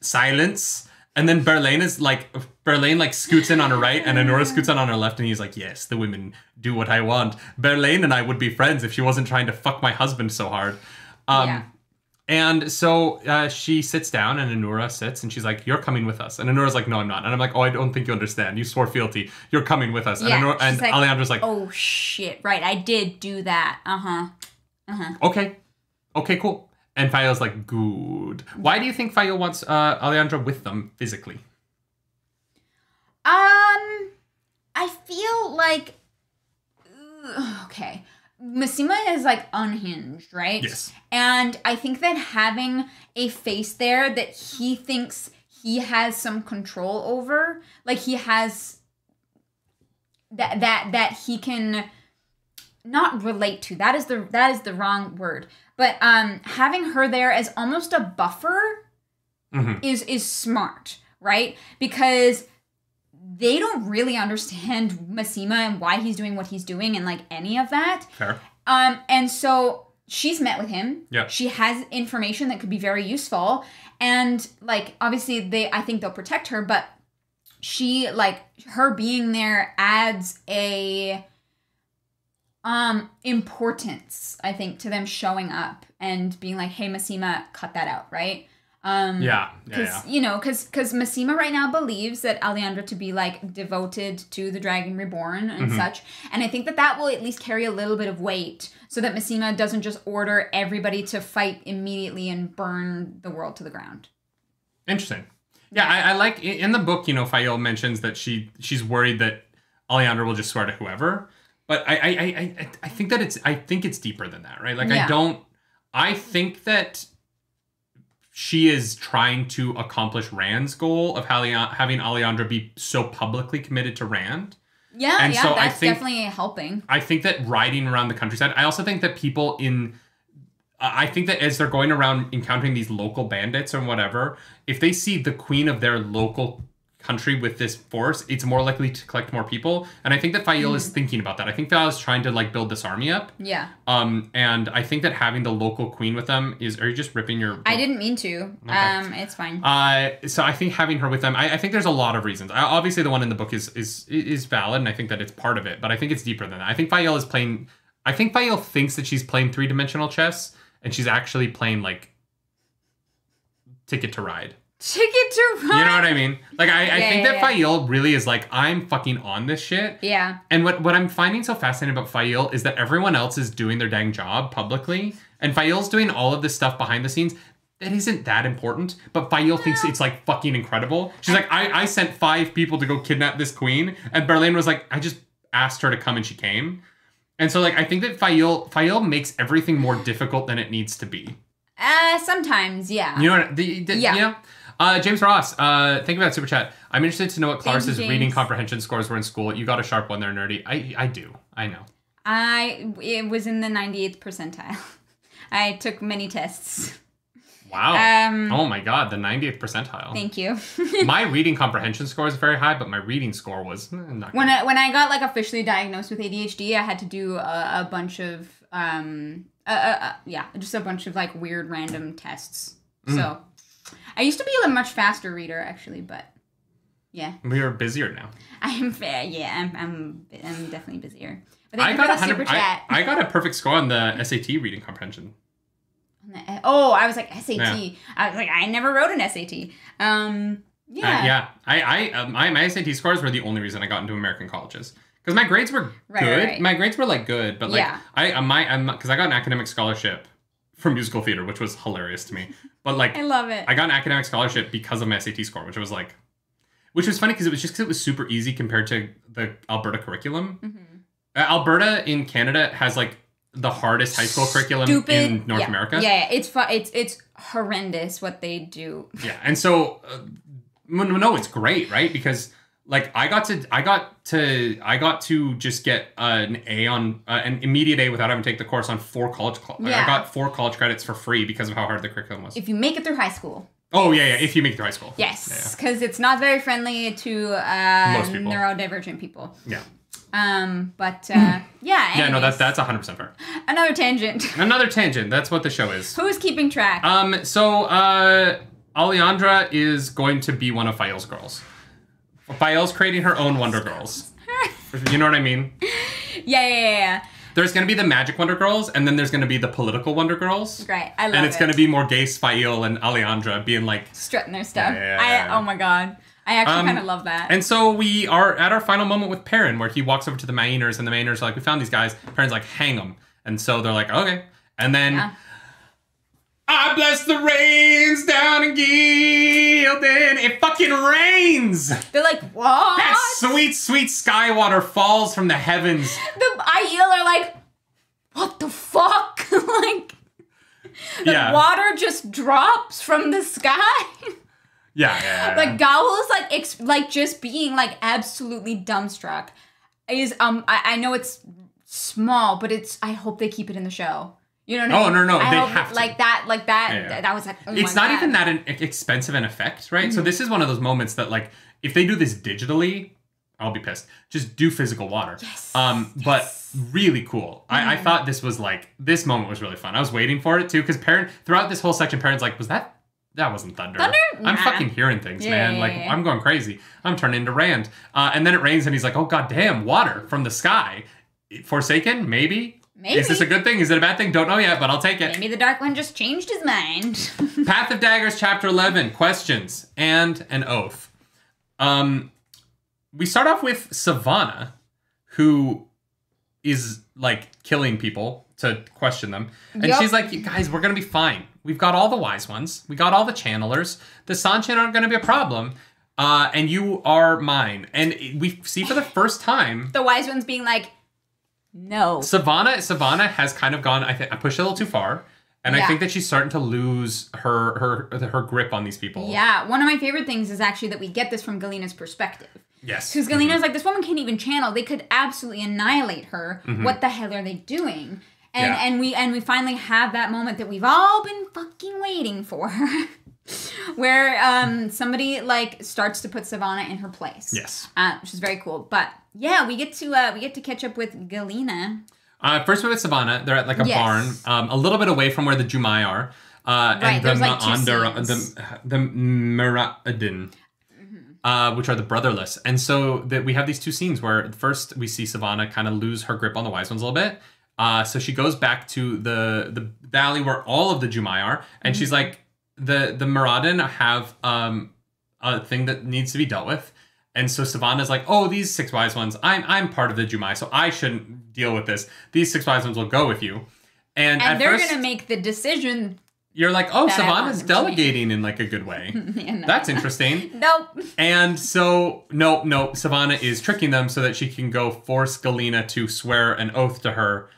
silence. And then Berelain is like, Berelain like scoots in on her right and Annoura scoots in on her left, and he's like, yes, the women do what I want. Berelain and I would be friends if she wasn't trying to fuck my husband so hard. Um, yeah. And so uh, she sits down and Annoura sits, and she's like, you're coming with us. And Anora's like, no, I'm not. And I'm like, oh, I don't think you understand. You swore fealty. You're coming with us. Yeah, and Annoura, and like, Aleandra's like, oh shit, right. I did do that. Uh-huh. Uh-huh. Okay. Okay, cool. And Faile's like, good. Why do you think Faile wants uh, Aleandra with them physically? Um, I feel like, okay, Masema is like unhinged, right? Yes. And I think that having a face there that he thinks he has some control over, like he has that that that he can not relate to. That is the that is the wrong word. But um, having her there as almost a buffer mm-hmm. is is smart, right? Because they don't really understand Masema and why he's doing what he's doing and, like, any of that. Fair. Um, and so she's met with him. Yeah. She has information that could be very useful. And, like, obviously they I think they'll protect her, but she, like, her being there adds a... Um, importance, I think, to them showing up and being like, hey, Masema, cut that out, right? Um, yeah, yeah, cause, yeah. You know, because Masema right now believes that Aleandra to be, like, devoted to the Dragon Reborn and mm-hmm. such. And I think that that will at least carry a little bit of weight so that Masema doesn't just order everybody to fight immediately and burn the world to the ground. Interesting. Yeah, yeah. I, I like, in the book, you know, Faile mentions that she she's worried that Aleandra will just swear to whoever. But I, I I I think that it's I think it's deeper than that, right? Like yeah. I don't I think that she is trying to accomplish Rand's goal of having Aleandra be so publicly committed to Rand. Yeah, and yeah, so that's I think, definitely helping. I think that riding around the countryside. I also think that people in I think that as they're going around encountering these local bandits and whatever, if they see the queen of their local country with this force, it's more likely to collect more people. And I think that Faile mm. is thinking about that. I think Faile is trying to, like, build this army up. Yeah. Um, and I think that having the local queen with them is... Are you just ripping your... I didn't mean to. Okay. Um, it's fine. Uh, so I think having her with them... I, I think there's a lot of reasons. I, obviously, the one in the book is, is is valid, and I think that it's part of it. But I think it's deeper than that. I think Faile is playing... I think Faile thinks that she's playing three-dimensional chess, and she's actually playing, like, Ticket to Ride. Ticket to Ride. You know what I mean? Like, I, yeah, I think yeah, that yeah. Faile really is like, I'm fucking on this shit. Yeah. And what, what I'm finding so fascinating about Faile is that everyone else is doing their dang job publicly. And Faile's doing all of this stuff behind the scenes that isn't that important. But Faile no. thinks it's, like, fucking incredible. She's like, I, I sent five people to go kidnap this queen. And Berelain was like, I just asked her to come and she came. And so, like, I think that Faile, Faile makes everything more difficult than it needs to be. Uh, sometimes, yeah. You know what? The, the, yeah. You know? Uh, James Ross, uh, thank you for that super chat. I'm interested to know what Clarus's reading comprehension scores were in school. You got a sharp one there, Nerdy. I I do. I know. I it was in the ninety-eighth percentile. I took many tests. Wow. Um, oh my god, the ninetieth percentile. Thank you. My reading comprehension score is very high, but my reading score was not good. When I, when I got like officially diagnosed with A D H D, I had to do a, a bunch of, um, uh, uh, uh, yeah, just a bunch of like weird random tests. Mm. So I used to be a much faster reader actually, but yeah. We are busier now. I'm fair. Yeah, I'm, I'm, I'm definitely busier. But I got, a super chat. I, I got a perfect score on the S A T reading comprehension. Oh, I was like S A T. Yeah. I was like, I never wrote an S A T. Um, yeah, uh, yeah. I, I, uh, my, my S A T scores were the only reason I got into American colleges because my grades were right, good. Right, right. My grades were like good, but like yeah. I, uh, my, because I got an academic scholarship for musical theater, which was hilarious to me. But like, I love it. I got an academic scholarship because of my S A T score, which was like, which was funny because it was just because it was super easy compared to the Alberta curriculum. Mm-hmm. uh, Alberta in Canada has like. The hardest high school curriculum Stupid. in North yeah. America. Yeah, yeah. It's fu it's it's horrendous what they do. Yeah, and so uh, no, it's great, right? Because like I got to I got to I got to just get uh, an A on uh, an immediate A without having to take the course on four college. Cl yeah. I got four college credits for free because of how hard the curriculum was. If you make it through high school. Oh yeah, yeah. If you make it through high school. Yes, because yeah, yeah. it's not very friendly to uh, most people. Neurodivergent people. Yeah. Um, but, uh, yeah. Anyways. Yeah, no, that, that's one hundred percent fair. Another tangent. Another tangent. That's what the show is. Who's keeping track? Um, so, uh, Aleandra is going to be one of Faile's girls. Faile's creating her own Wonder Girls. You know what I mean? Yeah, yeah, yeah, yeah. There's going to be the magic Wonder Girls, and then there's going to be the political Wonder Girls. Right, I love it. And it's it. going to be Morgase, Faile, and Aleandra being, like... strutting their stuff. Yeah, yeah, yeah. I, oh, my God. I actually um, kind of love that. And so we are at our final moment with Perrin, where he walks over to the Mainers, and the Mainers are like, we found these guys. Perrin's like, hang them. And so they're like, okay. And then, yeah. I bless the rains down in Gildan. It fucking rains. They're like, what? That sweet, sweet sky water falls from the heavens. The Aiel are like, what the fuck? Like, the yeah. water just drops from the sky? Yeah, yeah, yeah. Like Gaul is like ex like just being like absolutely dumbstruck. Is um I, I know it's small, but it's I hope they keep it in the show. You know what I mean? Oh no no, I they hope have it, to. Like that like that yeah, yeah. that was like. Oh it's my not God. even that an expensive an effect, right? Mm-hmm. So this is one of those moments that like if they do this digitally, I'll be pissed. Just do physical water. Yes. Um, but yes. really cool. Mm-hmm. I I thought this was like this moment was really fun. I was waiting for it too because Perrin throughout this whole section, Perrin's like, was that? That wasn't thunder. Thunder? Nah. I'm fucking hearing things, yeah, man. Like, I'm going crazy. I'm turning into Rand. Uh, and then it rains and he's like, oh, goddamn, water from the sky. Forsaken? Maybe? Maybe. Is this a good thing? Is it a bad thing? Don't know yet, but I'll take it. Maybe the Dark One just changed his mind. Path of Daggers, Chapter eleven. Questions and an oath. Um, we start off with Sevanna, who is, like, killing people to question them. And yep. she's like, you guys, we're going to be fine. We've got all the wise ones. We got all the channelers. The Seanchan aren't going to be a problem. Uh, and you are mine. And we see for the first time... the wise ones being like, no. Sevanna, Sevanna has kind of gone, I, th I pushed a little too far. And yeah. I think that she's starting to lose her, her, her grip on these people. Yeah. One of my favorite things is actually that we get this from Galina's perspective. Yes. Because Galina's mm-hmm. like, this woman can't even channel. They could absolutely annihilate her. Mm-hmm. What the hell are they doing? And yeah. and we and we finally have that moment that we've all been fucking waiting for, where um somebody like starts to put Sevanna in her place. Yes, uh, which is very cool. But yeah, we get to uh, we get to catch up with Galina. Uh, first we're with Sevanna. They're at like a yes. barn, um, a little bit away from where the Jumai are. Uh, right, and the like Andor, the the Muradin. Uh, which are the brotherless. And so that we have these two scenes where first we see Sevanna kind of lose her grip on the wise ones a little bit. Uh, so she goes back to the the valley where all of the Jumai are. And mm-hmm. she's like, the the Muradin have um, a thing that needs to be dealt with. And so Savannah's like, oh, these six wise ones, I'm, I'm part of the Jumai, so I shouldn't deal with this. These six wise ones will go with you. And, and at they're going to make the decision... You're like, oh, Savannah's delegating in like a good way. Yeah, no. That's interesting. Nope. And so, no, no, Sevanna is tricking them so that she can go force Galina to swear an oath to her.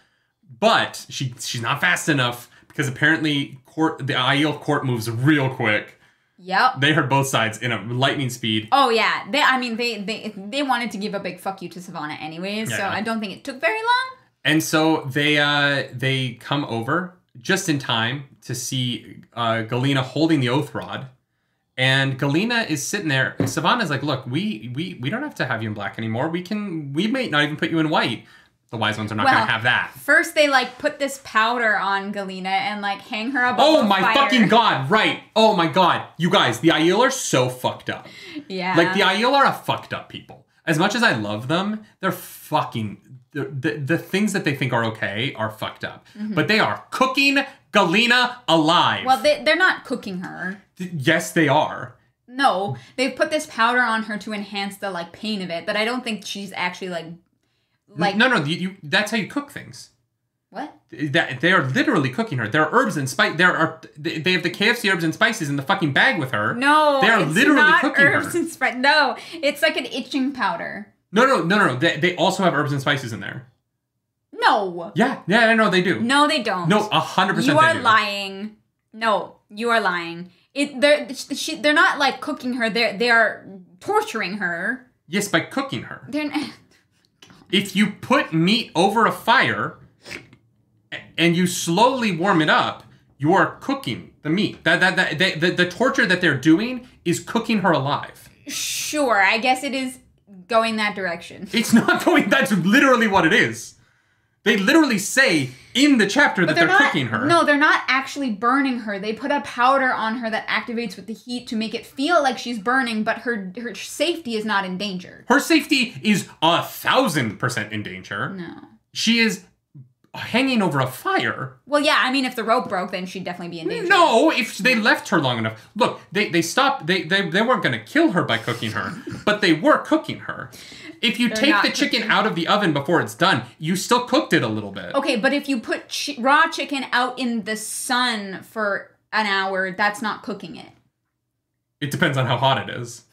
But she she's not fast enough because apparently court the Aiel court moves real quick. Yep. They heard both sides in a lightning speed. Oh yeah, they. I mean, they they they wanted to give a big fuck you to Sevanna anyways, yeah, so yeah. I don't think it took very long. And so they uh they come over. just in time to see uh, Galina holding the oath rod. And Galina is sitting there, and Sevanna's like, look, we, we we don't have to have you in black anymore. We can, we may not even put you in white. The wise ones are not well, going to have that. First, they, like, put this powder on Galina and, like, hang her up. Oh, my fire. fucking God. Right. Oh, my God. You guys, the Aiel are so fucked up. Yeah. Like, the Aiel are a fucked up people. As much as I love them, they're fucking... The, the, the things that they think are okay are fucked up. Mm-hmm. But they are cooking Galina alive. Well, they, they're not cooking her. Yes, they are. No, they've put this powder on her to enhance the, like, pain of it, but I don't think she's actually, like... like No, no, you, you, that's how you cook things. What? That, they are literally cooking her. There are herbs and spice. There are they have the K F C herbs and spices in the fucking bag with her. No, they are it's literally not cooking herbs her. and spice. No, it's like an itching powder. No, no, no, no, no. They, they also have herbs and spices in there. No. Yeah, yeah, I know they do. No, they don't. No, one hundred percent You are they do. lying. No, you are lying. It, they're, she, they're not, like, cooking her. They're, they are torturing her. Yes, by cooking her. They're not. If you put meat over a fire and you slowly warm it up, you are cooking the meat. That, that, that, they, the, the torture that they're doing is cooking her alive. Sure, I guess it is... going that direction. It's not going, that's literally what it is. They literally say in the chapter but that they're, they're not, cooking her. No, they're not actually burning her. They put a powder on her that activates with the heat to make it feel like she's burning, but her her safety is not in danger. Her safety is a thousand percent in danger. No. She is hanging over a fire. Well, yeah, I mean, if the rope broke, then she'd definitely be in danger. No, if they left her long enough. Look, they, they stopped, they, they, they weren't going to kill her by cooking her, but they were cooking her. If you They're take the chicken cooking. out of the oven before it's done, you still cooked it a little bit. Okay, but if you put chi- raw chicken out in the sun for an hour, that's not cooking it. It depends on how hot it is.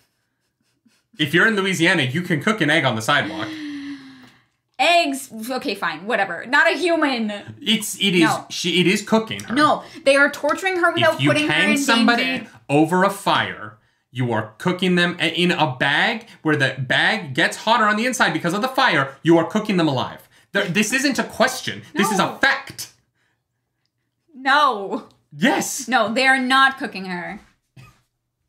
If you're in Louisiana, you can cook an egg on the sidewalk. Eggs, okay, fine, whatever. Not a human. It's it is no. she it is cooking her. No, they are torturing her without putting her in danger. If you hang somebody over a fire, you are cooking them in a bag where the bag gets hotter on the inside because of the fire. You are cooking them alive. There, this isn't a question. No. This is a fact. No. Yes. No, they are not cooking her.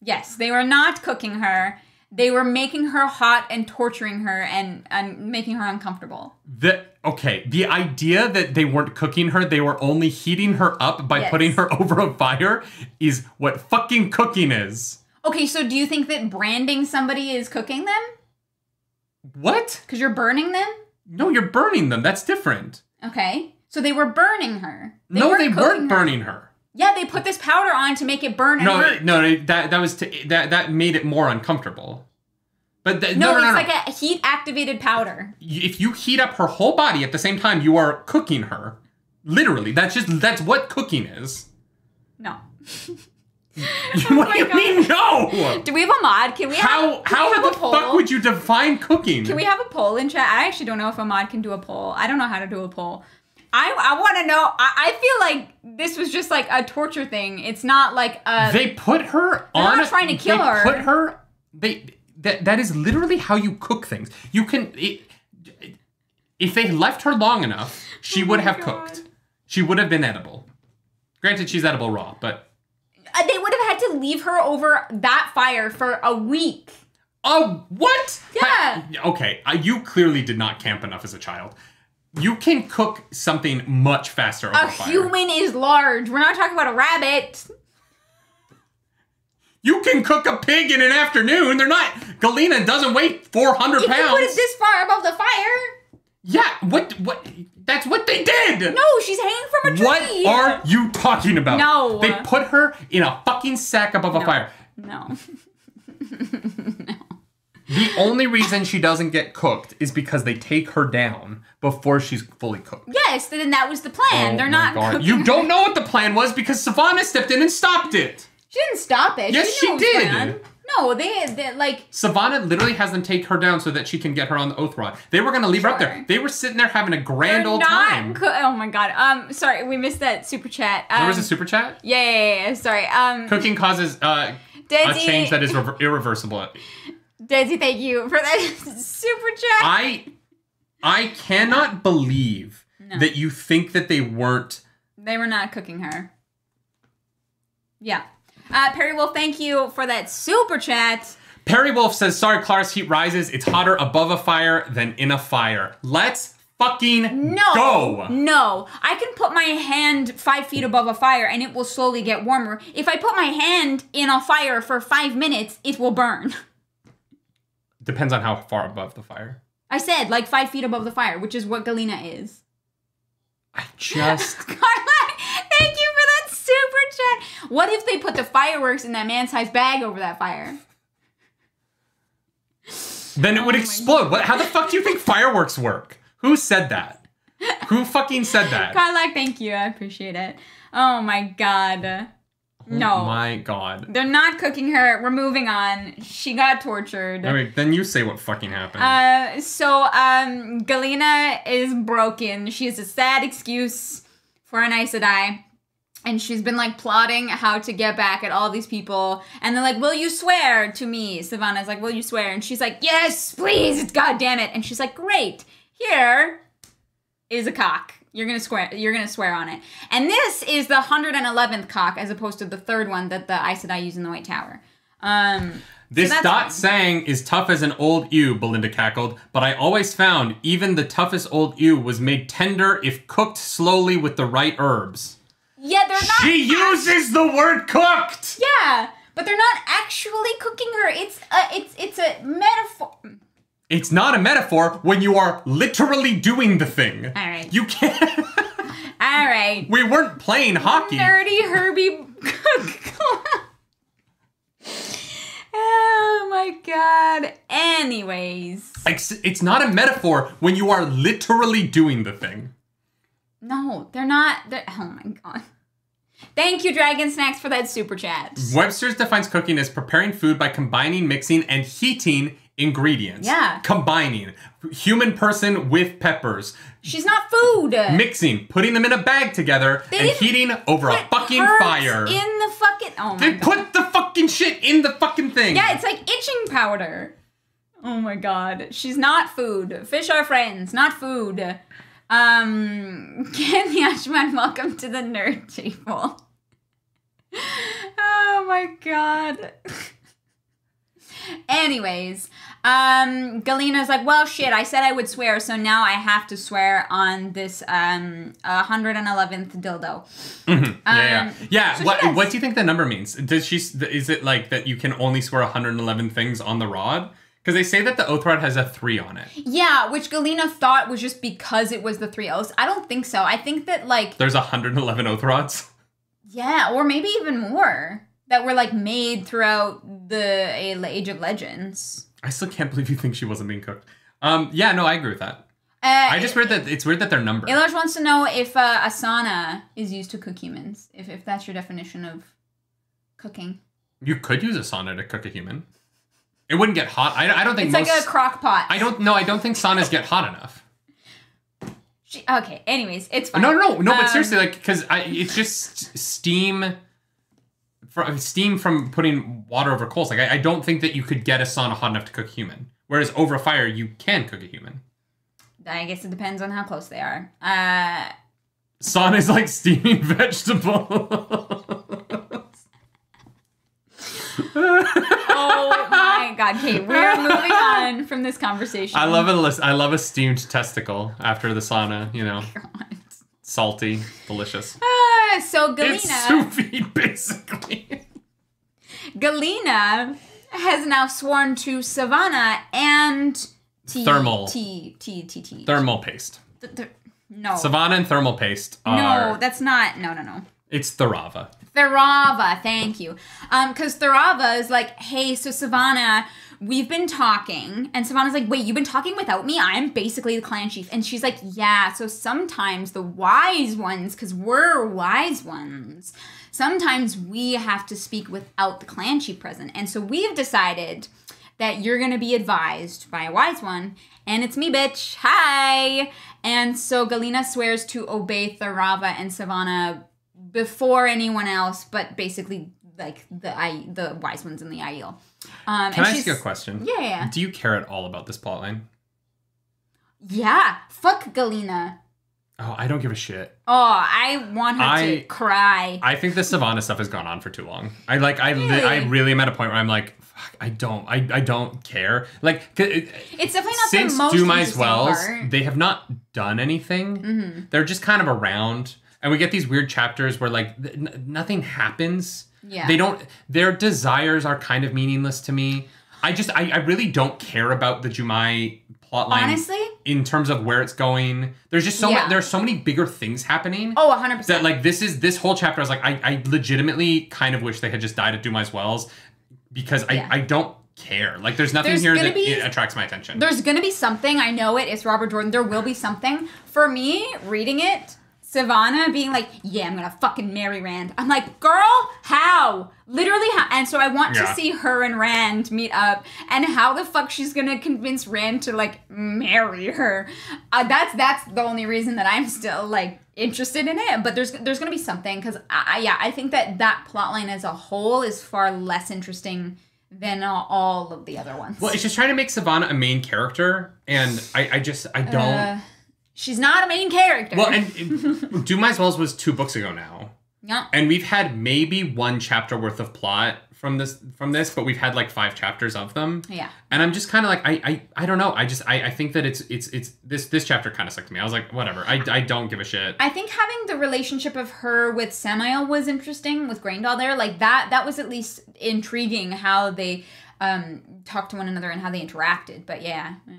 Yes, they were not cooking her. They were making her hot and torturing her and, and making her uncomfortable. The Okay, the idea that they weren't cooking her, they were only heating her up by yes. putting her over a fire is what fucking cooking is. Okay, so do you think that branding somebody is cooking them? What? Because you're burning them? No, you're burning them. That's different. Okay, so they were burning her. They no, weren't they weren't her. burning her. Yeah, they put this powder on to make it burn and no, hurt. No, no, that that was to, that that made it more uncomfortable. But the, no, no, no, it's no, like no. a heat-activated powder. If you heat up her whole body at the same time, you are cooking her. Literally, that's just that's what cooking is. No. What oh do you God. mean no? Do we have a mod? Can we? How have, can how we have the a poll? fuck would you define cooking? Can we have a poll in chat? I actually don't know if a mod can do a poll. I don't know how to do a poll. I, I want to know, I, I feel like this was just like a torture thing. It's not like a... They put her on... They're not trying to kill her. They put her... They, that, that is literally how you cook things. You can... It, if they left her long enough, she would have cooked. She would have been edible. Granted, she's edible raw, but... They would have had to leave her over that fire for a week. Oh, what? Yeah. I, okay, you clearly did not camp enough as a child. You can cook something much faster over a fire. A human is large. We're not talking about a rabbit. You can cook a pig in an afternoon. They're not... Galina doesn't weigh four hundred if pounds. You put it this far above the fire. Yeah, what... what? That's what they did. No, she's hanging from a tree. What are you talking about? No. They put her in a fucking sack above no. a fire. No. No. The only reason she doesn't get cooked is because they take her down before she's fully cooked. Yes, then that was the plan. Oh They're not God. cooking You don't know what the plan was because Sevanna stepped in and stopped it. She didn't stop it. Yes, she, she did. Plan. No, they, they, like... Sevanna literally has them take her down so that she can get her on the oath rod. They were going to leave sure. her up there. They were sitting there having a grand They're old time. Co- oh, my God. Um, sorry, we missed that super chat. Um, there was a super chat? Yeah, yeah, yeah. yeah. Sorry. Um, Cooking causes uh, a change that is re- irreversible. Daisy, thank you for that super chat. I I cannot believe no. that you think that they weren't They were not cooking her. Yeah. Uh, Perry Wolf, thank you for that super chat. Perry Wolf says, sorry, Clarus, heat rises. It's hotter above a fire than in a fire. Let's fucking no, go. No, I can put my hand five feet above a fire and it will slowly get warmer. If I put my hand in a fire for five minutes, it will burn. Depends on how far above the fire. I said like five feet above the fire, which is what Galina is. I just... Carla, thank you for that super chat. What if they put the fireworks in that man-sized bag over that fire? Then it would oh explode. What? How the fuck do you think fireworks work? Who said that? Who fucking said that? Carla, thank you. I appreciate it. Oh my god. Oh no. My god. They're not cooking her. We're moving on. She got tortured. All right, then you say what fucking happened. Uh, so um, Galina is broken. She has a sad excuse for an Aes Sedai. And she's been, like, plotting how to get back at all these people. And they're like, will you swear to me? Savannah's like, will you swear? And she's like, yes, please, god damn it. And she's like, great, here is a cock. You're going to swear You're gonna swear on it. And this is the one hundred eleventh cock, as opposed to the third one that the Aes Sedai use in the White Tower. Um, this so dot fun. Saying is tough as an old ewe, Belinda cackled, but I always found even the toughest old ewe was made tender if cooked slowly with the right herbs. Yeah, they're not. She uses the word cooked. Yeah, but they're not actually cooking her. It's a, it's it's a metaphor. It's not a metaphor when you are literally doing the thing. All right. You can't. All right. We weren't playing hockey. Nerdy Herbie. Oh my god. Anyways. It's, it's not a metaphor when you are literally doing the thing. No, they're not. They're, oh my god. Thank you, Dragon Snacks, for that super chat. Webster's defines cooking as preparing food by combining, mixing, and heating ingredients. Yeah. Combining. Human person with peppers. She's not food. Mixing. Putting them in a bag together they and heating over a fucking fire. In the fucking... Oh, my They God. Put the fucking shit in the fucking thing. Yeah, it's like itching powder. Oh, my God. She's not food. Fish are friends, not food. Um, Ken Yashman, welcome to the nerd table. Oh my god. Anyways, um, Galina's like, well, shit, I said I would swear, so now I have to swear on this, um, one hundred eleventh dildo. Mm-hmm. um, yeah, yeah. yeah so what, what do you think that number means? Does she, is it like that you can only swear one hundred eleven things on the rod? Because they say that the oath rod has a three on it. Yeah, which Galina thought was just because it was the three oaths. I don't think so. I think that, like... There's one hundred eleven oath rods? Yeah, or maybe even more. That were, like, made throughout the Age of Legends. I still can't believe you think she wasn't being cooked. Um, yeah, no, I agree with that. Uh, I just read that it's weird that they're numbered. Elyas wants to know if uh, asana is used to cook humans. If, if that's your definition of cooking. You could use asana to cook a human. It wouldn't get hot. I, I don't think it's most, like a crock pot. I don't know. I don't think saunas get hot enough. She, okay. Anyways, it's fine. No, no, no, no. Um, but seriously, like, because it's just steam, from steam from putting water over coals. Like, I, I don't think that you could get a sauna hot enough to cook a human. Whereas over a fire, you can cook a human. I guess it depends on how close they are. Uh, sauna is like steaming vegetables. Oh my god, Kate, okay, we're moving on from this conversation. I love a, I love a steamed testicle after the sauna, you know. God. Salty, delicious. Uh, so Galina... It's sous vide, basically. Galina has now sworn to Sevanna and... T thermal. T, T, T, T, T. Thermal paste. Th th no. Sevanna and thermal paste are... No, that's not... No, no, no. It's Therava. Therava, thank you. Because um, Therava is like, hey, so Sevanna, we've been talking. And Savannah's like, wait, you've been talking without me? I'm basically the clan chief. And she's like, yeah, so sometimes the wise ones, because we're wise ones, sometimes we have to speak without the clan chief present. And so we've decided that you're going to be advised by a wise one. And it's me, bitch. Hi. And so Galina swears to obey Therava and Sevanna before anyone else, but basically like the I, the wise ones in the Aiel. Um, Can I ask you a question? Yeah, yeah. Do you care at all about this plotline? Yeah. Fuck Galina. Oh, I don't give a shit. Oh, I want her I, to cry. I think the Sevanna stuff has gone on for too long. I like, I, really? I really am at a point where I'm like, fuck, I don't, I, I don't care. Like, it's definitely not since the most. Do my wells, part. They have not done anything. Mm-hmm. They're just kind of around, and we get these weird chapters where like n nothing happens. Yeah, they don't. Their desires are kind of meaningless to me. I just, I, I really don't care about the Jumai plotline. Honestly, in terms of where it's going, there's just so yeah. ma there's so many bigger things happening. Oh, one hundred percent. That like this is this whole chapter. I was like, I, I legitimately kind of wish they had just died at Dumai's Wells because yeah. I, I don't care. Like, there's nothing there's here that be, it attracts my attention. There's gonna be something. I know it. It's Robert Jordan. There will be something for me reading it. Sevanna being like, yeah, I'm gonna fucking marry Rand. I'm like, girl, how? Literally how? And so I want yeah. to see her and Rand meet up and how the fuck she's gonna convince Rand to like marry her. Uh, that's that's the only reason that I'm still like interested in it. But there's there's gonna be something because I, I yeah I think that that plotline as a whole is far less interesting than all of the other ones. Well, it's just trying to make Sevanna a main character, and I I just I don't. Uh, She's not a main character. Well, and it, Dumai's Wells was two books ago now. Yeah. And we've had maybe one chapter worth of plot from this, from this, but we've had like five chapters of them. Yeah. And I'm just kind of like, I, I, I don't know. I just, I, I think that it's, it's, it's this, this chapter kind of sucked me. I was like, whatever. I, I don't give a shit. I think having the relationship of her with Samael was interesting with Graendal there. Like that, that was at least intriguing how they um, talked to one another and how they interacted. But yeah. yeah.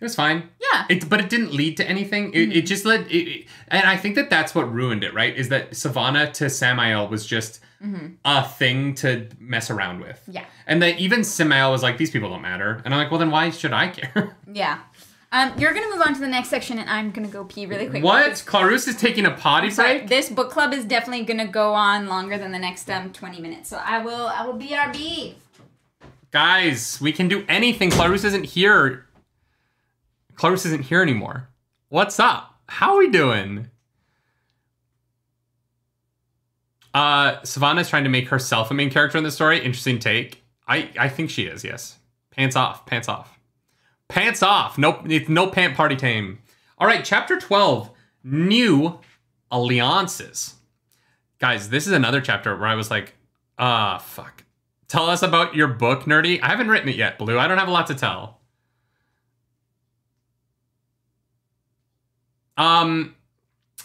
It was fine. Yeah. It, but it didn't lead to anything. It, mm-hmm. it just led... It, it, and I think that that's what ruined it, right? Is that Sevanna to Samael was just mm-hmm. a thing to mess around with. Yeah. And that even Samael was like, these people don't matter. And I'm like, well, then why should I care? Yeah. Um, you're going to move on to the next section, and I'm going to go pee really quick. What? Clarus is taking a potty break? This book club is definitely going to go on longer than the next um, twenty minutes. So I will, I will B R B. Guys, we can do anything. Clarus isn't here. Clarus isn't here anymore. What's up? How are we doing? Uh, Sevanna's trying to make herself a main character in the story. Interesting take. I, I think she is, yes. Pants off, pants off. Pants off. No, it's no pant party time. All right, chapter twelve, New Alliances. Guys, this is another chapter where I was like, ah, uh, fuck. Tell us about your book, Nerdy. I haven't written it yet, Blue. I don't have a lot to tell. Um,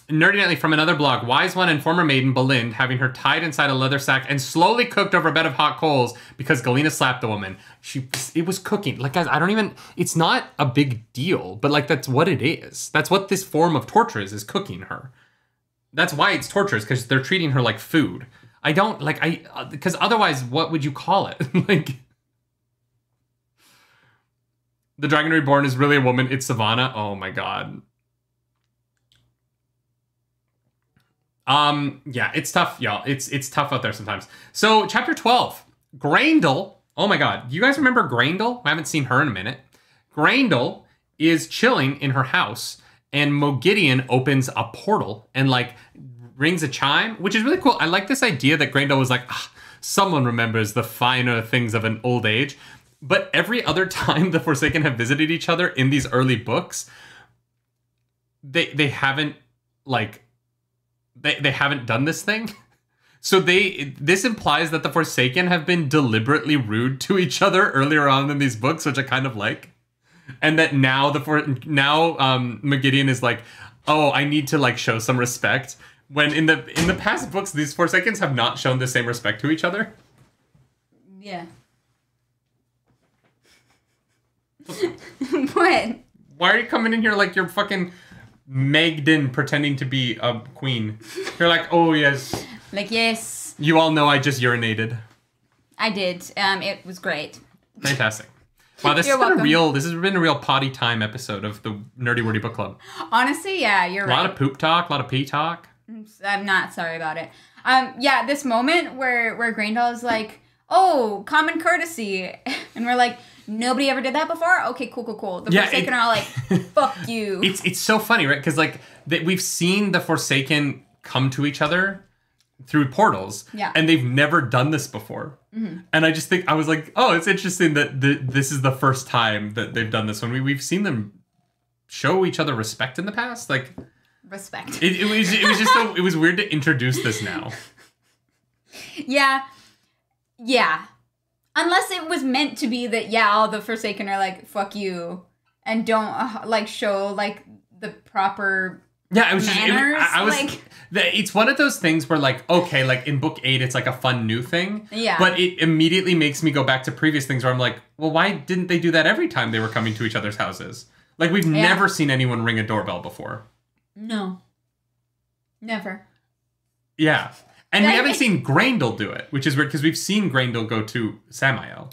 Nerdy Nightly from another blog. Wise One and former maiden Belind having her tied inside a leather sack and slowly cooked over a bed of hot coals because Galina slapped the woman. She, it was cooking. Like, guys, I don't even, it's not a big deal, but like, that's what it is. That's what this form of torture is, is cooking her. That's why it's torture, is because they're treating her like food. I don't, like, I, because uh, otherwise, what would you call it? Like, the Dragon Reborn is really a woman. It's Sevanna. Oh my God. Um, yeah, it's tough, y'all. It's it's tough out there sometimes. So, chapter twelve, Graendal. Oh my God, you guys remember Graendal? I haven't seen her in a minute. Graendal is chilling in her house, and Moghedien opens a portal and like rings a chime, which is really cool. I like this idea that Graendal was like, ah, someone remembers the finer things of an old age. But every other time the Forsaken have visited each other in these early books, they they haven't like. They, they haven't done this thing. So they this implies that the Forsaken have been deliberately rude to each other earlier on in these books, which I kind of like. And that now the for now um Moghedien is like, oh, I need to like show some respect. When in the in the past books, these Forsakens have not shown the same respect to each other. Yeah. What? Why are you coming in here like you're fucking Megden pretending to be a queen? You're like, oh yes. Like, yes. You all know I just urinated. I did. Um, it was great. Fantastic. Wow, this has been a real this has been a real potty time episode of the Nerdy Wordy Book Club. Honestly, yeah, you're right. A lot of poop talk, a lot of pee talk. I'm not sorry about it. Um, yeah, this moment where where Graendal is like, oh, common courtesy, and we're like, nobody ever did that before? Okay, cool, cool, cool. The yeah, Forsaken it, are all like, fuck you. It's it's so funny, right? Because, like, that we've seen the Forsaken come to each other through portals. Yeah. And they've never done this before. Mm-hmm. And I just think, I was like, oh, it's interesting that the, this is the first time that they've done this. When we, we've seen them show each other respect in the past. Like, respect. It, it was it was just so, it was weird to introduce this now. Yeah. Yeah. Unless it was meant to be that, yeah, all the Forsaken are like, fuck you. And don't, uh, like, show, like, the proper yeah, I was manners. Just, it, I, I was, like, the, it's one of those things where, like, okay, like, in book eight, it's, like, a fun new thing. Yeah. But it immediately makes me go back to previous things where I'm like, well, why didn't they do that every time they were coming to each other's houses? Like, we've yeah. never seen anyone ring a doorbell before. No. Never. Yeah. And we haven't seen Graendal do it, which is weird, because we've seen Graendal go to Samael.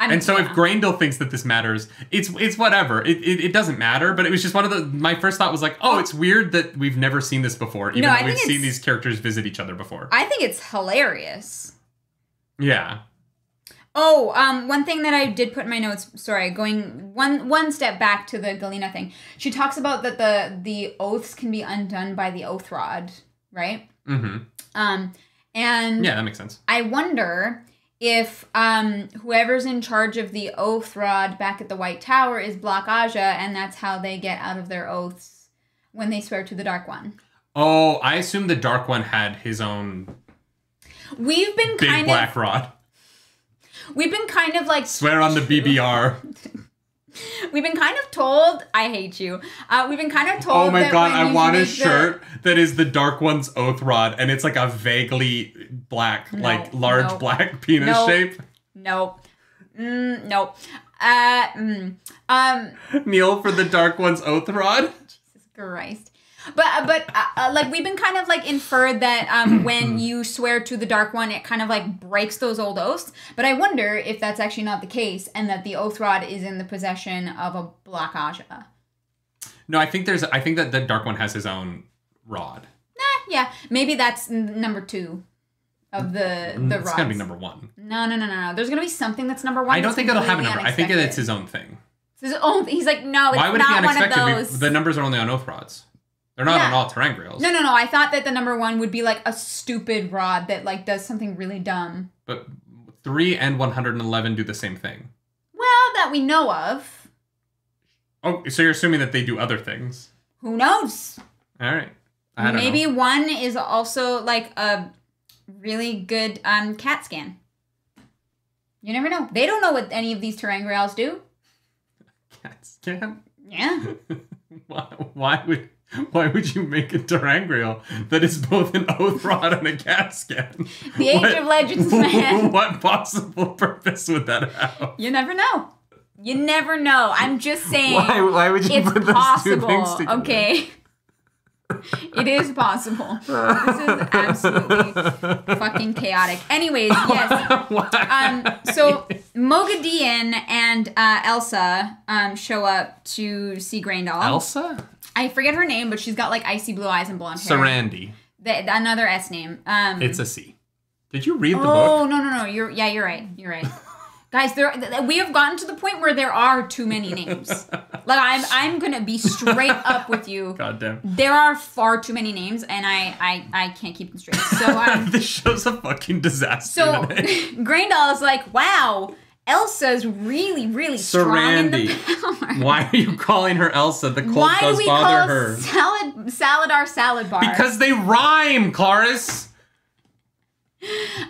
I mean, and so yeah. if Graendal thinks that this matters, it's it's whatever. It, it it doesn't matter, but it was just one of the... My first thought was like, oh, it's weird that we've never seen this before, even no, though we've seen these characters visit each other before. I think it's hilarious. Yeah. Oh, um, one thing that I did put in my notes... Sorry, going one one step back to the Galina thing. She talks about that the, the oaths can be undone by the oath rod, right? Mm-hmm. Um, and yeah, that makes sense. I wonder if um, whoever's in charge of the oath rod back at the White Tower is Black Aja, and that's how they get out of their oaths when they swear to the Dark One. Oh, I assume the Dark One had his own. We've been big kind black of, rod. We've been kind of like swear on the B B R. We've been kind of told, I hate you. Uh, we've been kind of told. Oh my that god! When I want a shirt the... that is the Dark One's oath rod, and it's like a vaguely black, no, like large no, black penis no, shape. No, mm, no. Uh, mm, um. Kneel for the Dark One's oath rod. Jesus Christ! But but uh, uh, like we've been kind of like inferred that um when you swear to the Dark One, it kind of like breaks those old oaths. But I wonder if that's actually not the case, and that the oath rod is in the possession of a Black Aja. No, I think there's. I think that the Dark One has his own rod. Nah, yeah, maybe that's n number two of the the rods. It's gonna be number one. No, no, no, no, no. There's gonna be something that's number one. I don't think it'll have a number. Unexpected. I think it's his own thing. It's his own. He's like, no, it's why would not it be unexpected? One of those. The numbers are only on oath rods. They're not yeah. on all terrain grills. No, no, no. I thought that the number one would be like a stupid rod that like does something really dumb. But three and one hundred eleven do the same thing. Well, that we know of. Oh, so you're assuming that they do other things. Who knows? All right. I don't Maybe know. one is also like a really good um, CAT scan. You never know. They don't know what any of these terrain grills do. CAT scan? Yeah. why, why would... Why would you make a Durangreal that is both an oath rod and a cat scan? The Age what, of Legends, man. What possible purpose would that have? You never know. You never know. I'm just saying. Why, why would you it's put those possible. Two things together? Okay. It is possible. This is absolutely fucking chaotic. Anyways, yes. Um, so Moghedien and uh, Elsa um, show up to see Graendal. Elsa? I forget her name, but she's got like icy blue eyes and blonde hair. Sarandi. The, another S name. Um, it's a C. Did you read the oh, book? Oh no no no! You're yeah you're right you're right, guys. There we have gotten to the point where there are too many names. Like I'm I'm gonna be straight up with you. Goddamn. There are far too many names, and I I, I can't keep them straight. So um, this show's a fucking disaster. So Graendal is like, wow. Elsa's really, really Sarandi. Strong in the power. Why are you calling her Elsa? The cold Why does do we bother call her. Salad, salad, our salad bar. Because they rhyme, Clarus.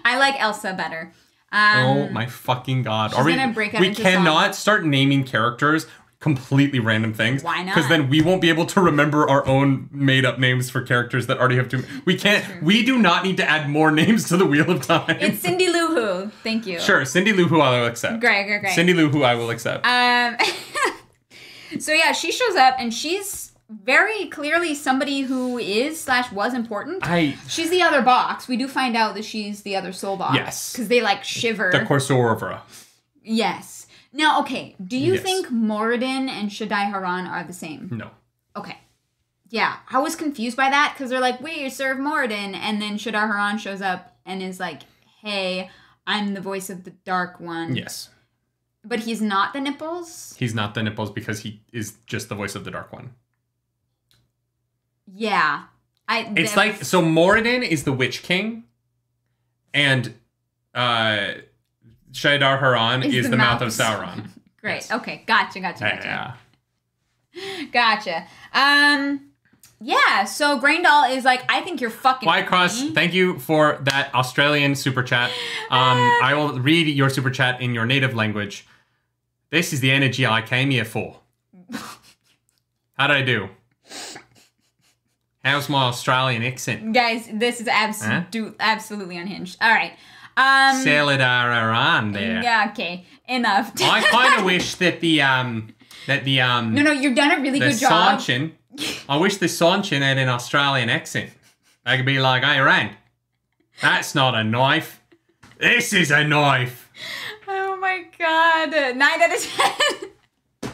I like Elsa better. Um, oh my fucking god! Are we gonna break out we into cannot song? Start naming characters completely random things. Why not? Because then we won't be able to remember our own made-up names for characters that already have two. We can't. We do not need to add more names to the Wheel of Time. It's Cindy Lou Who. Thank you. Sure, Cindy Lou Who I will accept. Great, great, great. Cindy Lou Who I will accept. Um. So yeah, she shows up and she's very clearly somebody who is slash was important. I. She's the other box. We do find out that she's the other soul box. Yes. Because they like shiver. The Corsorovra. Yes. Now, okay, do you yes. think Moradin and Shaddai Haran are the same? No. Okay. Yeah, I was confused by that because they're like, we serve Moradin. And then Shaddai Haran shows up and is like, hey, I'm the voice of the Dark One. Yes. But he's not the nipples? He's not the nipples because he is just the voice of the Dark One. Yeah. I. It's like, was... so Moradin is the Witch King and... uh. Shaddai Haran is, is the, the mouth, mouth of Sauron. Great. Yes. Okay. Gotcha. Gotcha. Gotcha. Yeah. Gotcha. Um, yeah. yeah, so Graendal is like, I think you're fucking Wycross, thank you for that Australian super chat. Um, uh, I will read your super chat in your native language. This is the energy I came here for. How did I do? How's my Australian accent? Guys, this is abso huh? do absolutely unhinged. All right. Um, Saladaran there. Yeah, okay. Enough. I kind of wish that the... um that the um. No, no, you've done a really good job. Seanchan, I wish the Seanchan had an Australian accent. They could be like, hey, Rand, that's not a knife. This is a knife. Oh, my God. nine out of ten.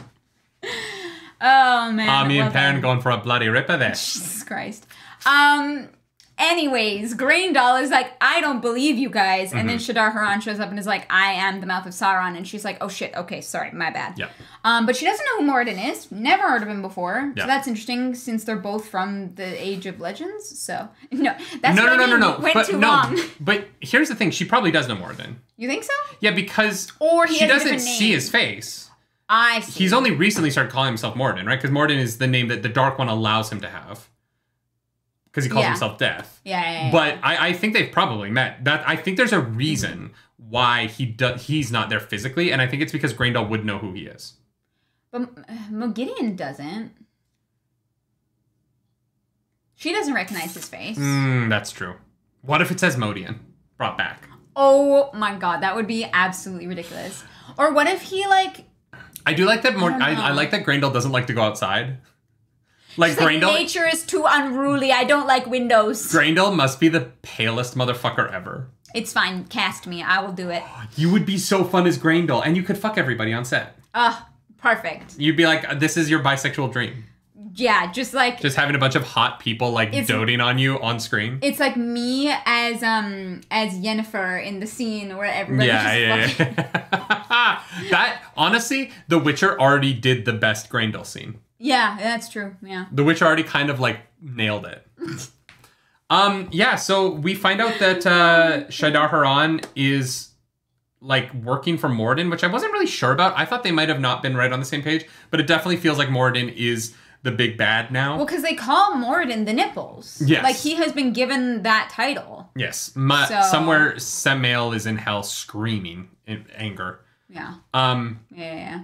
Oh, man. Ah, uh, me and Perrin going for a bloody ripper there. Jesus Christ. Um... Anyways, Graendal is like, I don't believe you guys. And mm-hmm. then Shadar Haran shows up and is like, I am the mouth of Sauron. And she's like, oh shit, okay, sorry, my bad. Yeah. Um, but she doesn't know who Moradin is. Never heard of him before. Yeah. So that's interesting since they're both from the Age of Legends. So, no, that's no, no, no, no, no. Went but, too no, long. But here's the thing. She probably does know Moradin. You think so? Yeah, because or he she doesn't see his face. I see. He's only recently started calling himself Moradin, right? Because Moradin is the name that the Dark One allows him to have. Because he calls yeah. himself Death. Yeah, yeah, yeah. But I, I think they've probably met. That I think there's a reason why he do, he's not there physically, and I think it's because Graendal would know who he is. But uh, Moghedien doesn't. She doesn't recognize his face. Mm, that's true. What if it says Moghedien brought back? Oh my God, that would be absolutely ridiculous. Or what if he like? I do like that. More, I, I, I like that Graendal doesn't like to go outside. Like, Graendal, like, nature is too unruly. I don't like windows. Graendal must be the palest motherfucker ever. It's fine. Cast me. I will do it. You would be so fun as Graendal, and you could fuck everybody on set. Ah, uh, perfect. You'd be like, this is your bisexual dream. Yeah, just like... Just having a bunch of hot people, like, doting on you on screen. It's like me as, um, as Yennefer in the scene where everybody yeah, just yeah, fucking... Yeah. That, honestly, The Witcher already did the best Graendal scene. Yeah, that's true. Yeah. The Witcher already kind of like nailed it. um, yeah, so we find out that uh Shadar Haran is like working for Moradin, which I wasn't really sure about. I thought they might have not been right on the same page, but it definitely feels like Moradin is the big bad now. Well, because they call Moradin the nipples. Yes. Like he has been given that title. Yes. Ma so. Somewhere Samael is in hell screaming in anger. Yeah. Um Yeah, yeah, yeah.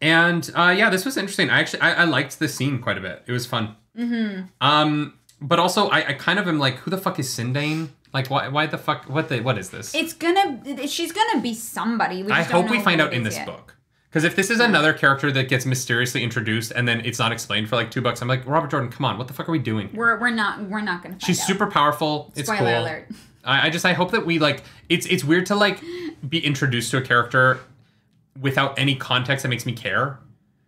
And uh, yeah, this was interesting. I actually I, I liked the scene quite a bit. It was fun. Mm-hmm. Um, but also I, I kind of am like, who the fuck is Sindane? Like, why why the fuck? What the what is this? It's gonna she's gonna be somebody. We just I hope we find out in this book, because if this is another character that gets mysteriously introduced and then it's not explained for like two bucks, I'm like, Robert Jordan, come on, what the fuck are we doing? We're we're not we're not gonna. Find she's out. Super powerful. It's Spoiler cool. alert. I, I just I hope that we like it's it's weird to like be introduced to a character without any context that makes me care,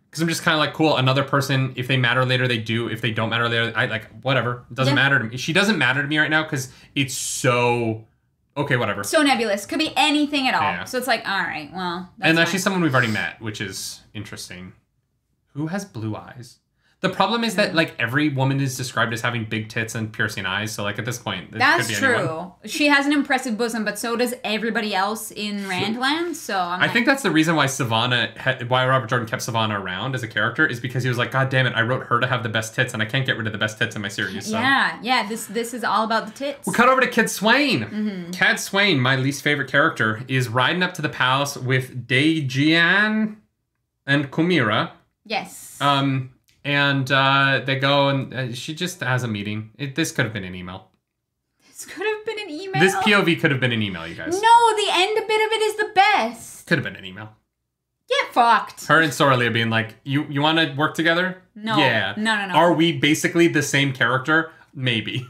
because I'm just kind of like, cool, another person, if they matter later they do, if they don't matter later I like whatever, it doesn't yeah. matter to me. She doesn't matter to me right now because it's so okay, whatever, so nebulous, could be anything at all. Yeah. So it's like, all right, well, that's and actually fine. Someone we've already met, which is interesting. Who has blue eyes? The problem is that like every woman is described as having big tits and piercing eyes. So like at this point, it that's could be true. Anyone. She has an impressive bosom, but so does everybody else in Randland. So I'm I like, think that's the reason why Sevanna, why Robert Jordan kept Sevanna around as a character, is because he was like, God damn it, I wrote her to have the best tits, and I can't get rid of the best tits in my series. So. Yeah, yeah. This this is all about the tits. We'll cut over to Cadsuane. Mm-hmm. Cadsuane, my least favorite character, is riding up to the palace with Daejian and Kumira. Yes. Um. And uh, they go, and uh, she just has a meeting. It, this could have been an email. This could have been an email? This P O V could have been an email, you guys. No, the end bit of it is the best. Could have been an email. Get fucked. Her and Sorilea being like, you, you want to work together? No. Yeah. No, no, no. Are we basically the same character? Maybe.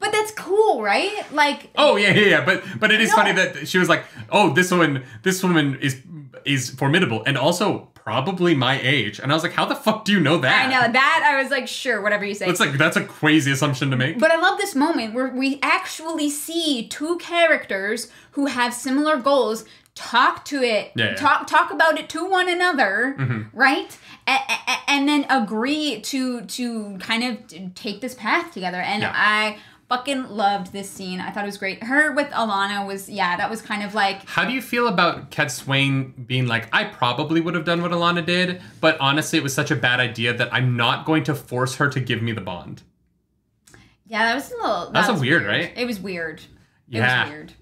But that's cool, right? Like. Oh yeah, yeah, yeah. But but it is no. funny that she was like, "Oh, this woman, this woman is is formidable, and also probably my age." And I was like, "How the fuck do you know that?" I know that. I was like, "Sure, whatever you say." It's like that's a crazy assumption to make. But I love this moment where we actually see two characters who have similar goals talk to it, yeah, yeah. talk talk about it to one another, mm-hmm. right? A a and then agree to to kind of take this path together. And yeah. I. Fucking loved this scene. I thought it was great. Her with Alana was, yeah, that was kind of like... How do you feel about Cadsuane being like, I probably would have done what Alana did, but honestly, it was such a bad idea that I'm not going to force her to give me the bond. Yeah, that was a little... That That's was weird, weird, right? It was weird. Yeah. It was weird.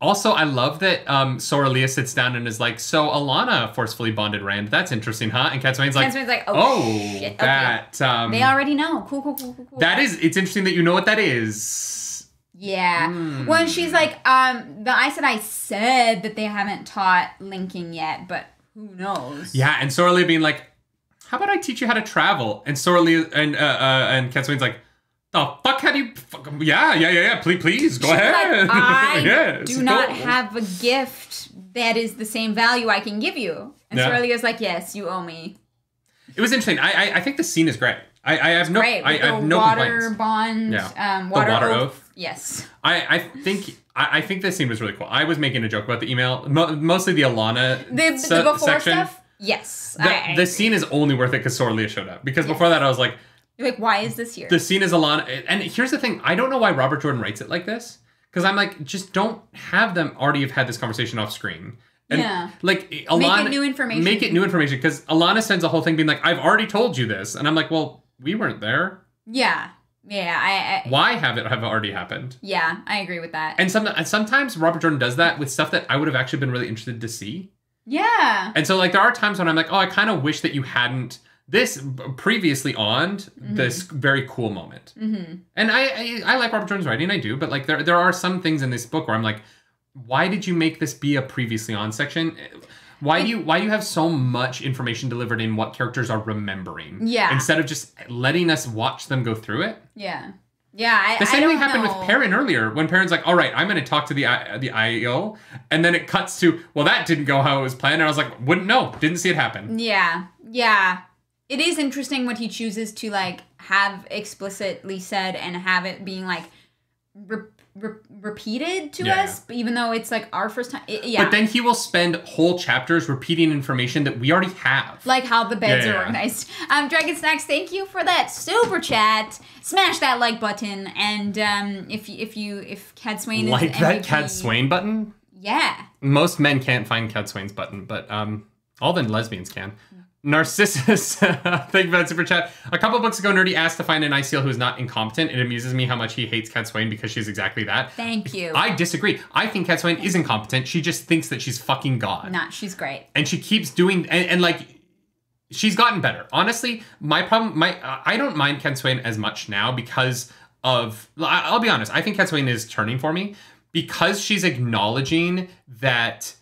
Also, I love that um, Sorilea sits down and is like, so Alana forcefully bonded Rand. That's interesting, huh? And Cadsuane's like, Cadsuane's like, oh, oh shit. that... Okay. Um, they already know. Cool, cool, cool, cool, cool. That is... It's interesting that you know what that is. Yeah. Mm. Well, she's like, um, the Aes Sedai said that they haven't taught linking yet, but who knows? Yeah, and Sorilea being like, how about I teach you how to travel? And Sorilea and, uh, uh, and Cadsuane's like, the fuck had you... Fuck, yeah, yeah, yeah, yeah. Please, please, go She's ahead. Like, I yes, do not go. have a gift that is the same value I can give you. And yeah. Sorelia's like, yes, you owe me. It was interesting. I I, I think the scene is great. I, I have it's no great. I, I have no water complaints. Bond, yeah. um, water, the water oath. oath. Yes. I, I think... I, I think this scene was really cool. I was making a joke about the email, mo mostly the Alana the, se the before section. Stuff? Yes. The, I, I the scene is only worth it because Sorilea showed up. Because yes. before that, I was like, like, why is this here? The scene is Alana. And here's the thing. I don't know why Robert Jordan writes it like this. Because I'm like, just don't have them already have had this conversation off screen. And yeah. Like, Alana, make it new information. Make it new information. Because Alana sends a whole thing being like, I've already told you this. And I'm like, well, we weren't there. Yeah. Yeah. I, I, why have it have already happened? Yeah, I agree with that. And, some, and sometimes Robert Jordan does that with stuff that I would have actually been really interested to see. Yeah. And so, like, there are times when I'm like, oh, I kind of wish that you hadn't. This previously on mm-hmm. this very cool moment. Mm-hmm. And I, I I like Robert Jordan's writing, I do, but like there there are some things in this book where I'm like, why did you make this be a previously on section? Why do you why do you have so much information delivered in what characters are remembering? Yeah. Instead of just letting us watch them go through it? Yeah. Yeah, I, the same I don't thing happened know. with Perrin earlier, when Perrin's like, "All right, I'm going to talk to the I the Aiel," and then it cuts to, "Well, that didn't go how it was planned," and I was like, "Wouldn't know, didn't see it happen." Yeah, yeah. It is interesting what he chooses to, like, have explicitly said and have it being, like, re re repeated to yeah, us, yeah. even though it's, like, our first time. It, yeah. But then he will spend whole chapters repeating information that we already have. Like how the beds yeah, yeah. are organized. Um, Dragon Snacks, thank you for that super chat. Smash that like button. And um, if, if you, if Cadsuane is Like that M V P, Cadsuane button? Yeah. Most men can't find Cadsuane's button, but um, all the lesbians can. Narcissus, thank you for that super chat. A couple of books ago, Nerdy asked to find an Aes Sedai who is not incompetent. It amuses me how much he hates Cadsuane because she's exactly that. Thank you. I disagree. I think Cadsuane is incompetent. She just thinks that she's fucking God. Nah, she's great. And she keeps doing, and, and like, she's gotten better. Honestly, my problem, my uh, I don't mind Cadsuane as much now because of, I'll be honest, I think Cadsuane is turning for me because she's acknowledging that,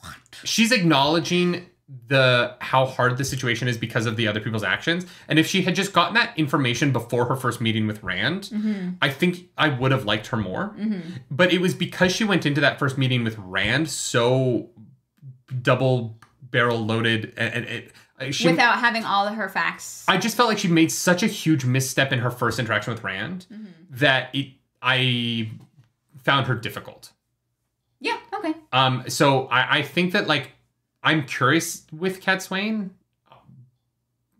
what? She's acknowledging the how hard the situation is because of the other people's actions. And if she had just gotten that information before her first meeting with Rand, mm-hmm. I think I would have liked her more. Mm-hmm. But it was because she went into that first meeting with Rand so double barrel loaded and, and it she, without having all of her facts. I just felt like she made such a huge misstep in her first interaction with Rand mm-hmm. that it I found her difficult. Yeah, okay. Um so I, I think that like I'm curious with Cadsuane,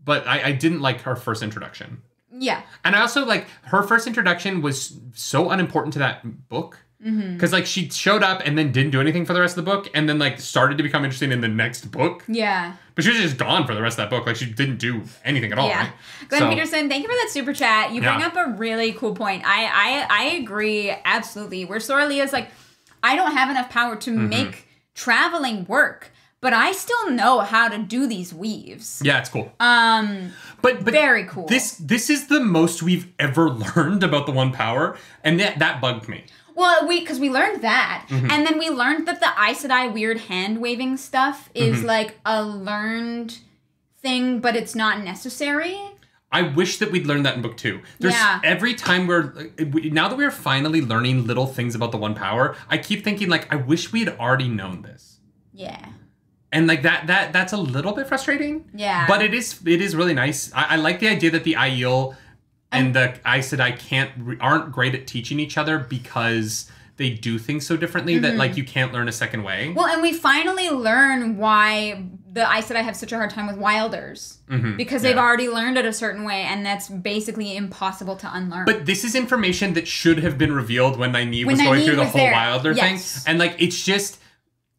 but I, I didn't like her first introduction. Yeah. And I also, like, her first introduction was so unimportant to that book. Because, mm-hmm. like, she showed up and then didn't do anything for the rest of the book and then, like, started to become interesting in the next book. Yeah. But she was just gone for the rest of that book. Like, she didn't do anything at all. Yeah. Right? Glenn so, Peterson, thank you for that super chat. You bring yeah. up a really cool point. I, I, I agree, absolutely. Where Sorelia's like, I don't have enough power to mm-hmm. make traveling work. But I still know how to do these weaves. Yeah, it's cool. Um, but, but very cool. This this is the most we've ever learned about the One Power, and that that bugged me. Well, we because we learned that, mm-hmm. and then we learned that the Aes Sedai weird hand waving stuff is mm-hmm. like a learned thing, but it's not necessary. I wish that we'd learned that in book two. There's yeah. every time we're, now that we're finally learning little things about the One Power, I keep thinking like, I wish we had already known this. Yeah. And like that, that that's a little bit frustrating. Yeah. But it is it is really nice. I, I like the idea that the Aiel and um, the Aes Sedai can't aren't great at teaching each other because they do things so differently mm-hmm. that like you can't learn a second way. Well, and we finally learn why the Aes Sedai have such a hard time with wilders mm-hmm. because they've yeah. already learned it a certain way, and that's basically impossible to unlearn. But this is information that should have been revealed when Nynaeve when was Nynaeve going through the whole there. wilder yes. thing, and like it's just.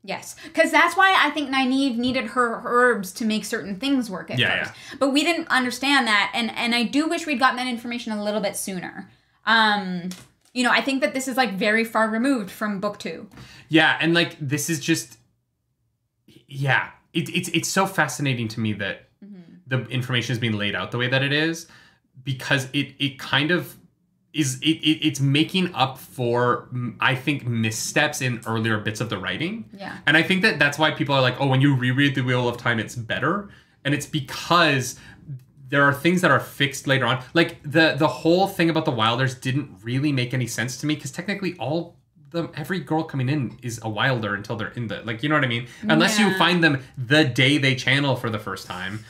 Yes, because that's why I think Nynaeve needed her herbs to make certain things work at yeah, first. Yeah. But we didn't understand that, and, and I do wish we'd gotten that information a little bit sooner. Um, you know, I think that this is like very far removed from book two. Yeah, and like this is just, yeah, it, it's it's so fascinating to me that mm-hmm. the information is being laid out the way that it is, because it it kind of is it, it it's making up for I think missteps in earlier bits of the writing. Yeah, and I think that that's why people are like, oh, when you reread the Wheel of Time, it's better, and it's because there are things that are fixed later on. Like the the whole thing about the Wilders didn't really make any sense to me, because technically all them every girl coming in is a Wilder until they're in the, like, you know what I mean? Unless yeah. you find them the day they channel for the first time.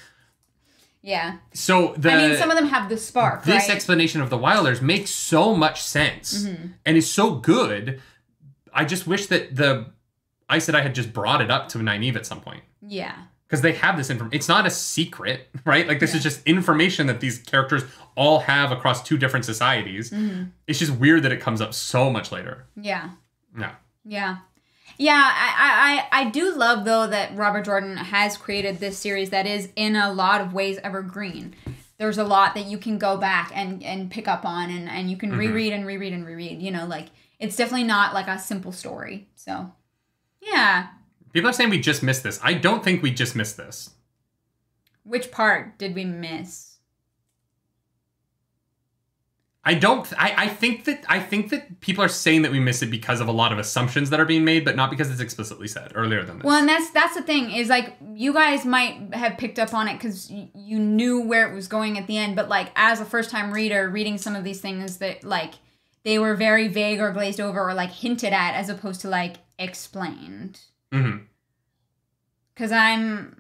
Yeah. So the, I mean, some of them have the spark. This right? explanation of the Wilders makes so much sense mm-hmm. and is so good. I just wish that the Aes Sedai had just brought it up to Nynaeve at some point. Yeah. Because they have this information. It's not a secret, right? Like this yeah. is just information that these characters all have across two different societies. Mm-hmm. It's just weird that it comes up so much later. Yeah. Yeah. Yeah. Yeah, I, I I do love, though, that Robert Jordan has created this series that is, in a lot of ways, evergreen. There's a lot that you can go back and, and pick up on, and, and you can mm-hmm. reread and reread and reread. You know, like, it's definitely not, like, a simple story. So, yeah. People are saying we just missed this. I don't think we just missed this. Which part did we miss? I don't. I, I think that I think that people are saying that we miss it because of a lot of assumptions that are being made, but not because it's explicitly said earlier than this. Well, and that's that's the thing is, like, you guys might have picked up on it because you knew where it was going at the end, but like as a first time reader reading some of these things that like they were very vague or glazed over or like hinted at as opposed to like explained. Mm-hmm. Because I'm.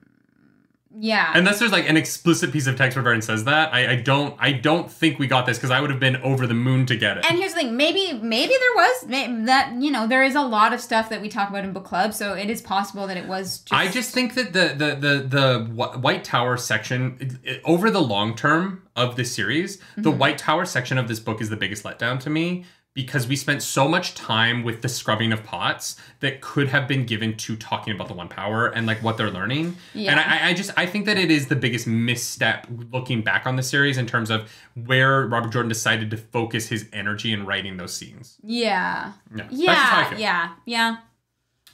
Yeah. Unless there's like an explicit piece of text where Perrin says that, I, I don't I don't think we got this, because I would have been over the moon to get it. And here's the thing, maybe maybe there was maybe that, you know, there is a lot of stuff that we talk about in book club, so it is possible that it was just... I just think that the the the, the White Tower section, it, it, over the long term of this series, mm-hmm. the White Tower section of this book is the biggest letdown to me, because we spent so much time with the scrubbing of pots that could have been given to talking about the One Power and like what they're learning. Yeah. And I, I just, I think that it is the biggest misstep looking back on the series in terms of where Robert Jordan decided to focus his energy in writing those scenes. Yeah. Yeah. Yeah. Yeah. Yeah.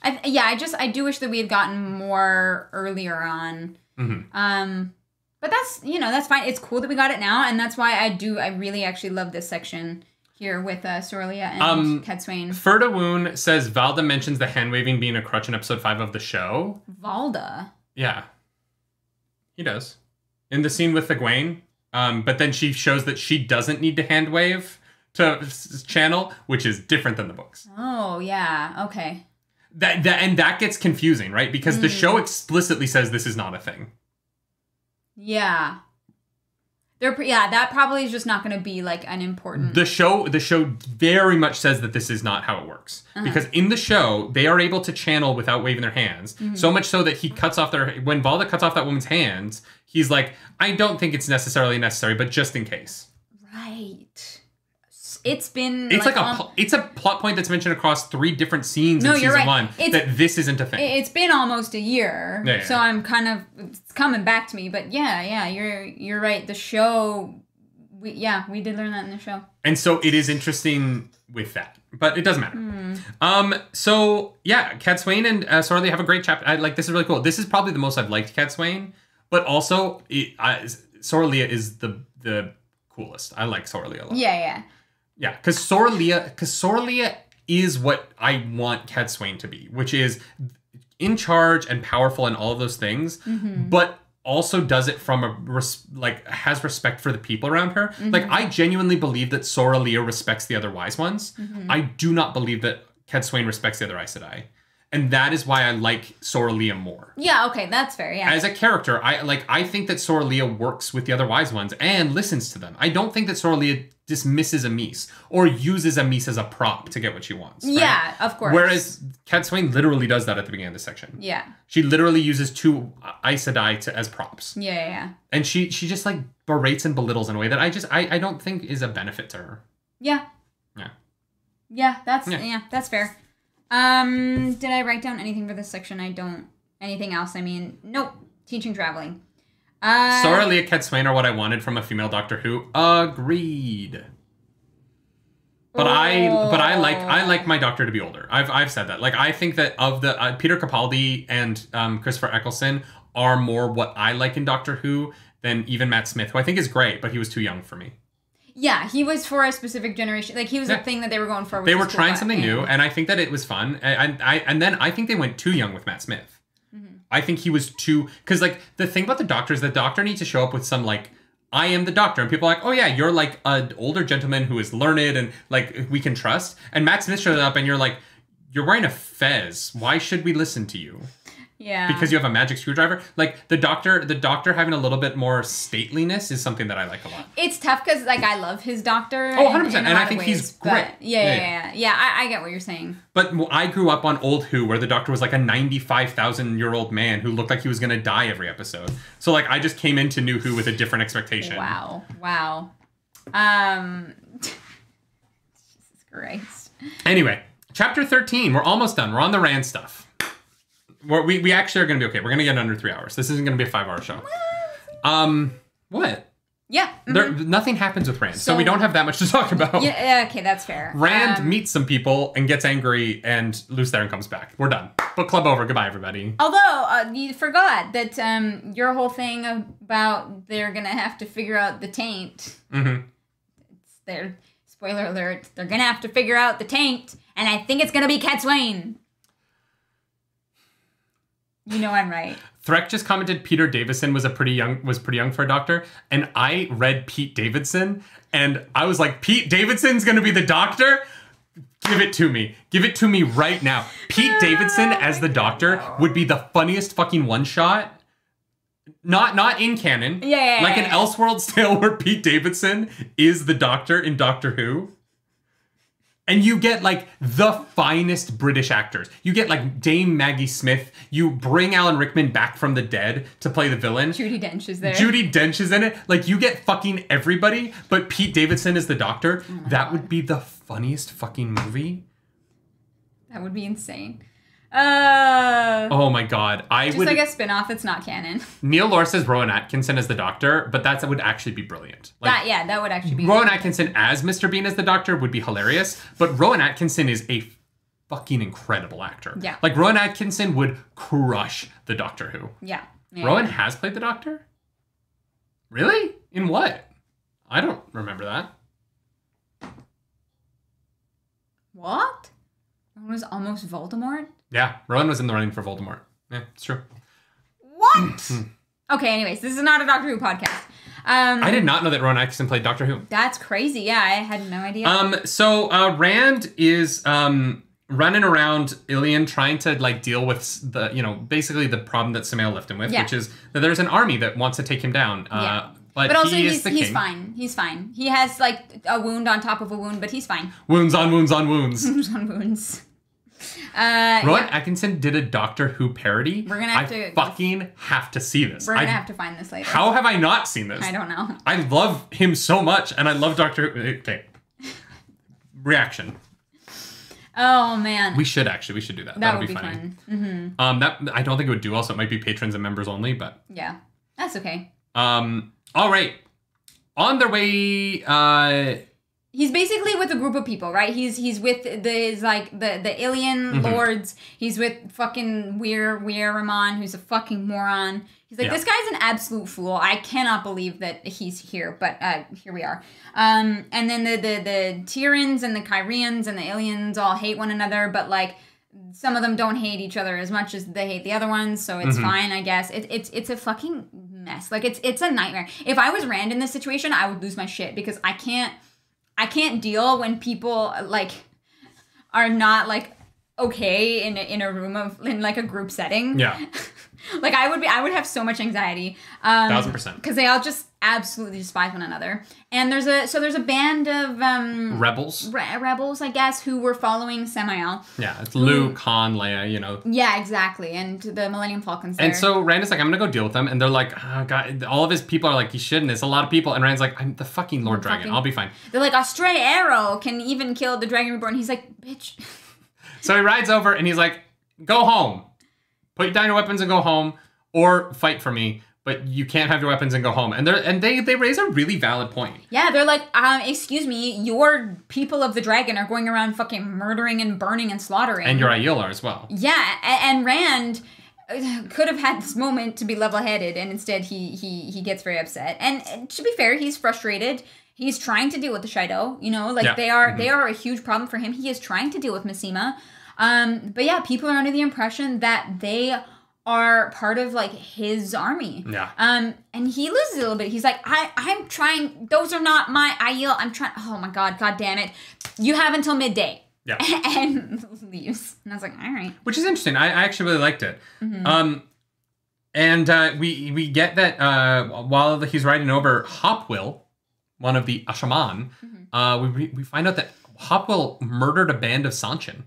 I, yeah. I just, I do wish that we had gotten more earlier on. Mm-hmm. Um, but that's, you know, that's fine. It's cool that we got it now. And that's why I do, I really actually love this section here with uh, Sorilea and um, Cadsuane. Ferdawoon says Valda mentions the hand-waving being a crutch in episode five of the show. Valda? Yeah. He does. In the scene with Egwene. Um, but then she shows that she doesn't need to hand-wave to channel, which is different than the books. Oh, yeah. Okay. That, that And that gets confusing, right? Because mm. the show explicitly says this is not a thing. Yeah. They're, yeah, that probably is just not going to be like an important. The show, the show very much says that this is not how it works, uh-huh. because in the show they are able to channel without waving their hands. Mm-hmm. So much so that he cuts off their when Valda cuts off that woman's hands, he's like, I don't think it's necessarily necessary, but just in case. Right. It's been. It's like, like a. Um, it's a plot point that's mentioned across three different scenes no, in season right. one. It's, that this isn't a thing. It's been almost a year, yeah, yeah, so yeah. I'm kind of it's coming back to me. But yeah, yeah, you're you're right. The show, we, yeah, we did learn that in the show. And so it is interesting with that, but it doesn't matter. Mm. Um. So yeah, Cadsuane and uh, Sorilea have a great chapter. I, like this is really cool. This is probably the most I've liked Cadsuane, but also it, I, Sorilea is the the coolest. I like Sorilea a lot. Yeah, yeah. Yeah, because Sorilea, because Sorilea is what I want Cadsuane to be, which is in charge and powerful and all of those things, mm-hmm. but also does it from a, res- like, has respect for the people around her. Mm-hmm. Like, I genuinely believe that Sorilea respects the other Wise Ones. Mm-hmm. I do not believe that Cadsuane respects the other Aes Sedai. And that is why I like Sorilea more. Yeah, okay, that's fair, yeah. As a character, I like. I think that Sorilea works with the other Wise Ones and listens to them. I don't think that Sorilea dismisses Amis or uses Amis as a prop to get what she wants. Right? Yeah, of course. Whereas Cadsuane literally does that at the beginning of the section. Yeah. She literally uses two Aes Sedai to, as props. Yeah, yeah, yeah. And she, she just like berates and belittles in a way that I just, I, I don't think is a benefit to her. Yeah. Yeah. Yeah, that's, yeah, yeah that's fair. Um, did I write down anything for this section? I don't. Anything else? I mean, nope. Teaching, traveling. Uh, Sorilea, Cadsuane are what I wanted from a female Doctor Who. Agreed. But oh. I, but I like, I like my Doctor to be older. I've, I've said that. Like, I think that of the uh, Peter Capaldi and um, Christopher Eccleston are more what I like in Doctor Who than even Matt Smith, who I think is great, but he was too young for me. Yeah, he was for a specific generation. Like, he was yeah. a thing that they were going for. They were trying something new, and I think that it was fun. And I, I, and then I think they went too young with Matt Smith. Mm-hmm. I think he was too, because like the thing about the Doctor is the Doctor needs to show up with some like. I am the Doctor. And people are like, oh yeah, you're like an older gentleman who is learned and like we can trust. And Matt Smith shows up and you're like, you're wearing a fez. Why should we listen to you? Yeah. Because you have a magic screwdriver. Like the doctor, the doctor having a little bit more stateliness is something that I like a lot. It's tough because like I love his doctor. Oh, one hundred percent. In, in and I think ways, he's great. Yeah, yeah, yeah. Yeah, yeah. yeah I, I get what you're saying. But I grew up on old Who where the doctor was like a ninety-five thousand year old man who looked like he was going to die every episode. So like I just came into New Who with a different expectation. Wow. Wow. Um, Jesus Christ. Anyway, chapter thirteen. We're almost done. We're on the Rand stuff. We're, we we actually are going to be okay. We're going to get under three hours. This isn't going to be a five-hour show. Um, what? Yeah. Mm-hmm. There, nothing happens with Rand, so, so we don't have that much to talk about. Yeah, okay, that's fair. Rand um, meets some people and gets angry and Luce Theron comes back. We're done. Book club over. Goodbye, everybody. Although, uh, you forgot that um, your whole thing about they're going to have to figure out the taint. Mm-hmm. It's their, spoiler alert, they're going to have to figure out the taint, and I think it's going to be Cadsuane. You know I'm right. Threck just commented Peter Davison was a pretty young was pretty young for a doctor, and I read Pete Davidson, and I was like, Pete Davidson's gonna be the doctor? Give it to me. Give it to me right now. Pete Davidson as the doctor would be the funniest fucking one shot. Not not in canon. Yeah. Like an Elseworlds tale where Pete Davidson is the doctor in Doctor Who. And you get, like, the finest British actors. You get, like, Dame Maggie Smith. You bring Alan Rickman back from the dead to play the villain. Judi Dench is there. Judi Dench is in it. Like, you get fucking everybody, but Pete Davidson is the doctor. Oh that God. Would be the funniest fucking movie. That would be insane. Uh, oh, my God. I just would, like a spinoff that's not canon. Neil Lore says Rowan Atkinson as the doctor, but that would actually be brilliant. Like, that, yeah, that would actually be Rowan Atkinson as Mister Bean as the doctor would be hilarious, but Rowan Atkinson is a fucking incredible actor. Yeah. Like, Rowan Atkinson would crush the Doctor Who. Yeah. yeah. Rowan has played the Doctor? Really? In what? I don't remember that. What? Rowan was almost Voldemort? Yeah, Rowan was in the running for Voldemort. Yeah, it's true. What? Okay, anyways, this is not a Doctor Who podcast. Um, I did not know that Rowan Atkinson played Doctor Who. That's crazy. Yeah, I had no idea. Um, so uh, Rand is um, running around Ilion trying to like deal with the, you know, basically the problem that Samael left him with, yeah. which is that there's an army that wants to take him down. Uh, yeah. But, but also he he's, is the he's king. fine. He's fine. He has like a wound on top of a wound, but he's fine. Wounds on wounds on wounds. Wounds on wounds. Uh, Rowan yeah. Atkinson did a Doctor Who parody. We're gonna have I to fucking have to see this. We're gonna I, have to find this later. How have I not seen this? I don't know. I love him so much, and I love Doctor Who. Okay. Reaction. Oh man. We should actually. We should do that. That That'll would be, be funny. Fun. Mm-hmm. Um, that I don't think it would do well. So it might be patrons and members only, but yeah, that's okay. Um. All right. On their way. Uh. He's basically with a group of people, right? He's he's with the his, like the the Ilian mm-hmm. lords. He's with fucking Weir Weir Ramon, who's a fucking moron. He's like, yeah. this guy's an absolute fool. I cannot believe that he's here, but uh, here we are. Um, and then the the the Tyrans and the Kyrians and the Ilians all hate one another, but like some of them don't hate each other as much as they hate the other ones, so it's mm-hmm. fine, I guess. It, it's it's a fucking mess. Like it's it's a nightmare. If I was Rand in this situation, I would lose my shit because I can't. I can't deal when people like are not like okay in a, in a room of in like a group setting. Yeah, like I would be, I would have so much anxiety. Um, Thousand percent. Because they all just absolutely despise one another. And there's a so there's a band of um, rebels, re rebels, I guess, who were following Samael. Yeah, it's Lou, Khan, Leia, you know. Yeah, exactly, and the Millennium Falcon's there. And so Rand is like, I'm gonna go deal with them, and they're like, oh, God, all of his people are like, you shouldn't. It's a lot of people, and Rand's like, I'm the fucking Lord Dragon. Fucking... I'll be fine. They're like, a stray arrow can even kill the Dragon Reborn. He's like, bitch. So he rides over and he's like, go home, put your dino weapons and go home, or fight for me. but you can't have your weapons and go home. And, and they they raise a really valid point. Yeah, they're like, um, excuse me, your people of the dragon are going around fucking murdering and burning and slaughtering. And your Aiel are as well. Yeah, and Rand could have had this moment to be level-headed, and instead he he he gets very upset. And to be fair, he's frustrated. He's trying to deal with the Shido, you know? Like, yeah. they are mm-hmm. they are a huge problem for him. He is trying to deal with Masema. Um, but yeah, people are under the impression that they are part of, like, his army. Yeah. Um, and he loses a little bit. He's like, I, I'm trying. Those are not my Aiel. I'm trying. Oh, my God. God damn it. You have until midday. Yeah. And leaves. And I was like, all right. Which is interesting. I, I actually really liked it. Mm-hmm. Um, and uh, we, we get that uh, while he's riding over Hopwill, one of the Ashaman, mm-hmm. uh, we, we find out that Hopwill murdered a band of Seanchan.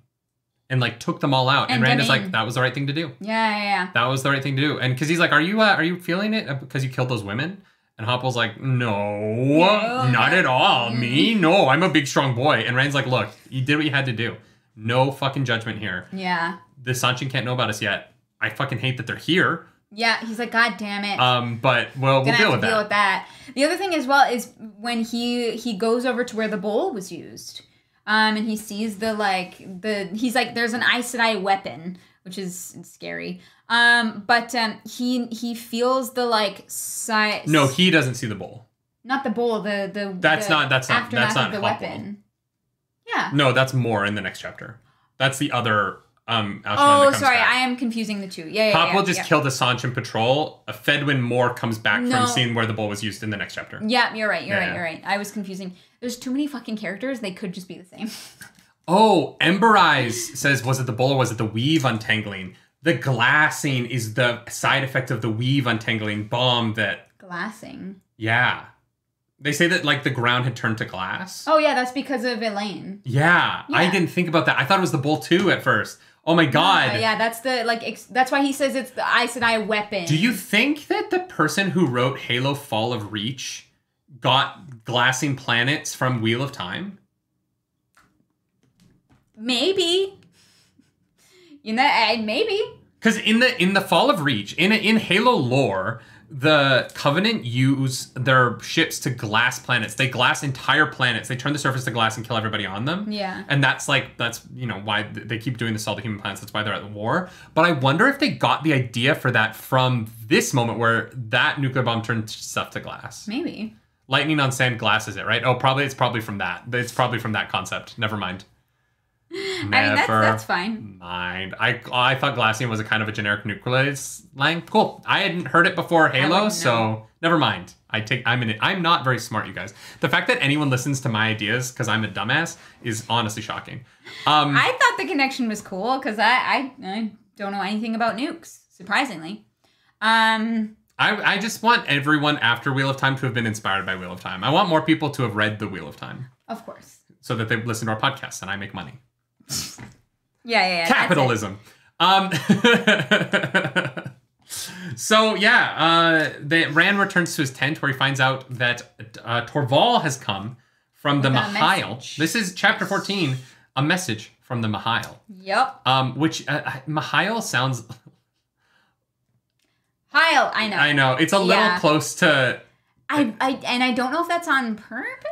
And, like, took them all out. And, and Rand is like, that was the right thing to do. Yeah, yeah, yeah. That was the right thing to do. And because he's like, are you uh, are you feeling it because you killed those women? And Hopwell's like, no, no, not at all. Me? No, I'm a big, strong boy. And Rand's like, look, you did what you had to do. No fucking judgment here. Yeah. The Seanchan can't know about us yet. I fucking hate that they're here. Yeah, he's like, God damn it. Um, but, well, we'll deal with that. deal with that. The other thing as well is when he he goes over to where the bowl was used. Um, and he sees the, like, the, he's like, there's an Aes Sedai weapon, which is scary. Um, but, um, he, he feels the, like, si No, he doesn't see the bowl. Not the bowl, the, the, That's the not, that's not, that's not the weapon. Yeah. No, that's more in the next chapter. That's the other, um, Alshon Oh, sorry, back. I am confusing the two. Yeah, yeah, Hopwill yeah, yeah, just yeah. killed a Seanchan patrol. A Fedwin Moore comes back no. from seeing where the bowl was used in the next chapter. Yeah, you're right, you're yeah, right, yeah. you're right. I was confusing. There's too many fucking characters. They could just be the same. Oh, Ember Eyes says, was it the bowl or was it the weave untangling? The glassing is the side effect of the weave untangling bomb that... Glassing? Yeah. They say that, like, the ground had turned to glass. Oh, yeah. That's because of Elaine. Yeah. yeah. I didn't think about that. I thought it was the bowl, too, at first. Oh, my God. Yeah, yeah that's the, like, ex that's why he says it's the Aes Sedai weapon. Do you think that the person who wrote Halo Fall of Reach... got glassing planets from Wheel of Time? Maybe. You know, maybe. Because in the in the Fall of Reach, in in Halo lore, the Covenant use their ships to glass planets. They glass entire planets. They turn the surface to glass and kill everybody on them. Yeah. And that's like that's you know why they keep doing this to all the human planets. That's why they're at war. But I wonder if they got the idea for that from this moment where that nuclear bomb turned stuff to glass. Maybe. Lightning on sand glasses it, right? Oh, probably it's probably from that. It's probably from that concept. Never mind. Never I mean, that's, that's fine. Mind. I I thought glassing was a kind of a generic nuclear slang. Cool. I hadn't heard it before Halo, so never mind. I take. I'm in. I'm not very smart, you guys. The fact that anyone listens to my ideas because I'm a dumbass is honestly shocking. Um, I thought the connection was cool because I, I I don't know anything about nukes, surprisingly. Um. I, I just want everyone after Wheel of Time to have been inspired by Wheel of Time. I want more people to have read the Wheel of Time. Of course. So that they listen to our podcast and I make money. yeah, yeah, yeah. Capitalism. Um, so, yeah, uh, they, Rand returns to his tent where he finds out that uh, Torval has come from the Mahail. This is chapter fourteen, a message from the Mahail. Yep. Um, which uh, Mahail sounds... Heil, I know. I know. It's a little yeah. close to... I, I And I don't know if that's on purpose.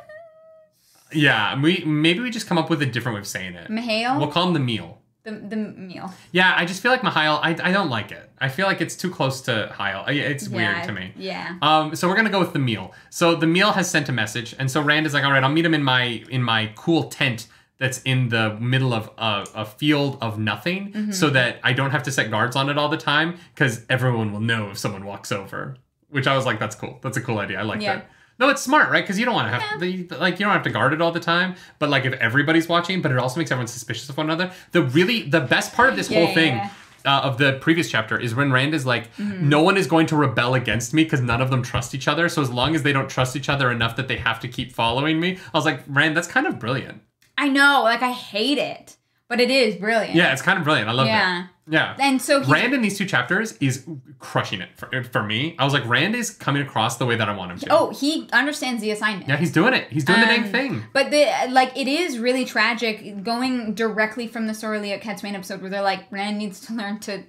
Yeah. we Maybe we just come up with a different way of saying it. Mahail? We'll call him the meal. The the meal. Yeah, I just feel like Mahail, I, I don't like it. I feel like it's too close to Heil. It's yeah, weird to me. Yeah. Um. So we're going to go with the meal. So the meal has sent a message. And so Rand is like, all right, I'll meet him in my in my cool tent that's in the middle of a, a field of nothing mm-hmm. so that I don't have to set guards on it all the time because everyone will know if someone walks over, which I was like, that's cool. That's a cool idea. I like yeah. that. No, it's smart, right? Because you don't want to have yeah. like you don't have to guard it all the time. But like if everybody's watching, but it also makes everyone suspicious of one another. The really the best part of this yeah, whole thing yeah. uh, of the previous chapter is when Rand is like, mm-hmm. no one is going to rebel against me because none of them trust each other. So as long as they don't trust each other enough that they have to keep following me. I was like, Rand, that's kind of brilliant. I know, like I hate it, but it is brilliant. Yeah, it's kind of brilliant. I love yeah. it. Yeah. And so Rand in these two chapters is crushing it for, for me. I was like, Rand is coming across the way that I want him to. Oh, he understands the assignment. Yeah, he's doing it. He's doing um, the dang thing. But the like, it is really tragic going directly from the Sorilea Cadsuane episode where they're like, Rand needs to learn to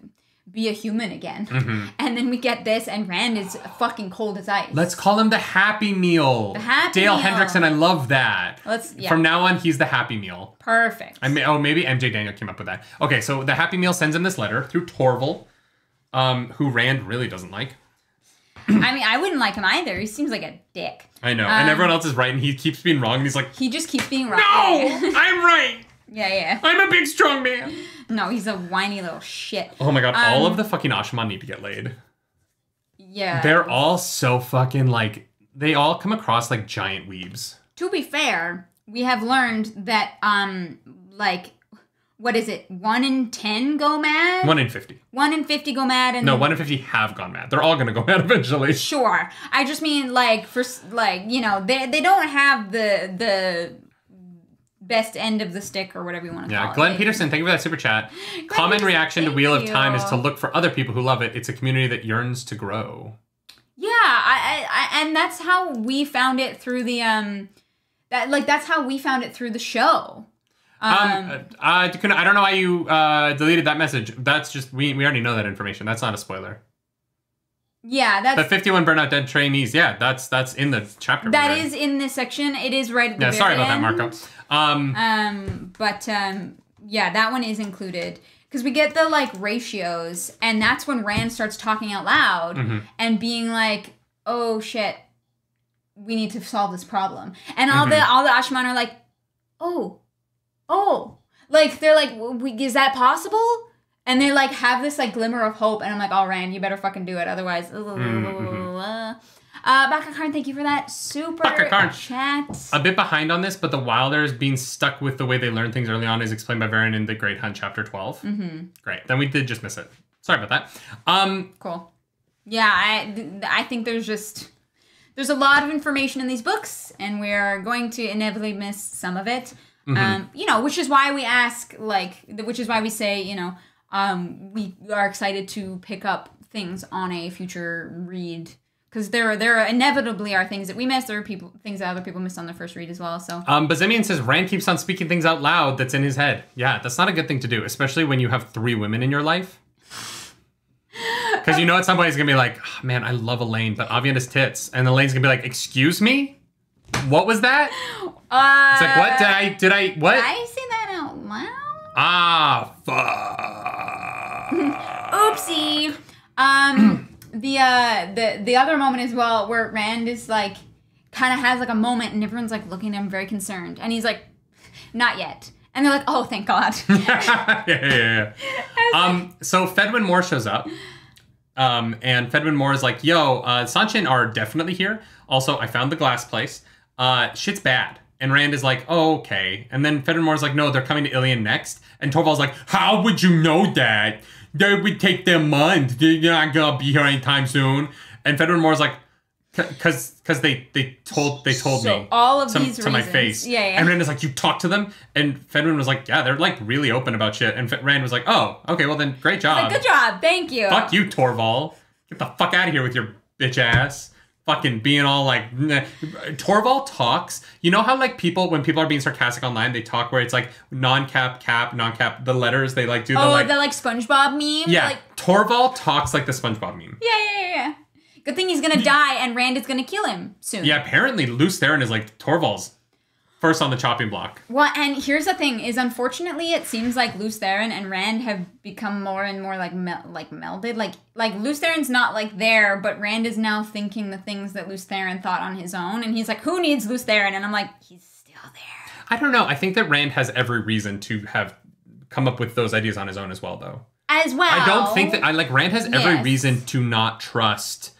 be a human again. Mm-hmm. And then we get this, and Rand is fucking cold as ice. Let's call him the Happy Meal. The Happy Dale Meal. Hendrickson, I love that. Let's, yeah. From now on, he's the Happy Meal. Perfect. I mean, oh, maybe M J Daniel came up with that. Okay, so the Happy Meal sends him this letter through Torval, um, who Rand really doesn't like. I mean, I wouldn't like him either. He seems like a dick. I know, um, and everyone else is right, and he keeps being wrong, and he's like... He just keeps being wrong. No! I'm right! Yeah, yeah. I'm a big, strong man. No, he's a whiny little shit. Oh my god, um, all of the fucking Ashman need to get laid. Yeah. They're all so fucking, like, they all come across like giant weebs. To be fair, we have learned that, um, like, what is it? One in ten go mad? One in fifty. One in fifty go mad. And no, one in fifty have gone mad. They're all going to go mad eventually. Sure. I just mean, like, for, like, you know, they, they don't have the, the... best end of the stick or whatever you want to yeah, call it. Yeah, Glenn Peterson, thank you for that super chat. Glenn Common Peterson, reaction to Wheel of you. Time is to look for other people who love it. It's a community that yearns to grow. Yeah, I, I, and that's how we found it through the, um, that like that's how we found it through the show. Um, um I, I don't know why you uh, deleted that message. That's just, we, we already know that information. That's not a spoiler. Yeah, that's... The fifty-one Burnout Dead Trainees, yeah, that's that's in the chapter. That is in this section. It is right at the yeah, very sorry about end. That, Marco. Um, um, but, um, yeah, that one is included. Because we get the, like, ratios, and that's when Rand starts talking out loud mm-hmm. and being like, oh, shit, we need to solve this problem. And all mm-hmm. the all the Ashman are like, oh, oh. Like, they're like, we, is that possible? And they, like, have this, like, glimmer of hope. And I'm like, oh, Rand, you better fucking do it. Otherwise, mm -hmm. uh, Baka Karn, thank you for that super chat. A bit behind on this, but the Wilders being stuck with the way they learn things early on is explained by Perrin in The Great Hunt, Chapter twelve. Mm -hmm. Great. Then we did just miss it. Sorry about that. Um, cool. Yeah, I, I think there's just... There's a lot of information in these books, and we're going to inevitably miss some of it. Mm -hmm. Um, you know, which is why we ask, like... Which is why we say, you know... Um, we are excited to pick up things on a future read because there are there are inevitably are things that we miss. There are people things that other people miss on their first read as well. So um, Bazimian says Rand keeps on speaking things out loud that's in his head. Yeah, that's not a good thing to do, especially when you have three women in your life. Because you know at some point he's gonna be like, oh, man, I love Elaine, but Avian is tits, and Elaine's gonna be like, excuse me, what was that? Uh, it's like what did I did I what? Did I say that out loud? Ah, fuck. Oopsie. Um, the, uh, the, the other moment as well where Rand is like, kind of has like a moment and everyone's like looking at him very concerned. And he's like, not yet. And they're like, oh, thank God. yeah, yeah, yeah. Um, like, so Fedwin Moore shows up. Um, and Fedwin Moore is like, yo, uh, Seanchan are definitely here. Also, I found the glass place. Uh, shit's bad. And Rand is like, oh, okay. And then Fedwin Moore's like, no, they're coming to Ilion next. And Torval's like, how would you know that? That would take them months. They're not gonna be here anytime soon. And Fedwin Moore's like, cause cause they they told they told so me all of some, these to reasons. My face. Yeah, yeah. And Rand is like, you talked to them? And Fedwin was like, yeah, they're like really open about shit. And F Rand was like, oh, okay, well then great job. Like, good job, thank you. Fuck you, Torval. Get the fuck out of here with your bitch ass. Fucking being all like, nah. Torval talks. You know how like people, when people are being sarcastic online, they talk where it's like non-cap, cap, non-cap, the letters, they like do the oh, like. Oh, the like SpongeBob meme? Yeah, like, Torval talks like the SpongeBob meme. Yeah, yeah, yeah, yeah. Good thing he's gonna die and Rand is gonna kill him soon. Yeah, apparently Luce Theron is like, Torval's first on the chopping block. Well, and here's the thing, is unfortunately it seems like Luce Theron and Rand have become more and more like mel like melded. Like Like, Luce Theron's not, like, there, but Rand is now thinking the things that Luce Theron thought on his own, and he's like, who needs Luce Theron? And I'm like, he's still there. I don't know. I think that Rand has every reason to have come up with those ideas on his own as well, though. As well. I don't think that, I like, Rand has every yes. reason to not trust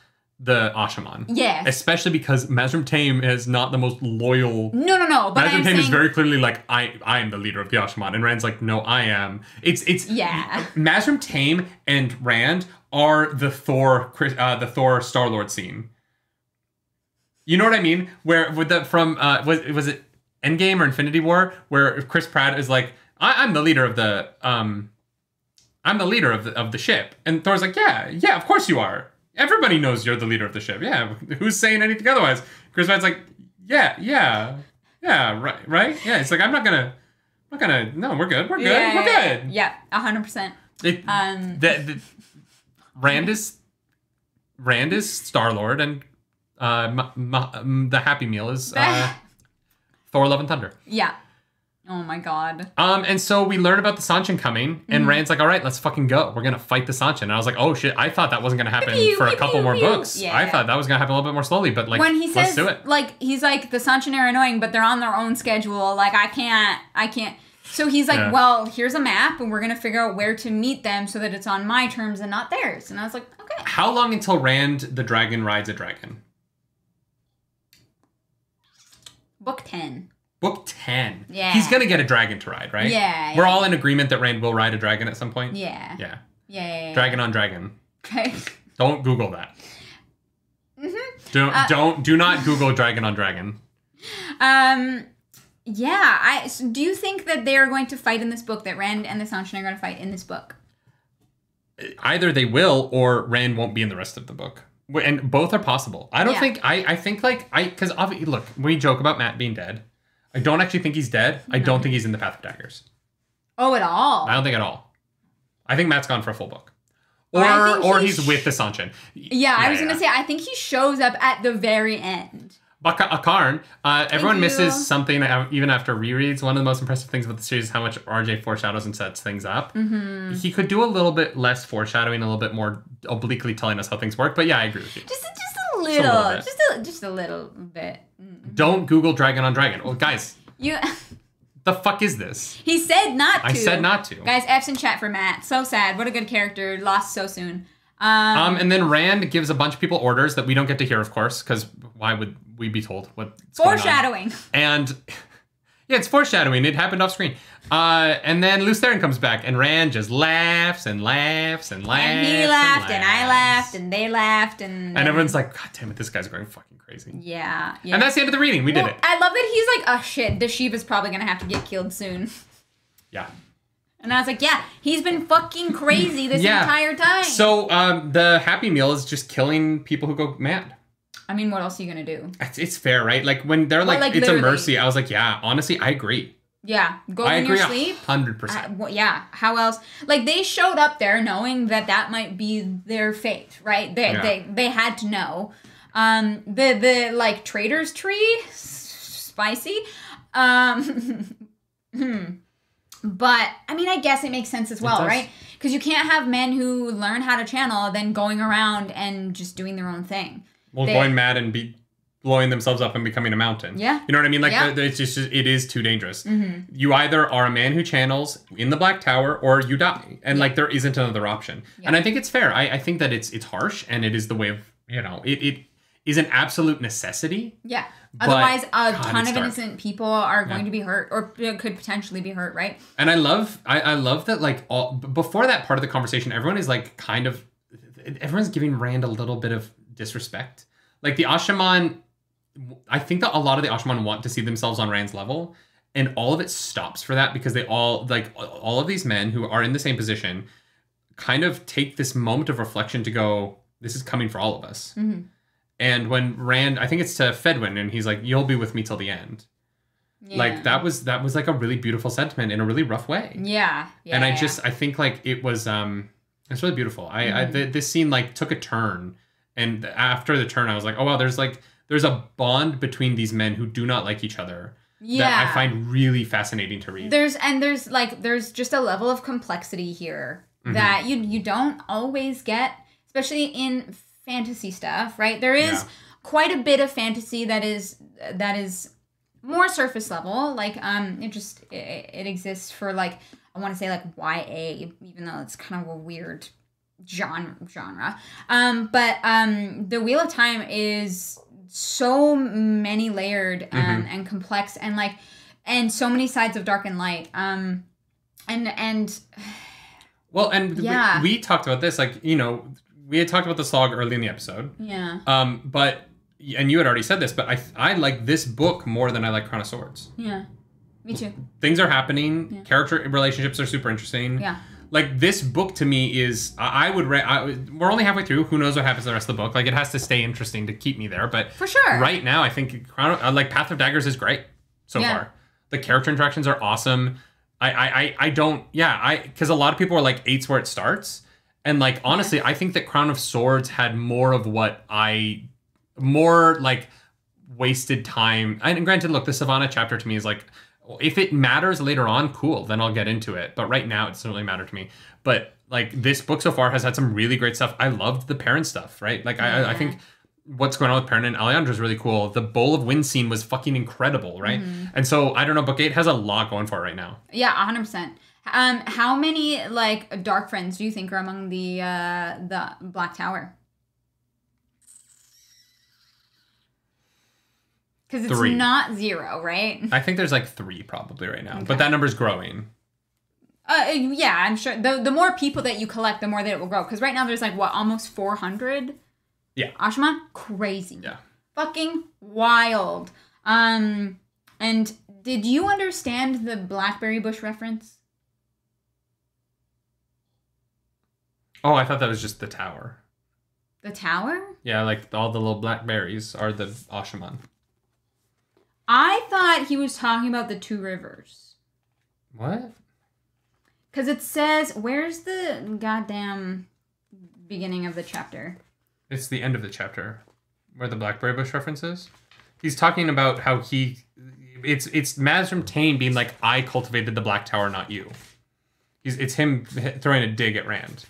the Ashman. Yes. Especially because Mazrim Taim is not the most loyal. No, no, no. But Mazrim Taim saying... is very clearly like, I, I am the leader of the Ashman. And Rand's like, no, I am. It's, it's. Yeah. Mazrim Taim and Rand are the Thor, uh, the Thor Star-Lord scene. You know what I mean? Where with the from uh, was was it Endgame or Infinity War, where Chris Pratt is like, I I'm the leader of the um, I'm the leader of the of the ship, and Thor's like, yeah, yeah, of course you are. Everybody knows you're the leader of the ship. Yeah, who's saying anything otherwise? Chris Pratt's like, yeah, yeah, yeah, right, right, yeah. It's like I'm not gonna, I'm not gonna. No, we're good, we're good, yeah, we're yeah, good. Yeah, a hundred percent. Um. The, the, Rand is Rand is Star-Lord, and uh, ma, ma, um, the Happy Meal is uh, Thor, Love, and Thunder. Yeah. Oh, my God. Um, and so we learn about the Seanchan coming, and mm-hmm. Rand's like, all right, let's fucking go. We're going to fight the Seanchan. And I was like, oh, shit, I thought that wasn't going to happen pew, for pew, a couple pew, more pew. books. Yeah. I thought that was going to happen a little bit more slowly, but, like, when he let's says, do it. Like, he's like, the Seanchan are annoying, but they're on their own schedule. Like, I can't, I can't. So he's like, yeah. well, here's a map, and we're going to figure out where to meet them so that it's on my terms and not theirs. And I was like, okay. How long until Rand the Dragon rides a dragon? Book ten. Book ten. Yeah. He's going to get a dragon to ride, right? Yeah. We're yeah. all in agreement that Rand will ride a dragon at some point? Yeah. Yeah. Yeah. yeah, yeah. Dragon on dragon. Okay. Don't Google that. Mm-hmm. Don't, uh, don't, do not Google dragon on dragon. Um... Yeah, I so do you think that they are going to fight in this book, that Rand and the Seanchan are going to fight in this book? Either they will, or Rand won't be in the rest of the book. And both are possible. I don't yeah. think, I, I think like, I because obviously, look, we joke about Matt being dead. I don't actually think he's dead. No. I don't think he's in the Path of Daggers. Oh, at all? I don't think at all. I think Matt's gone for a full book. Or or he he's with the Seanchan. Yeah, yeah, I was yeah. going to say, I think he shows up at the very end. Baka Akarn, uh, everyone misses something even after rereads. One of the most impressive things about the series is how much R J foreshadows and sets things up. Mm-hmm. He could do a little bit less foreshadowing, a little bit more obliquely telling us how things work. But yeah, I agree with you. Just, just a little, just a little, just a, just a little bit. Mm-hmm. Don't Google dragon on dragon. Well, guys, you, the fuck is this? He said not to. I said not to. Guys, F's in chat for Matt. So sad. What a good character, lost so soon. Um, um, and then Rand gives a bunch of people orders that we don't get to hear, of course, because why would we be told what's foreshadowing. Going on? And yeah, it's foreshadowing. It happened off screen. Uh, and then Lucerne comes back, and Rand just laughs and laughs and laughs. And he laughed, and, and I laughed, and they laughed, and and everyone's like, "God damn it, this guy's going fucking crazy." Yeah, yeah. And that's the end of the reading. We well, did it. I love that he's like, "Oh shit, Dashiva's probably gonna have to get killed soon." Yeah. And I was like, yeah, he's been fucking crazy this yeah. entire time. So um, the Happy Meal is just killing people who go mad. I mean, what else are you going to do? It's, it's fair, right? Like, when they're like, well, like it's literally. a mercy. I was like, yeah, honestly, I agree. Yeah. Go I in agree your sleep. one hundred percent. I, well, yeah. How else? Like, they showed up there knowing that that might be their fate, right? They, yeah. they, they had to know. Um, the, the like, traitor's tree, spicy. Um, hmm. But, I mean, I guess it makes sense as well, right? Because you can't have men who learn how to channel then going around and just doing their own thing. Well, they, going mad and be blowing themselves up and becoming a mountain. Yeah. You know what I mean? Like, yeah. it's just, it is too dangerous. Mm-hmm. You either are a man who channels in the Black Tower or you die. And, yeah. like, there isn't another option. Yeah. And I think it's fair. I, I think that it's it's harsh and it is the way of, you know, it, it is an absolute necessity. Yeah. But otherwise, a God, ton of innocent people are going yeah. to be hurt or could potentially be hurt, right? And I love, I, I love that, like, all before that part of the conversation, everyone is, like, kind of, everyone's giving Rand a little bit of disrespect. Like, the Ashaman, I think that a lot of the Ashaman want to see themselves on Rand's level, and all of it stops for that because they all, like, all of these men who are in the same position kind of take this moment of reflection to go, this is coming for all of us. Mm-hmm. And when Rand, I think it's to Fedwin, and he's like, you'll be with me till the end. Yeah. Like, that was, that was like a really beautiful sentiment in a really rough way. Yeah. yeah and I yeah. just, I think, like, it was, um, it's really beautiful. I, mm-hmm. I th this scene, like, took a turn. And after the turn, I was like, oh, wow, there's, like, there's a bond between these men who do not like each other. Yeah. That I find really fascinating to read. There's, and there's, like, there's just a level of complexity here mm-hmm. that you, you don't always get, especially in fantasy stuff, right? There is yeah. quite a bit of fantasy that is that is more surface level. Like, um, it just it, it exists for, like, I want to say, like, Y A, even though it's kind of a weird genre. genre. Um, but um, the Wheel of Time is so many layered um, mm-hmm. and complex, and like, and so many sides of dark and light. Um, and and well, and yeah. we, we talked about this, like, you know. We had talked about the slog early in the episode. Yeah. Um, but, and you had already said this, but I I like this book more than I like Crown of Swords. Yeah, me too. Things are happening. Yeah. Character relationships are super interesting. Yeah. Like, this book to me is, I, I would, re I, we're only halfway through. Who knows what happens in the rest of the book. Like, it has to stay interesting to keep me there. But for sure. Right now, I think Crown of, like, Path of Daggers is great so yeah. far. The character interactions are awesome. I, I, I, I don't, yeah, I because a lot of people are like, eight's where it starts. And like, honestly, I think that Crown of Swords had more of what I, more like wasted time. And granted, look, the Sevanna chapter to me is like, if it matters later on, cool, then I'll get into it. But right now, it doesn't really matter to me. But like, this book so far has had some really great stuff. I loved the Perrin stuff, right? Like, yeah. I, I think what's going on with Perrin and Aleandra is really cool. The Bowl of Wind scene was fucking incredible, right? Mm-hmm. And so, I don't know, Book eight has a lot going for it right now. Yeah, one hundred percent. Um, how many, like, dark friends do you think are among the, uh, the Black Tower? Because it's three. Not zero, right? I think there's, like, three probably right now. Okay. But that number's growing. Uh, yeah, I'm sure. The the more people that you collect, the more that it will grow. Because right now there's, like, what, almost four hundred? Yeah. Ashima? Crazy. Yeah. Fucking wild. Um, and did you understand the Blackberry Bush reference? Oh, I thought that was just the tower. The tower? Yeah, like all the little blackberries are the Ashaman. I thought he was talking about the Two Rivers. What? Because it says, where's the goddamn beginning of the chapter? It's the end of the chapter where the Blackberry Bush reference is. He's talking about how he... It's it's Mazrim Tain being like, I cultivated the Black Tower, not you. He's, it's him throwing a dig at Rand.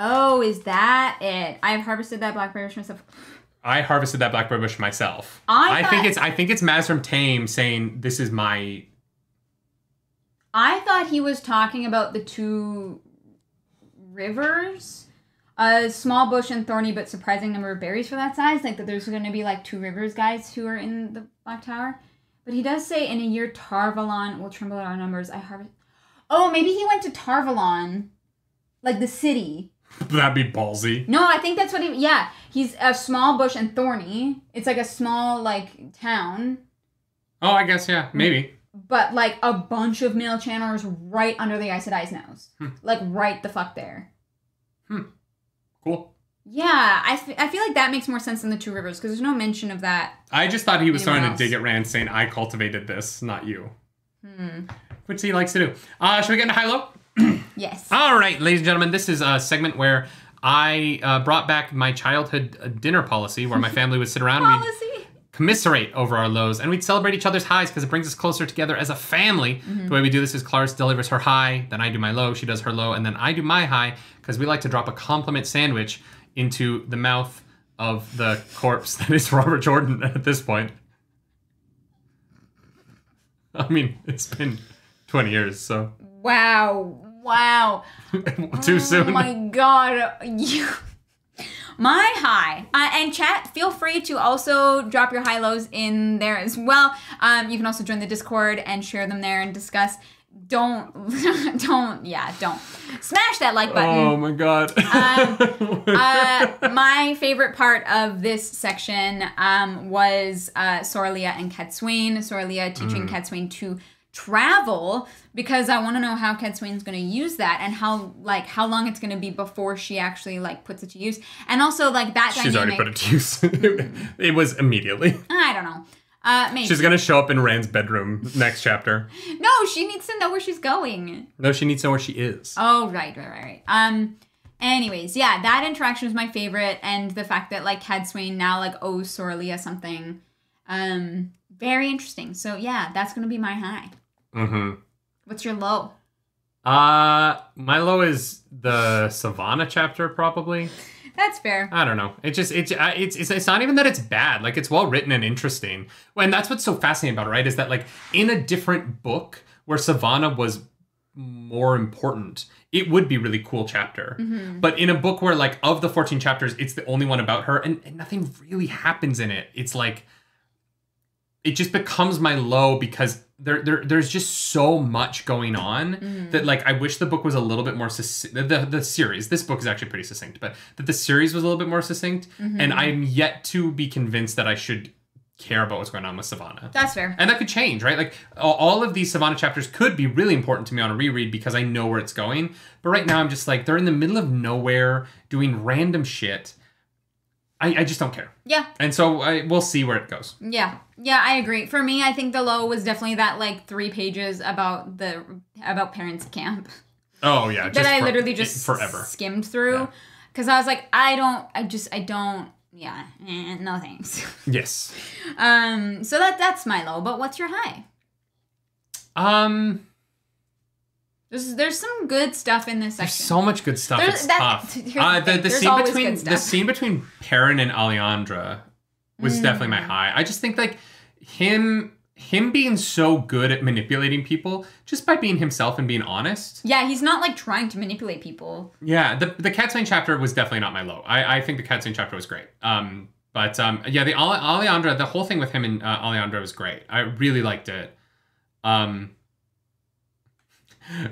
Oh, is that it? I've harvested that blackberry bush myself. I harvested that blackberry bush myself. I, I thought, think it's I think it's Mazrim Tain saying this is my. I thought he was talking about the Two Rivers. A small bush and thorny but surprising number of berries for that size. Like that there's gonna be like two rivers guys who are in the Black Tower. But he does say in a year Tarvalon will tremble at our numbers. I harvest Oh, maybe he went to Tarvalon. Like the city. That'd be ballsy. No, I think that's what he... Yeah, he's a small bush and thorny. It's like a small, like, town. Oh, I guess, yeah. Maybe. But, like, a bunch of male channelers right under the Aes Sedai's nose. Hmm. Like, right the fuck there. Hmm. Cool. Yeah, I, f I feel like that makes more sense than the Two Rivers, because there's no mention of that. I just thought he was throwing a dig at Rand saying, I cultivated this, not you. Hmm. Which he likes to do. Uh, should we get into high-low? Yes. All right, ladies and gentlemen, this is a segment where I uh, brought back my childhood dinner policy where my family would sit around and we'd commiserate over our lows and we'd celebrate each other's highs because it brings us closer together as a family. Mm-hmm. The way we do this is Clarus delivers her high, then I do my low, she does her low, and then I do my high because we like to drop a compliment sandwich into the mouth of the corpse that is Robert Jordan at this point. I mean, it's been twenty years, so... Wow. Wow. Too soon. Oh my god. You. My high. Uh, and chat, feel free to also drop your high lows in there as well. Um, you can also join the Discord and share them there and discuss. Don't, don't, yeah, don't. Smash that like button. Oh my god. um, uh, my favorite part of this section um, was uh, Sorilea and Cadsuane. Sorilea teaching mm. Cadsuane to travel, because I want to know how Cadsuane's going to use that and how like how long it's going to be before she actually like puts it to use, and also like that she's dynamic. Already put it to use. It was immediately. I don't know. Uh, maybe she's going to show up in Rand's bedroom next chapter. No, she needs to know where she's going. No, she needs to know where she is. Oh right, right, right, right. Um. Anyways, yeah, that interaction was my favorite, and the fact that like Cadsuane now like owes Sorilea something. Um. Very interesting. So yeah, that's going to be my high. Mm-hmm. What's your low? Uh, my low is the Sevanna chapter, probably. That's fair. I don't know. It just it's it's it's not even that it's bad. Like it's well written and interesting. And that's what's so fascinating about it, right? Is that like in a different book where Sevanna was more important, it would be a really cool chapter. Mm-hmm. But in a book where like of the fourteen chapters, it's the only one about her, and, and nothing really happens in it. It's like it just becomes my low because. There, there, there's just so much going on mm. that, like, I wish the book was a little bit more succinct. The, the, the series, this book is actually pretty succinct, but that the series was a little bit more succinct. Mm-hmm. And I'm yet to be convinced that I should care about what's going on with Sevanna. That's fair. And that could change, right? Like, all of these Sevanna chapters could be really important to me on a reread because I know where it's going. But right now, I'm just like, they're in the middle of nowhere doing random shit. I, I just don't care. Yeah. And so I, we'll see where it goes. Yeah. Yeah, I agree. For me, I think the low was definitely that like three pages about the about parents' camp. Oh, yeah. Just that I for, literally just forever. skimmed through. Because yeah. I was like, I don't, I just, I don't, yeah, eh, no thanks. Yes. um. So that that's my low, but what's your high? Um... There's there's some good stuff in this section. There's so much good stuff. There's, it's that, tough. The, uh, the, the scene between the scene between Perrin and Aleandra was mm. definitely my high. I just think like him him being so good at manipulating people just by being himself and being honest. Yeah, he's not like trying to manipulate people. Yeah, the the Cadsuane chapter was definitely not my low. I I think the Cadsuane chapter was great. Um, but um, yeah, the Aleandra, the whole thing with him and uh, Aleandra was great. I really liked it. Um.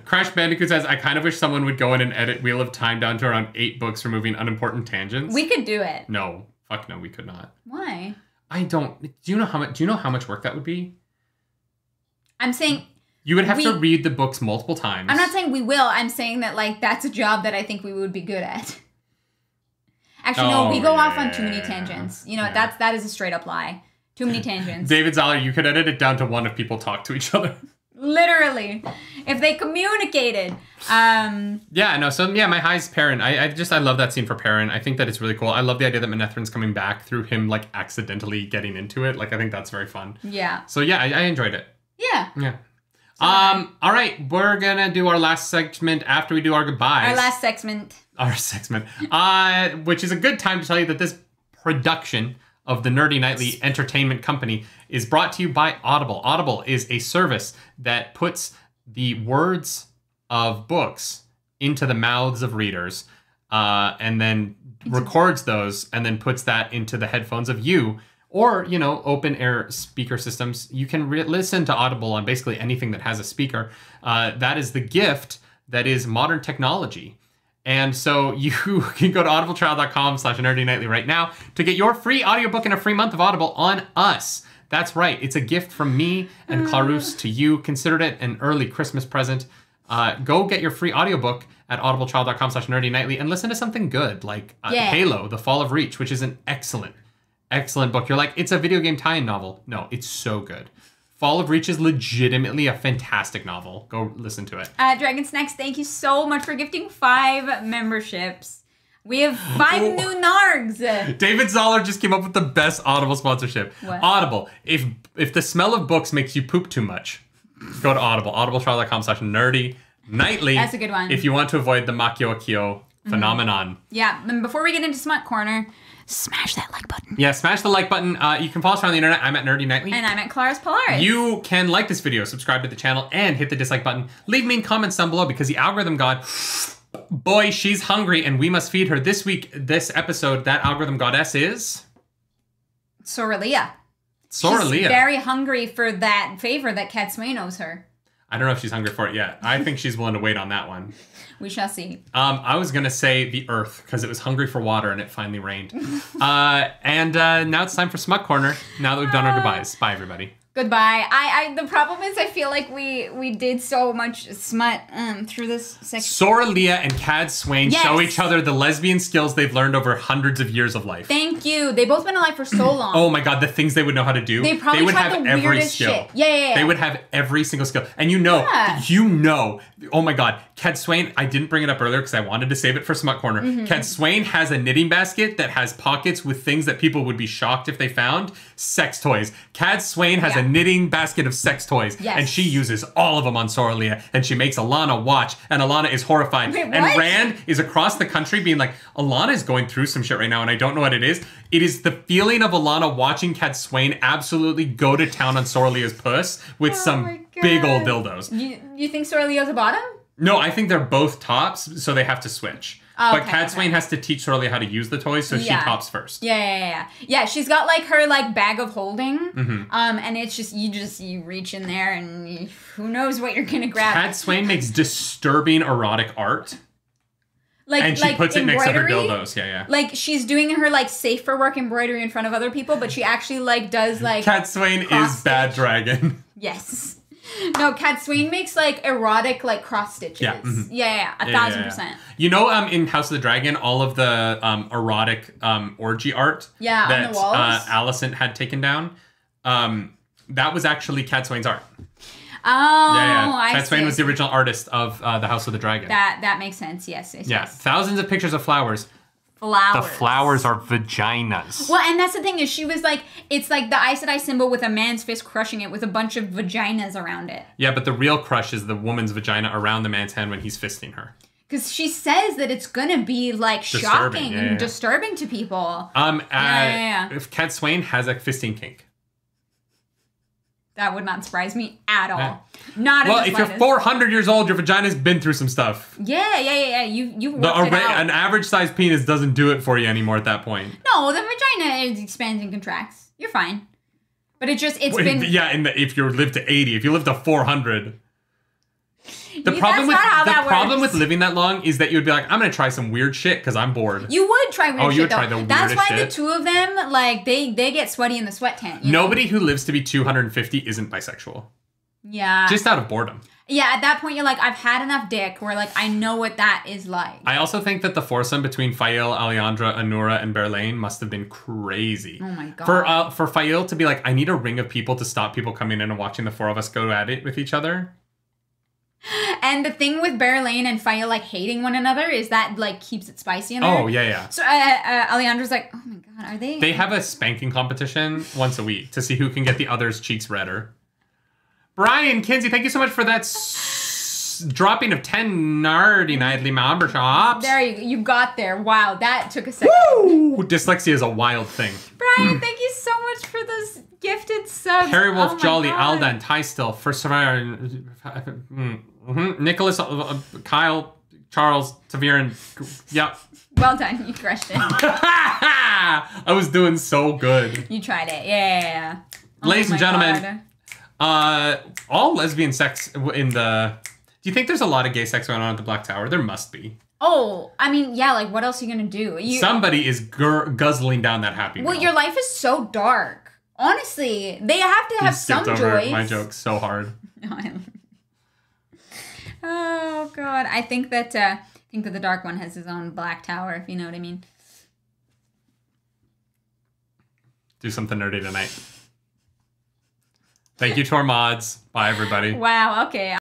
Crash Bandicoot says, I kind of wish someone would go in and edit Wheel of Time down to around eight books, removing unimportant tangents. We could do it. No. Fuck no, we could not. Why? I don't... Do you know how much, do you know how much work that would be? I'm saying... You would have we, to read the books multiple times. I'm not saying we will. I'm saying that, like, that's a job that I think we would be good at. Actually, oh, no, we go yeah. off on too many tangents. You know, yeah. that's, that is a straight-up lie. Too many tangents. David Zoller, you could edit it down to one if people talk to each other. Literally, if they communicated. Um, yeah, no, so yeah, my high is Perrin. I, I just, I love that scene for Perrin. I think that it's really cool. I love the idea that Minethrin's coming back through him, like, accidentally getting into it. Like, I think that's very fun. Yeah. So yeah, I, I enjoyed it. Yeah. Yeah. So, um. All right, we're gonna do our last segment after we do our goodbyes. Our last segment. Our segment. uh, which is a good time to tell you that this production of the Nerdy Nightly Entertainment Company is brought to you by Audible. Audible is a service that puts the words of books into the mouths of readers uh, and then records those and then puts that into the headphones of you or, you know, open air speaker systems. You can re listen to Audible on basically anything that has a speaker. Uh, that is the gift that is modern technology. And so you can go to audibletrial.com slash nerdynightly right now to get your free audiobook and a free month of Audible on us. That's right. It's a gift from me and Clarus to you. Consider it an early Christmas present. Uh, go get your free audiobook at audibletrial.com slash nerdynightly and listen to something good like uh, yeah. Halo, The Fall of Reach, which is an excellent, excellent book. You're like, it's a video game tie-in novel. No, it's so good. Fall of Reach is legitimately a fantastic novel. Go listen to it. Uh, Dragon Snacks, thank you so much for gifting five memberships. We have five oh. new nargs. David Zoller just came up with the best Audible sponsorship. What? Audible. If if the smell of books makes you poop too much, go to Audible. audibletrial.com slash nerdy nightly. That's a good one. If you want to avoid the Makio-Akio phenomenon. Mm-hmm. Yeah, and before we get into Smut Corner... Smash that like button. Yeah, smash the like button. Uh, you can follow us around the internet. I'm at Nerdy Nightly. And I'm at Clarus Polaris. You can like this video, subscribe to the channel, and hit the dislike button. Leave mean comments down below because the algorithm god, boy, she's hungry and we must feed her. This week, this episode, that algorithm goddess is? Sorilea. Sorilea. She's very hungry for that favor that Cadsuane owes her. I don't know if she's hungry for it yet. I think she's willing to wait on that one. We shall see. Um, I was going to say the earth because it was hungry for water and it finally rained. uh, and uh, now it's time for Smut Corner. Now that we've done our goodbyes. Bye, everybody. Goodbye. I, I the problem is I feel like we we did so much smut um, through this section. Sorilea and Cadsuane yes. show each other the lesbian skills they've learned over hundreds of years of life. Thank you. They've both been alive for so long. Oh my god, the things they would know how to do. They probably they would have the weirdest every skill. Shit. Yeah, yeah, yeah. They would have every single skill. And you know, yeah. you know, oh my god, Cadsuane, I didn't bring it up earlier because I wanted to save it for Smut Corner. Mm-hmm. Cadsuane has a knitting basket that has pockets with things that people would be shocked if they found. Sex toys. Cadsuane has yeah. a knitting basket of sex toys yes. and she uses all of them on Sorilea and she makes Alana watch and Alana is horrified. Wait, and Rand is across the country being like, Alana is going through some shit right now and I don't know what it is. It is the feeling of Alana watching Cadsuane absolutely go to town on Soralea's puss with oh some big old dildos. You, you think Soralea's a bottom? No, I think they're both tops so they have to switch. Oh, but okay, Cadsuane okay. has to teach Sorilea how to use the toys, so yeah. she tops first. Yeah, yeah, yeah. Yeah, she's got, like, her, like, bag of holding, mm-hmm. um, and it's just, you just, you reach in there, and you, who knows what you're gonna grab. Cadsuane makes disturbing erotic art, like, and she like puts it next to her dildos. Yeah, yeah. Like, she's doing her, like, safe for work embroidery in front of other people, but she actually, like, does, like... Cadsuane is Bad Dragon. Yes. No, Cadsuane makes, like, erotic, like, cross stitches. Yeah, mm-hmm. yeah, yeah, yeah, a yeah, thousand yeah, yeah. percent. You know, um, in House of the Dragon, all of the um, erotic um, orgy art yeah, that on the walls. Uh, Alicent had taken down, um, that was actually Cadsuane's art. Oh, yeah, yeah. I Cadsuane see. Cadsuane was the original artist of uh, the House of the Dragon. That that makes sense. Yes, yes, yeah. Yes. Thousands of pictures of flowers. Flowers. The flowers are vaginas. Well, and that's the thing is she was like, it's like the Aes Sedai symbol with a man's fist crushing it with a bunch of vaginas around it. Yeah, but the real crush is the woman's vagina around the man's hand when he's fisting her. Because she says that it's going to be, like, disturbing. shocking yeah, yeah, yeah. and disturbing to people. Um, uh, yeah, yeah, yeah. If Cadsuane has a fisting kink. That would not surprise me at all. Yeah. Not Well, if slightest. You're four hundred years old, your vagina's been through some stuff. Yeah, yeah, yeah, yeah. You, you've worked the, it a, out. An average-sized penis doesn't do it for you anymore at that point. No, the vagina is expands and contracts. You're fine. But it just, it's well, been... Yeah, in the, if you live to eighty, if you live to four hundred... The you, problem with the problem works. with living that long is that you would be like, I'm gonna try some weird shit because I'm bored. You would try weird. Oh, shit, you would though. try the That's weirdest why shit. the two of them, like they they get sweaty in the sweat tent. Nobody know? who lives to be two hundred fifty isn't bisexual. Yeah. Just out of boredom. Yeah, at that point you're like, I've had enough dick. Where like I know what that is like. I also think that the foursome between Faile, Aleandra, Annoura, and Berelain must have been crazy. Oh my god. For uh, for Faile to be like, I need a ring of people to stop people coming in and watching the four of us go at it with each other. And the thing with Berelain and Faile like hating one another is that like keeps it spicy in there. Oh yeah, yeah. So uh, uh, Aleandra's like, oh my god, are they? They have a spanking competition once a week to see who can get the other's cheeks redder. Brian Kinsey, thank you so much for that s dropping of ten Nerdy Nightly member shops. There you go. You got there. Wow, that took a second. Woo! Dyslexia is a wild thing. Brian, thank you so much for those gifted subs. Harry Wolf, oh Jolly, god. Alden, Ty Still, First Survivor, mm-hmm. Nicholas, uh, Kyle, Charles, Taviran. Yep. Well done, you crushed it. I was doing so good. You tried it, yeah. yeah, yeah. Oh Ladies and gentlemen, uh, all lesbian sex in the... Do you think there's a lot of gay sex going on at the Black Tower? There must be. Oh, I mean, yeah, like, what else are you going to do? You, Somebody is gur guzzling down that happy meal. Well, your life is so dark. Honestly, they have to have you some joy. My joke's so hard. No, oh god, I think that uh, I think that the Dark One has his own Black Tower, if you know what I mean. Do something nerdy tonight. Thank you to our mods. Bye everybody. Wow. Okay.